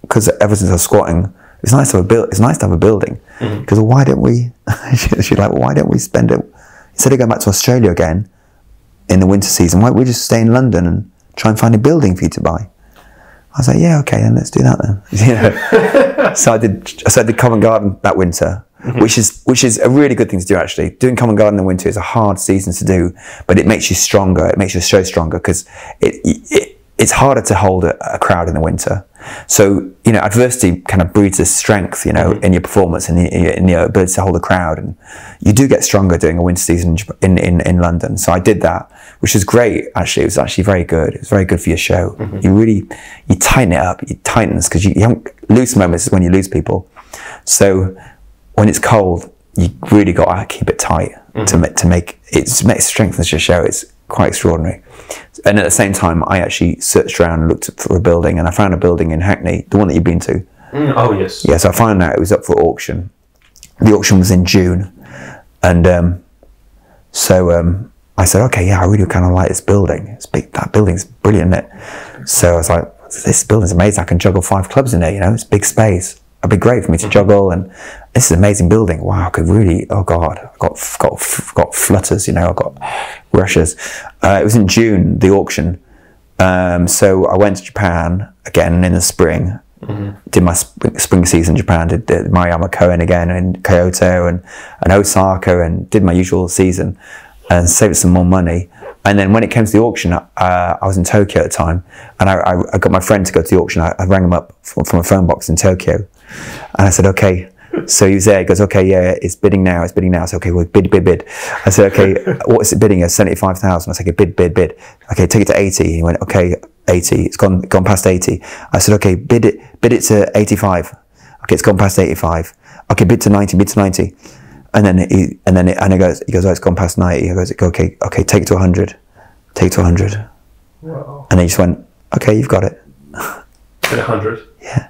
because ever since I was squatting, it's nice to have a building. Because why don't we?" She's like, "Well, why don't we spend it instead of going back to Australia again in the winter season? Why don't we just stay in London and try and find a building for you to buy?" I was like, "Yeah, okay, then let's do that then." You know? So I did Covent Garden that winter, which is a really good thing to do, actually. Doing Covent Garden in the winter is a hard season to do, but it makes you stronger. It makes your show stronger because it's harder to hold a crowd in the winter. So, you know, adversity kind of breeds this strength, you know, in your performance and in your ability to hold a crowd. And you do get stronger doing a winter season in London. So I did that, which was great, actually. It was actually very good. It was very good for your show. Mm-hmm. You really, you tighten it up, you tighten this, because you haven't, loose moments is when you lose people. So when it's cold, you really got to keep it tight to make it strengthens your show. It's quite extraordinary. And at the same time, I actually searched around and looked for a building, and I found a building in Hackney, the one that you've been to. Oh, yes. Yes, I found out it was up for auction. The auction was in June. And so I said, okay, yeah, I really kind of like this building. It's big, that building's brilliant, isn't it? So I was like, this building's amazing. I can juggle 5 clubs in there, you know, it's big space. It'd be great for me to juggle, and this is an amazing building. Wow, I could really, oh God, I got flutters, you know, I got rushes. It was in June, the auction. So I went to Japan again in the spring, did my spring season in Japan, did Maruyama Koen again in Kyoto and Osaka, and did my usual season and saved some more money. And then when it came to the auction, I was in Tokyo at the time, and I got my friend to go to the auction. I rang him up from a phone box in Tokyo. And I said, okay. So he was there. He goes, okay, yeah, it's bidding now. It's bidding now. I said, okay, well, bid. I said, okay, what is it bidding at? 75,000. I said, okay, bid. Okay, take it to 80. He went, okay, 80. It's gone past 80. I said, okay, bid it to 85. Okay, it's gone past 85. Okay, bid to 90. And then he goes, oh, it's gone past 90. He goes, okay, take it to 100. Wow. And he just went, okay, you've got it. At 100. Yeah.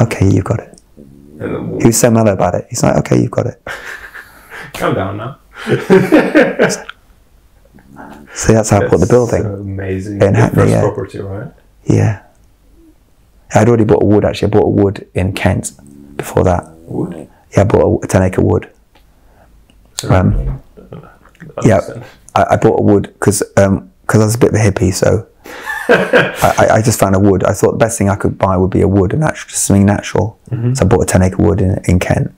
Okay, you've got it. He was so mellow about it. He's like, okay, you've got it. Calm down now. So that's how I bought the building. So amazing. In Hackney, first property, right? Yeah. I'd already bought a wood, actually. I bought a wood in Kent before that. Wood? Yeah, I bought a 10-acre wood. Sorry, I bought a wood because I was a bit of a hippie, so... I just found a wood. I thought the best thing I could buy would be a wood, and something natural. So I bought a 10-acre wood in Kent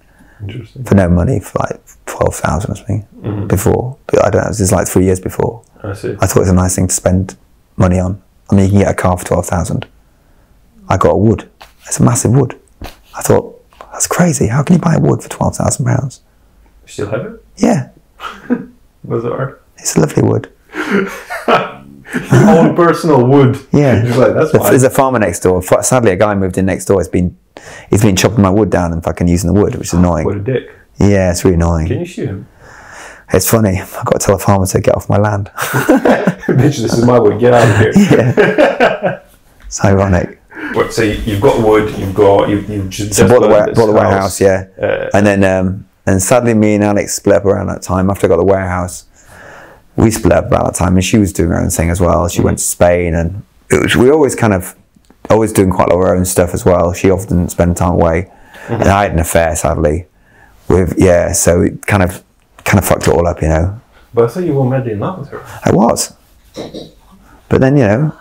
for no money, for like 12,000 or something before. But I don't know, it was like 3 years before. I see. I thought it was a nice thing to spend money on. I mean, you can get a car for 12,000. I got a wood. It's a massive wood. I thought, that's crazy. How can you buy a wood for £12,000? You still have it? Yeah. Was it art? It's a lovely wood. Your own personal wood. Yeah, like, there's a farmer next door. Sadly, a guy moved in next door. He's been chopping my wood down and fucking using the wood, which is annoying. What a dick. Yeah, it's really annoying. Can you shoot him? It's funny. I've got to tell the farmer to get off my land. Bitch, this is my wood. Get out of here. Yeah. It's ironic. What, so you've got wood. You've just so bought the warehouse. Yeah, and sadly, me and Alex split up around that time. After I got the warehouse. We split up about that time, and she was doing her own thing as well. She went to Spain, and it was, we always kind of, always doing quite a lot of our own stuff as well. She often spent time away, and I had an affair, sadly. So it kind of fucked it all up, you know. But I thought you were madly in love with her. I was, but then, you know,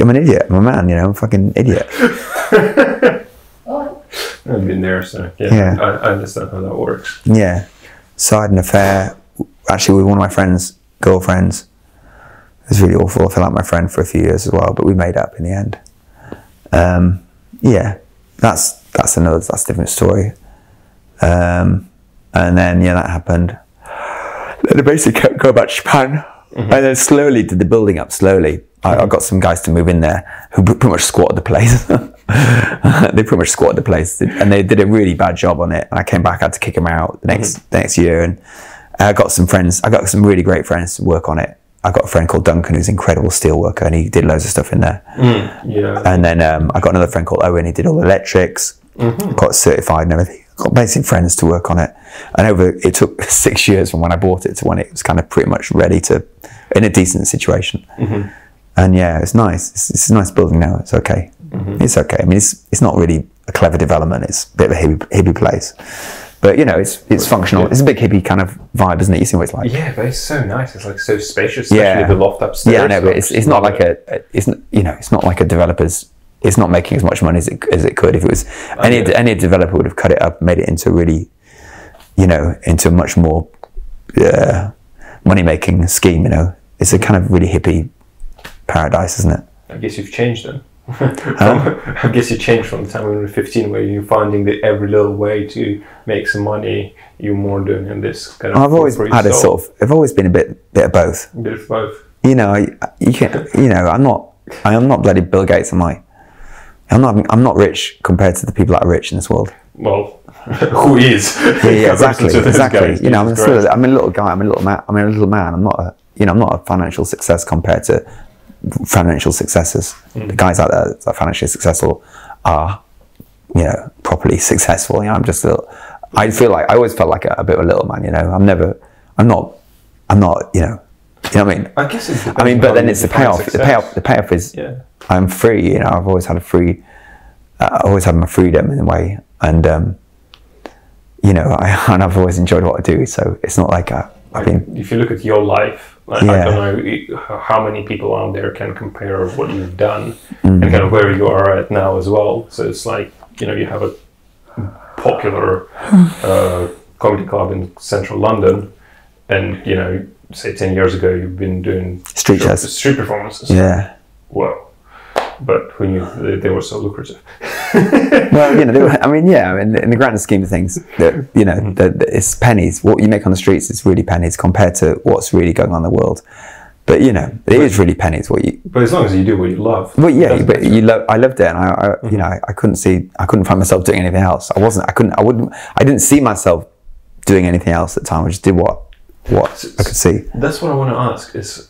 I'm an idiot. I'm a man, you know. I'm a fucking idiot. I've been there, so yeah. I understand how that works. Yeah, so I had an affair, actually, with one of my friends. Girlfriends. It was really awful. I felt like my friend for a few years as well, but we made up in the end. Yeah, that's a different story. And then yeah, that happened. Then I basically kept going back to Japan, and then slowly did the building up. Slowly, I got some guys to move in there who pretty much squatted the place. And they did a really bad job on it. And I came back, I had to kick them out the next year, and. I got some friends. I got some really great friends to work on it. I got a friend called Duncan, who's an incredible steel worker, and he did loads of stuff in there. Yeah. And then I got another friend called Owen. He did all the electrics. Got certified and everything. Got basic friends to work on it. And it took 6 years from when I bought it to when it was kind of pretty much ready to, in a decent situation. And yeah, it's nice. It's a nice building now. It's okay. It's okay. I mean, it's not really a clever development. It's a bit of a hippie place. But you know, it's functional. Yeah. It's a big hippie kind of vibe, isn't it? You see what it's like. Yeah, but it's so nice. It's like so spacious, especially the loft upstairs. Yeah, I know, but it's not like it's not like a developer's. It's not making as much money as it could. If it was, any developer would have cut it up, made it into really you know, into a much more money-making scheme, you know. It's a kind of really hippie paradise, isn't it? I guess you've changed then. I guess you changed from the time when you were 15, where you're finding that every little way to make some money, you're more doing in this kind of. I've always had a sort of. I've always been a bit of both. A bit of both. You know, you can. You know, I'm not. I am not bloody Bill Gates. Am I? I'm not rich compared to the people that are rich in this world. Well, who is? Yeah, exactly. Exactly. You know, I'm a little guy. I'm a little man. I'm not a. You know, I'm not a financial success compared to financial successes. Mm. The guys out there that are financially successful are, you know, properly successful. You know, I'm just a little, I feel like I always felt like a bit of a little man, you know. I'm not you know what I mean? I guess it's, I mean, but then it's the payoff. Success. The payoff is, yeah. I'm free, you know. I've always had my freedom in a way, and you know, I've always enjoyed what I do, so it's not like if you look at your life, I don't know how many people out there can compare what you've done and kind of where you are at now as well. So it's like, you know, you have a popular comedy club in central London, and, you know, say 10 years ago you've been doing street performances. Yeah. Wow. But who knew they were so lucrative? Well, you know, in the grand scheme of things, you know, it's pennies. What you make on the streets is really pennies compared to what's really going on in the world. But, you know, it is really pennies. But as long as you do what you love. Well, yeah, but I loved it, and you know, I couldn't find myself doing anything else. I didn't see myself doing anything else at the time. I just did what I could see. That's what I want to ask is,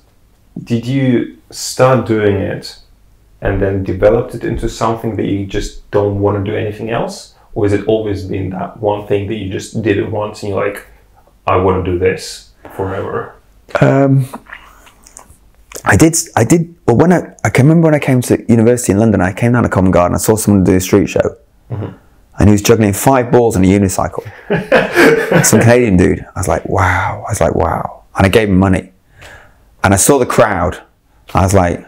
did you start doing it and then developed it into something that you just don't want to do anything else? Or has it always been that one thing that you just did it once and you're like, I want to do this forever? Well, I can remember when I came to university in London, I came down to Covent Garden, I saw someone do a street show. Mm-hmm. And he was juggling 5 balls on a unicycle. Some Canadian dude. I was like, wow. And I gave him money. And I saw the crowd. I was like,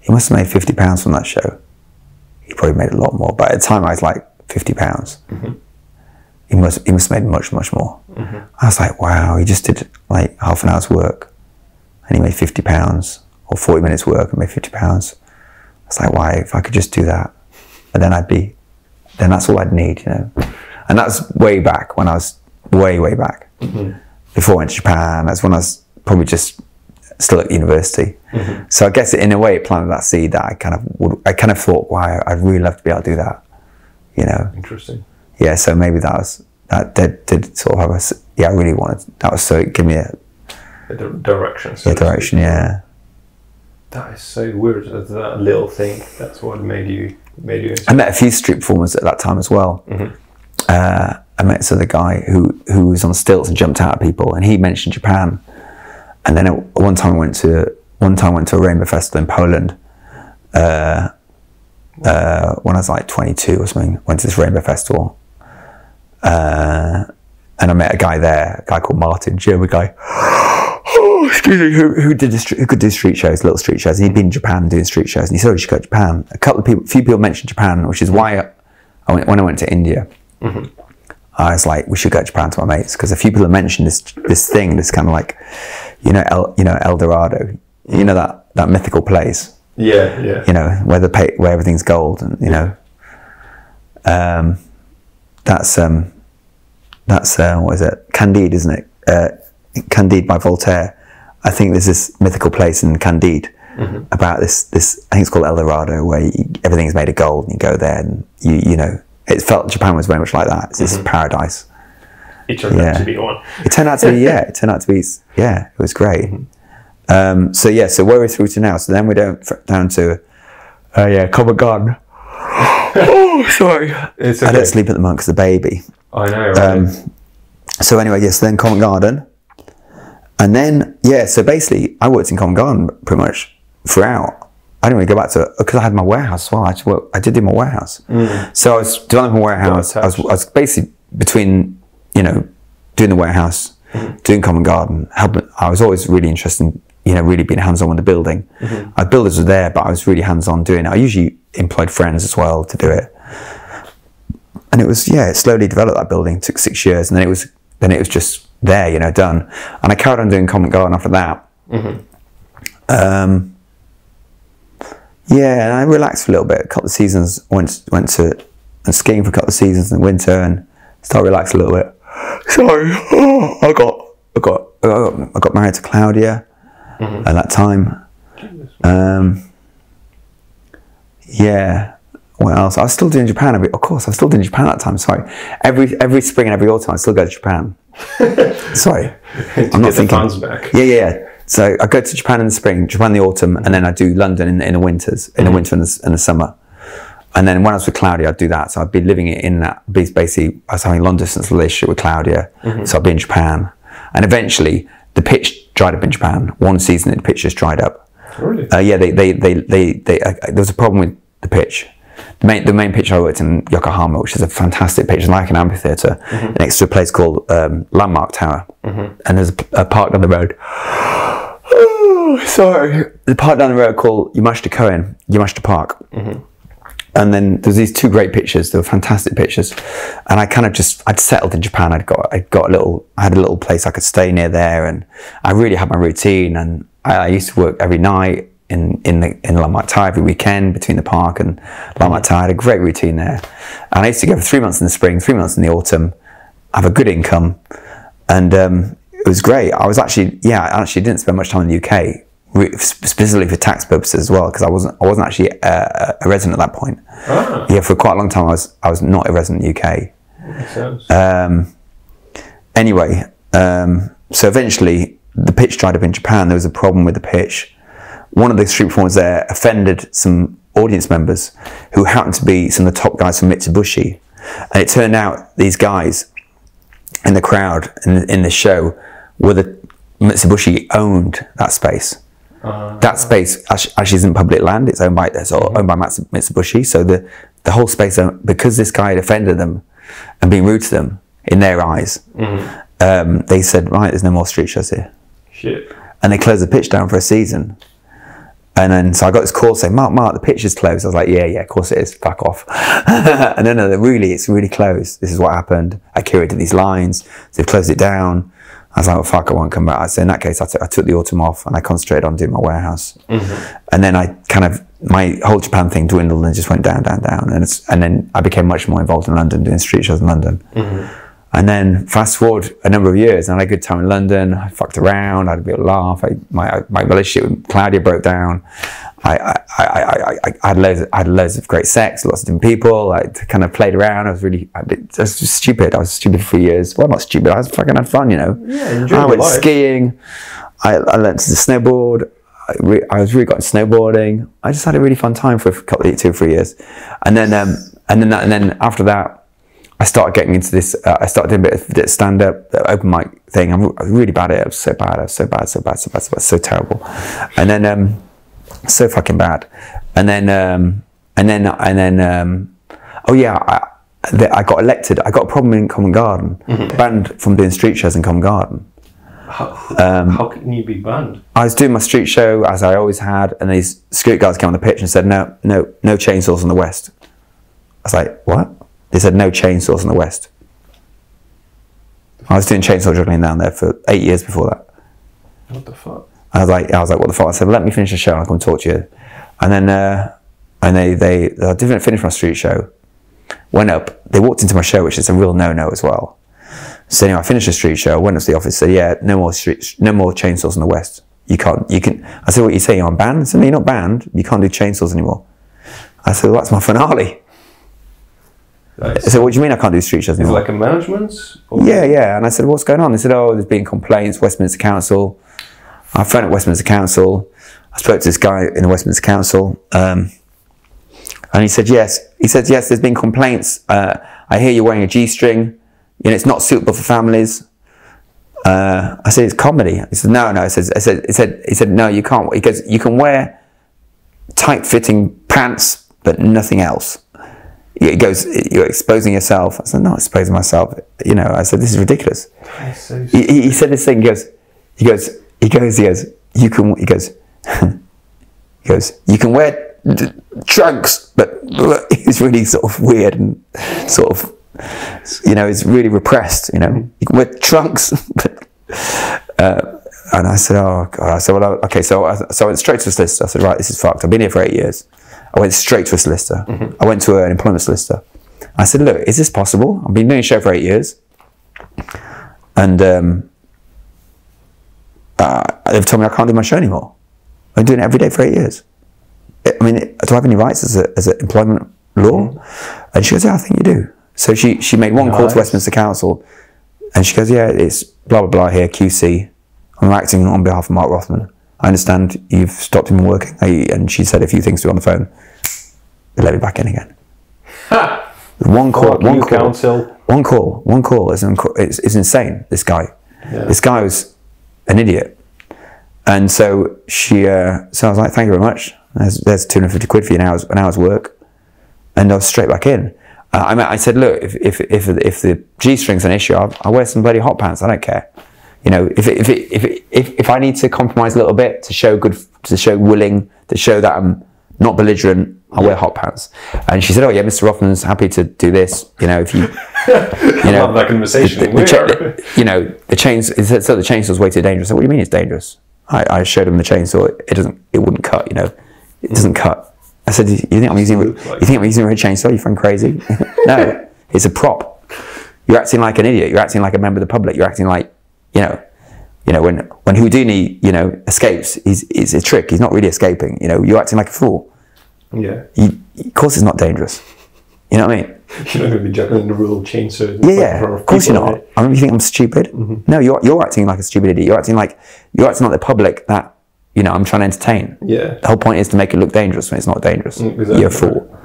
he must have made £50 from that show. He probably made a lot more, but at the time I was like, £50. Mm-hmm. He must have made much, much more. Mm-hmm. I was like, wow, he just did like half an hour's work and he made £50, or 40 minutes work and made £50. I was like, why, if I could just do that, and then then that's all I'd need, you know? And that's way back when I was way back. Mm-hmm. Before I went to Japan, that's when I was probably just still at university. Mm-hmm. So I guess in a way it planted that seed that I kind of thought, wow, I'd really love to be able to do that, you know. Interesting. Yeah, so maybe that did sort of have I really wanted, that was, so it gave me a direction. Yeah, that is so weird, that little thing, that's what made you interested. I met a few street performers at that time as well. Mm-hmm. I met this other guy who was on stilts and jumped out at people, and he mentioned Japan. And then one time I went to a rainbow festival in Poland when I was like 22 or something. Went to this rainbow festival, and I met a guy called Martin, German guy. Oh, excuse me, who could do street shows, little street shows. And he'd been in Japan doing street shows, and he said, "Oh, you should go to Japan." A few people mentioned Japan, which is why when I went to India. Mm-hmm. I was like, we should go to Japan to my mates, because a few people have mentioned this thing, this kind of like, you know, El Dorado, you know, that mythical place. Yeah, yeah. You know, where everything's gold, and you know, that's what is it? Candide, isn't it? Candide by Voltaire. I think there's this mythical place in Candide. Mm-hmm. About this. I think it's called El Dorado, where everything's made of gold, and you go there, and you know. It felt Japan was very much like that. It's this paradise. It turned out to be one. It turned out to be, it was great. Mm-hmm. So where are we through to now? So then we don't down to, Covent Garden. Oh, sorry. It's okay. I don't sleep at the moment because the baby. I know, right? So anyway, yes, then Covent Garden. And then, yeah, so basically I worked in Covent Garden pretty much throughout. I didn't really go back to it because I had my warehouse as well. I did do my warehouse. Mm. So I was developing a warehouse. I was basically between, you know, doing the warehouse, mm-hmm. doing Covent Garden. I was always really interested in, you know, really being hands-on with the building. Mm-hmm. Our builders were there, but I was really hands-on doing it. I usually employed friends as well to do it. And it was, yeah, it slowly developed, that building. It took 6 years, and then it was just there, you know, done. And I carried on doing Covent Garden after that. Mm-hmm. Yeah, and I relaxed for a little bit. A couple of seasons, went skiing for a couple of seasons in the winter, and started relaxing a little bit. Sorry, oh, I got married to Claudia, mm-hmm, at that time. Yeah. What else? I was still doing Japan. Of course, I was still doing Japan at that time. Sorry, every spring and every autumn, I still go to Japan. Sorry, I'm not thinking. Fans back. Yeah, yeah, yeah. So I go to Japan in the spring, Japan in the autumn, and then I do London in the winters, in the winter and the summer. And then when I was with Claudia, I'd do that. So I'd be living in that. Basically, I was having a long distance relationship with Claudia, mm-hmm, so I'd be in Japan. And eventually, the pitch dried up in Japan. One season, the pitch just dried up. Really? Yeah, there was a problem with the pitch. The main pitch I worked in Yokohama, which is a fantastic pitch, like an amphitheatre, mm-hmm, next to a place called Landmark Tower, mm-hmm, and there's a park down the road. Oh, sorry, the park down the road called Yamashita Park, mm-hmm, and then there's these two great pitches. They were fantastic pitches, and I kind of just I'd settled in Japan. I had a little place I could stay near there, and I really had my routine. And I used to work every night in Landmark Tower every weekend between the park and Landmark Tower. I had a great routine there, and I used to go for 3 months in the spring, 3 months in the autumn, have a good income, and it was great. I actually didn't spend much time in the UK, specifically for tax purposes as well, because I wasn't actually a resident at that point. Ah. Yeah, for quite a long time I was not a resident in the UK. Makes sense. So eventually the pitch dried up in Japan. There was a problem with the pitch. One of the street performers there offended some audience members who happened to be some of the top guys from Mitsubishi. And it turned out these guys in the crowd in the show were the Mitsubishi owned that space. That space actually isn't public land. It's owned by Mitsubishi. So the whole space, because this guy had offended them and been rude to them in their eyes, mm-hmm, they said, right, there's no more street shows here. Shit. And they closed the pitch down for a season. And then, so I got this call saying, Mark, the pitch is closed. I was like, yeah, of course it is. Fuck off. And then, no, really, it's really closed. This is what happened. I curated these lines. So they've closed it down. I was like, well, fuck, I won't come back. I said, in that case, I took the autumn off and I concentrated on doing my warehouse. Mm-hmm. And then I kind of, my whole Japan thing dwindled and just went down. And then I became much more involved in London, doing street shows in London. Mm-hmm. And then fast forward a number of years, and I had a good time in London. I fucked around. I had a bit of a laugh. My relationship with Claudia broke down. I had loads of great sex, lots of different people. I kind of played around. I was just stupid. I was stupid for years. Well, not stupid. I was fucking had fun, you know. Yeah, I went skiing. I learned to snowboard. I was really got into snowboarding. I just had a really fun time for a couple of 2 or 3 years, and then after that, I started getting into this. I started doing a bit of stand-up, open mic thing. I'm really bad at it. I was so bad, so terrible, and then so fucking bad. I got elected. I got a problem in Covent Garden, mm-hmm, banned from doing street shows in Covent Garden. How can you be banned? I was doing my street show as I always had, and these security guards came on the pitch and said, "No chainsaws in the West." I was like, "What?" They said no chainsaws in the West. I was doing chainsaw juggling down there for 8 years before that. What the fuck? I was like, what the fuck? I said, well, let me finish the show and I'll come talk to you. And then, I didn't finish my street show. Went up. They walked into my show, which is a real no-no as well. So anyway, I finished the street show. Went up to the office. Said, yeah, no more chainsaws in the West. You can. I said, what are you saying? I'm banned. I said, no, you're not banned. You can't do chainsaws anymore. I said, well, that's my finale. Nice. I said, what do you mean I can't do street shows anymore? Is it like a management? Or? Yeah. And I said, what's going on? They said, oh, there's been complaints, Westminster Council. I phoned up Westminster Council. I spoke to this guy in the Westminster Council. And he said, yes. He said, yes, there's been complaints. I hear you're wearing a G-string. You know, it's not suitable for families. I said, it's comedy. He said, no. He said, no, you can't. He goes, you can wear tight-fitting pants, but nothing else. It goes, you're exposing yourself. I said, no, I'm exposing myself. You know, I said, this is ridiculous. So he said this thing, he goes, you can wear trunks, but it's really sort of weird and sort of you know, it's really repressed, you know, with trunks. And I said, oh God, I said, well, okay, so I went straight to a solicitor. I said, right, this is fucked. I've been here for 8 years. I went straight to a solicitor. Mm-hmm. I went to an employment solicitor. I said, look, is this possible? I've been doing a show for 8 years. And they've told me I can't do my show anymore. I've been doing it every day for 8 years. I mean, do I have any rights as an employment law? Mm-hmm. And she goes, yeah, I think you do. So she made one call to Westminster Council, and she goes, yeah, it's blah, blah, blah here, QC. I'm acting on behalf of Mark Rothman. I understand you've stopped him working. And she said a few things to me on the phone. They let me back in again. Ha! One call. It's insane, this guy. Yeah. This guy was an idiot. And so she, so I was like, thank you very much. There's 250 quid for you, an hour's work. And I was straight back in. I mean, I said, look, if the G-string's an issue, I'll wear some bloody hot pants. I don't care. You know, if I need to compromise a little bit to show good, to show that I'm not belligerent, I wear hot pants. And she said, oh yeah, Mr. Rothman's happy to do this. You know, if you, you know, love that conversation. The chainsaw. So the chainsaw's way too dangerous. I said, what do you mean it's dangerous? I showed him the chainsaw. It wouldn't cut. You know, it doesn't cut. I said, you think I'm using a chainsaw? You fucking crazy? No, it's a prop. You're acting like an idiot. You're acting like a member of the public. You're acting like, you know, when Houdini, you know, escapes, it's a trick. He's not really escaping. You know, you're acting like a fool. Yeah. Of course, it's not dangerous. You know what I mean? You're not going to be juggling the real chainsaw. Yeah. Of course you're not. I mean, you think I'm stupid? Mm-hmm. No, you're acting like a stupid idiot. You're acting like the public that, you know, I'm trying to entertain. Yeah. The whole point is to make it look dangerous when it's not dangerous. Exactly. You're a fool.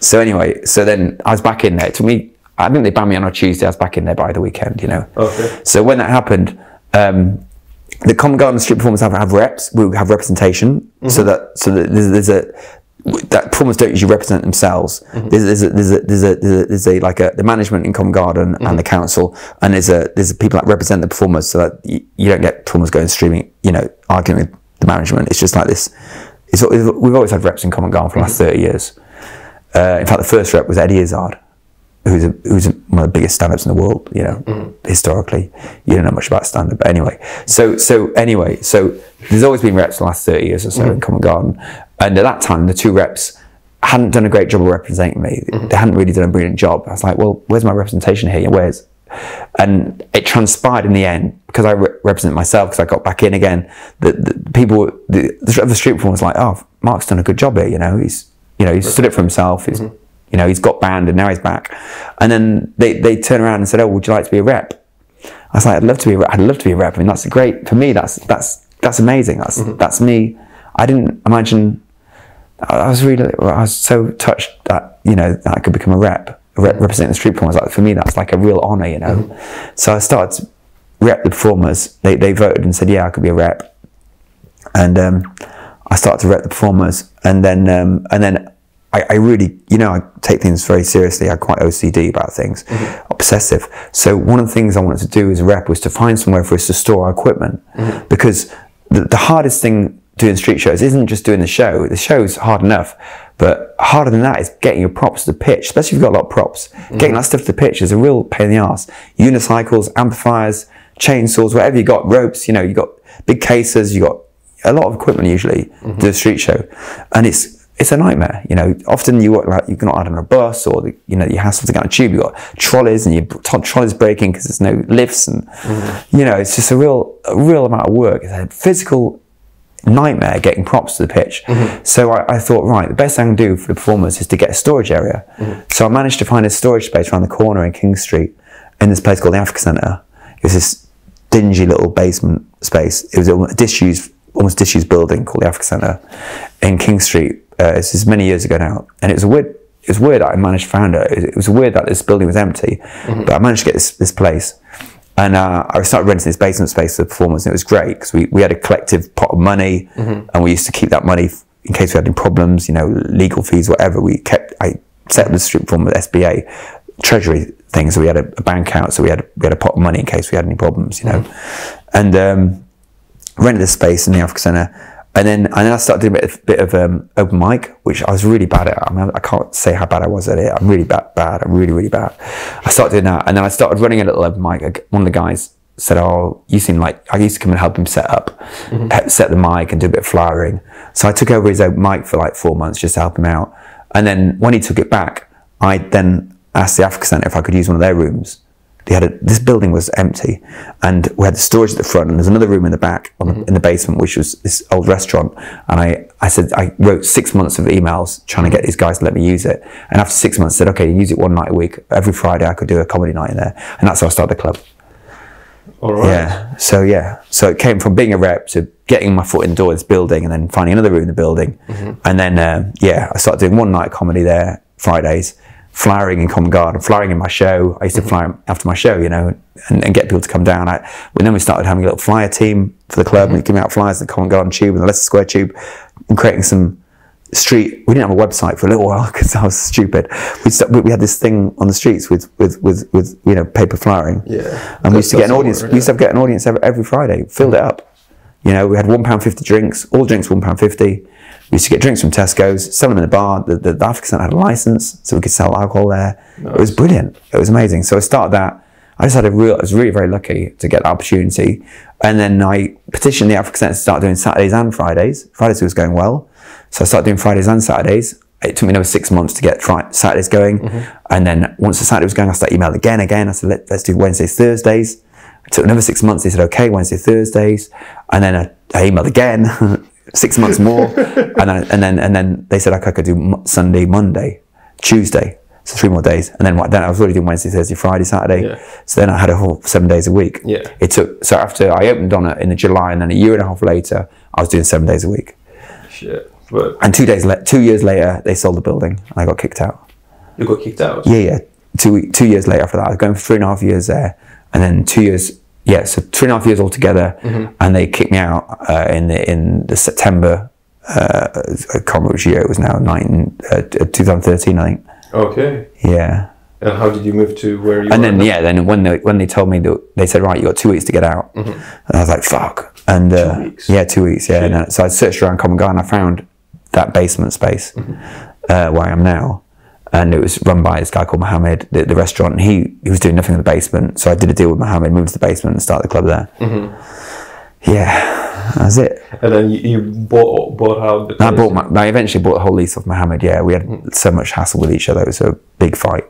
So anyway, so then I was back in there. It took me. I think they banned me on a Tuesday. I was back in there by the weekend, you know. Okay. So when that happened, the Covent Garden street performers have reps. We have representation, mm-hmm. so that there's a that performers don't usually represent themselves. Mm-hmm. There's the management in Covent Garden, mm-hmm. and the council, and there's people that represent the performers, so that you don't get performers going streaming, you know, arguing with the management. It's just like this. We've always had reps in Covent Garden for the last 30 years. In fact, the first rep was Eddie Izzard, who's one of the biggest stand-ups in the world, you know, historically. You don't know much about stand-up, but anyway. So there's always been reps in the last 30 years or so, in Covent Garden. And at that time, the two reps hadn't done a great job of representing me. They hadn't really done a brilliant job. I was like, well, where's my representation here? And it transpired in the end, because I represent myself, because I got back in again, that the street performer was like, oh, Mark's done a good job here, you know, he's stood up for himself, you know, he's got banned and now he's back. And then they turned around and said, oh, would you like to be a rep? I was like, I'd love to be a rep. I mean, that's great. For me, that's amazing. That's me. I didn't imagine, I was so touched that, you know, that I could become a rep, representing the street performers. Like, for me, that's like a real honor, you know. Mm-hmm. So I started to rep the performers. They voted and said, yeah, I could be a rep. And I started to rep the performers. And then, I really, you know, I take things very seriously. I'm quite OCD about things, obsessive. So one of the things I wanted to do as a rep was to find somewhere for us to store our equipment, because the hardest thing doing street shows isn't just doing the show. The show's hard enough, but harder than that is getting your props to the pitch, especially if you've got a lot of props. Getting that stuff to the pitch is a real pain in the ass. Unicycles, amplifiers, chainsaws, whatever you got, ropes, you know, you got big cases, you got a lot of equipment usually to do a street show. And it's a nightmare, you know. Often you work like you cannot add on a bus, or you know, you hassle to get on a tube. You got trolleys, and your trolleys breaking because there's no lifts, and you know, it's just a real amount of work. It's a physical nightmare getting props to the pitch. So I thought, right, the best thing I can do for the performers is to get a storage area. So I managed to find a storage space around the corner in King Street, in this place called the Africa Centre. It was this dingy little basement space. It was a disused, almost disused building called the Africa Centre in King Street. This is many years ago now, and it was weird that I managed to find it. It was weird that this building was empty, but I managed to get this place, and I started renting this basement space for the performers, and it was great because we had a collective pot of money, and we used to keep that money in case we had any problems, you know, legal fees, whatever. I set up the street performer SBA treasury thing, so we had a bank account, so we had a pot of money in case we had any problems, you know, and rented this space in the Africa Centre. And then I started doing a bit of open mic, which I was really bad at. I mean, I can't say how bad I was at it. I'm really bad. I'm really, really bad. I started doing that. And then I started running a little open mic. One of the guys said, oh, you seem like, I used to come and help him set up, set the mic and do a bit of flyering. So I took over his open mic for like 4 months just to help him out. And then when he took it back, I then asked the Africa Centre if I could use one of their rooms. They had this building was empty, and we had the storage at the front, and there's another room in the back in the basement, which was this old restaurant. And I said, I wrote 6 months of emails trying to get these guys to let me use it. And after 6 months I said, okay, use it one night a week. Every Friday I could do a comedy night in there. And that's how I started the club. All right. Yeah. So yeah. So it came from being a rep to getting my foot in the door of this building, and then finding another room in the building. And then, yeah, I started doing one night comedy there, Fridays. Flowering in Covent Garden, flowering in my show. I used to flyer after my show, you know, and get people to come down. And then we started having a little flyer team for the club, and we giving out flyers in the Covent Garden Tube and the Leicester Square Tube, and creating some street. We didn't have a website for a little while because I was stupid. We had this thing on the streets with you know, paper flowering. Yeah, and we used to get an audience. We used to get an audience every Friday. Filled it up. You know, we had £1.50 drinks. All drinks £1.50. We used to get drinks from Tesco's, sell them in a bar. The Africa Centre had a license, so we could sell alcohol there. Nice. It was brilliant. It was amazing. So I started that. I just had I was really very lucky to get that opportunity. And then I petitioned the Africa Centre to start doing Saturdays and Fridays. Fridays was going well. So I started doing Fridays and Saturdays. It took me another 6 months to get Saturdays going. And then once the Saturday was going, I started emailing again. I said, let's do Wednesdays, Thursdays. It took another 6 months. They said, okay, Wednesday, Thursdays. And then I emailed again. 6 months more, and then they said I could do Sunday, Monday, Tuesday, so 3 more days, and then I was already doing Wednesday, Thursday, Friday, Saturday, so then I had a whole 7 days a week. It took, so after I opened on it in July, and then a year and a half later, I was doing 7 days a week. Shit, but and 2 years later, they sold the building, and I got kicked out. You got kicked out? Yeah, yeah. 2 years later after that, I was going for 3.5 years there, and then 2 years. Yeah, so 3.5 years altogether, and they kicked me out in the September, I can't remember which year it was now, 2013, I think. Okay. Yeah. And how did you move to where you? And then yeah, then when they told me that, they said, right, you got 2 weeks to get out, and I was like, fuck. And 2 weeks. Yeah, 2 weeks. Yeah. And so I searched around Covent Garden, and I found that basement space where I am now. And it was run by this guy called Mohammed, the restaurant. And he was doing nothing in the basement. So I did a deal with Mohammed, moved to the basement and started the club there. Yeah, that's it. And then you bought out the place? I eventually bought the whole lease off Mohammed, yeah. We had so much hassle with each other. It was a big fight.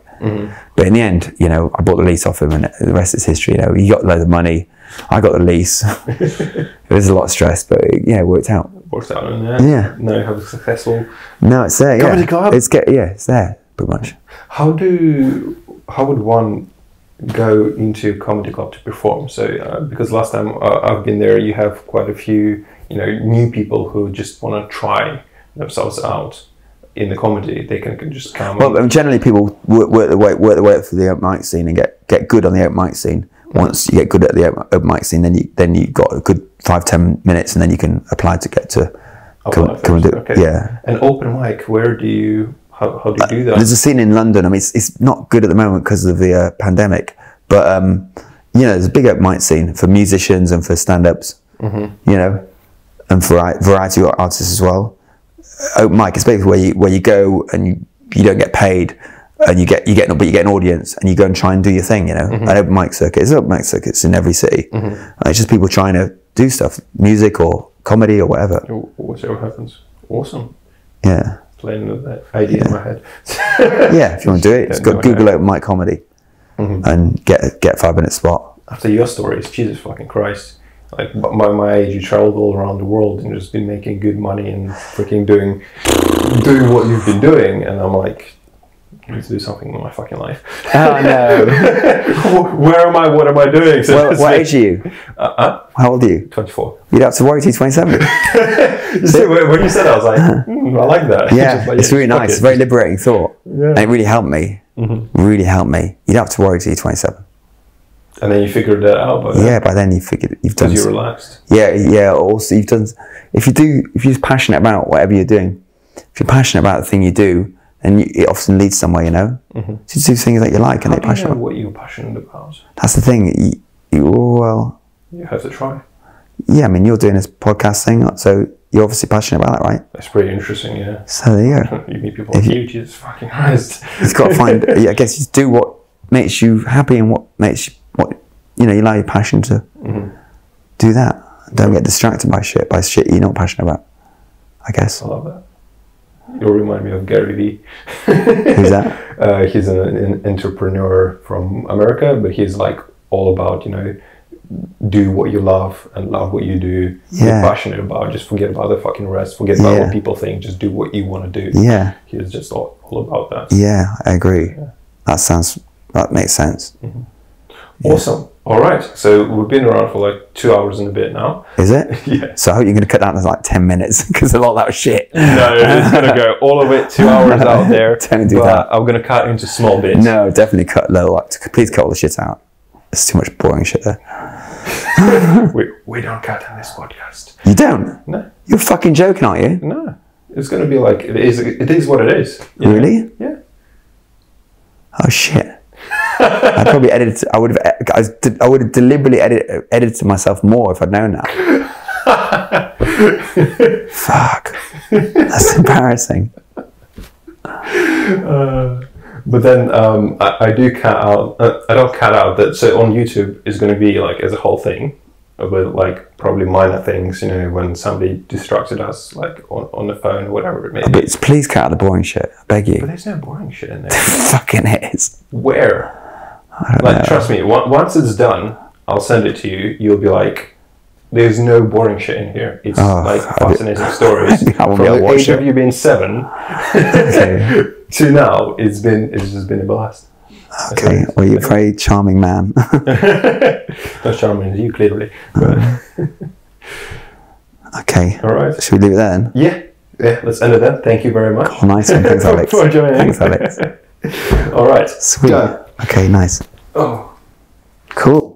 But in the end, you know, I bought the lease off him, and the rest is history. You know, he got loads of money. I got the lease. It was a lot of stress, but yeah, it worked out. Worked out, yeah. Now you have a successful... No, it's there, yeah. Club? Yeah, it's there. Pretty much. How would one go into a comedy club to perform? So because last time I've been there, you have quite a few, you know, new people who just want to try themselves out in the comedy. They can just come. Well, generally people work their way up through the open mic scene and get good on the open mic scene. Once you get good at the open mic scene, then you got a good 5-10 minutes, and then you can apply to get to come and do it. Okay. Yeah. An open mic. Where do you? How do you do that? There's a scene in London. I mean, it's not good at the moment because of the pandemic, but you know, there's a big open mic scene for musicians and for stand-ups, you know, and for variety of artists as well. Open mic is basically where you go and you don't get paid, and you get an audience, and you go and try and do your thing, you know. An open mic circuit. There's open mic circuits in every city. It's just people trying to do stuff, music or comedy or whatever. Whatever happens. Awesome. Yeah. Playing with that idea in my head. Yeah, if you want to do it, it's got Google open mic comedy and get a 5 minute spot. After your stories, Jesus fucking Christ! Like by my age, you traveled all around the world and just been making good money and freaking doing what you've been doing, and I'm like, I need to do something with my fucking life. Oh no! Where am I? What am I doing? So what age are you? How old are you? 24. You don't have to worry till 27. See, when you said that, I was like, I like that. Yeah, like, it's really nice. It's a very liberating thought. Yeah. And it really helped me. Really helped me. You don't have to worry till you're 27. And then you figured that out. By then you figured you've done. Because you're relaxed. Yeah, yeah. Also, you've done. If you're passionate about whatever you're doing, if you're passionate about the thing you do, then it often leads somewhere. You know, so you do things that you like and you're passionate about. What you're passionate about. That's the thing. You have to try. Yeah, I mean, you're doing this podcast thing, so you're obviously passionate about that, right? That's pretty interesting, yeah. So there you go. You meet people on YouTube, it's fucking nice. You've got to find, I guess, you do what makes you happy and what makes you, you allow your passion to do that. Don't get distracted by shit you're not passionate about, I guess. I love that. You'll remind me of Gary Vee. Who's that? He's an entrepreneur from America, but he's like all about, do what you love and love what you do. Yeah. Be passionate about. Just forget about the fucking rest. Forget about what people think. Just do what you want to do. Yeah. He's just all about that. Yeah, I agree. Yeah. That makes sense. Mm-hmm. Yeah. Awesome. All right. So we've been around for like 2 hours and a bit now. Is it? Yeah. So I hope you're going to cut down to like 10 minutes because a lot of that was shit. No, it's going to go all of it, 2 hours out there. Don't do that. I'm going to cut into small bits. No, definitely cut low. Like, please cut all the shit out. There's too much boring shit there. we don't cut in this podcast. You don't? No. You're fucking joking, aren't you? No. It's going to be like, it is what it is. Really? Know? Yeah. Oh, shit. I probably edited. I would have deliberately edited myself more if I'd known that. Fuck. That's embarrassing. But then I do cut out. I don't cut out that. So on YouTube is going to be like as a whole thing, but like probably minor things. When somebody distracted us, like on the phone or whatever it may be. But please cut out the boring shit. I beg you. But there's no boring shit in there. Fucking is. Where? Like, trust me, once it's done, I'll send it to you. You'll be like, there's no boring shit in here. It's like fascinating stories. From the age of you being 7 to now, it's just been a blast. Okay, well, you're a very charming man. Not charming as you, clearly. Okay. All right. Should we leave it there then? Yeah. Yeah, let's end it then. Thank you very much. Oh, nice one. Thanks, Alex. For joining. Thanks, Alex. All right. Sweet. Done. Okay, nice. Oh. Cool.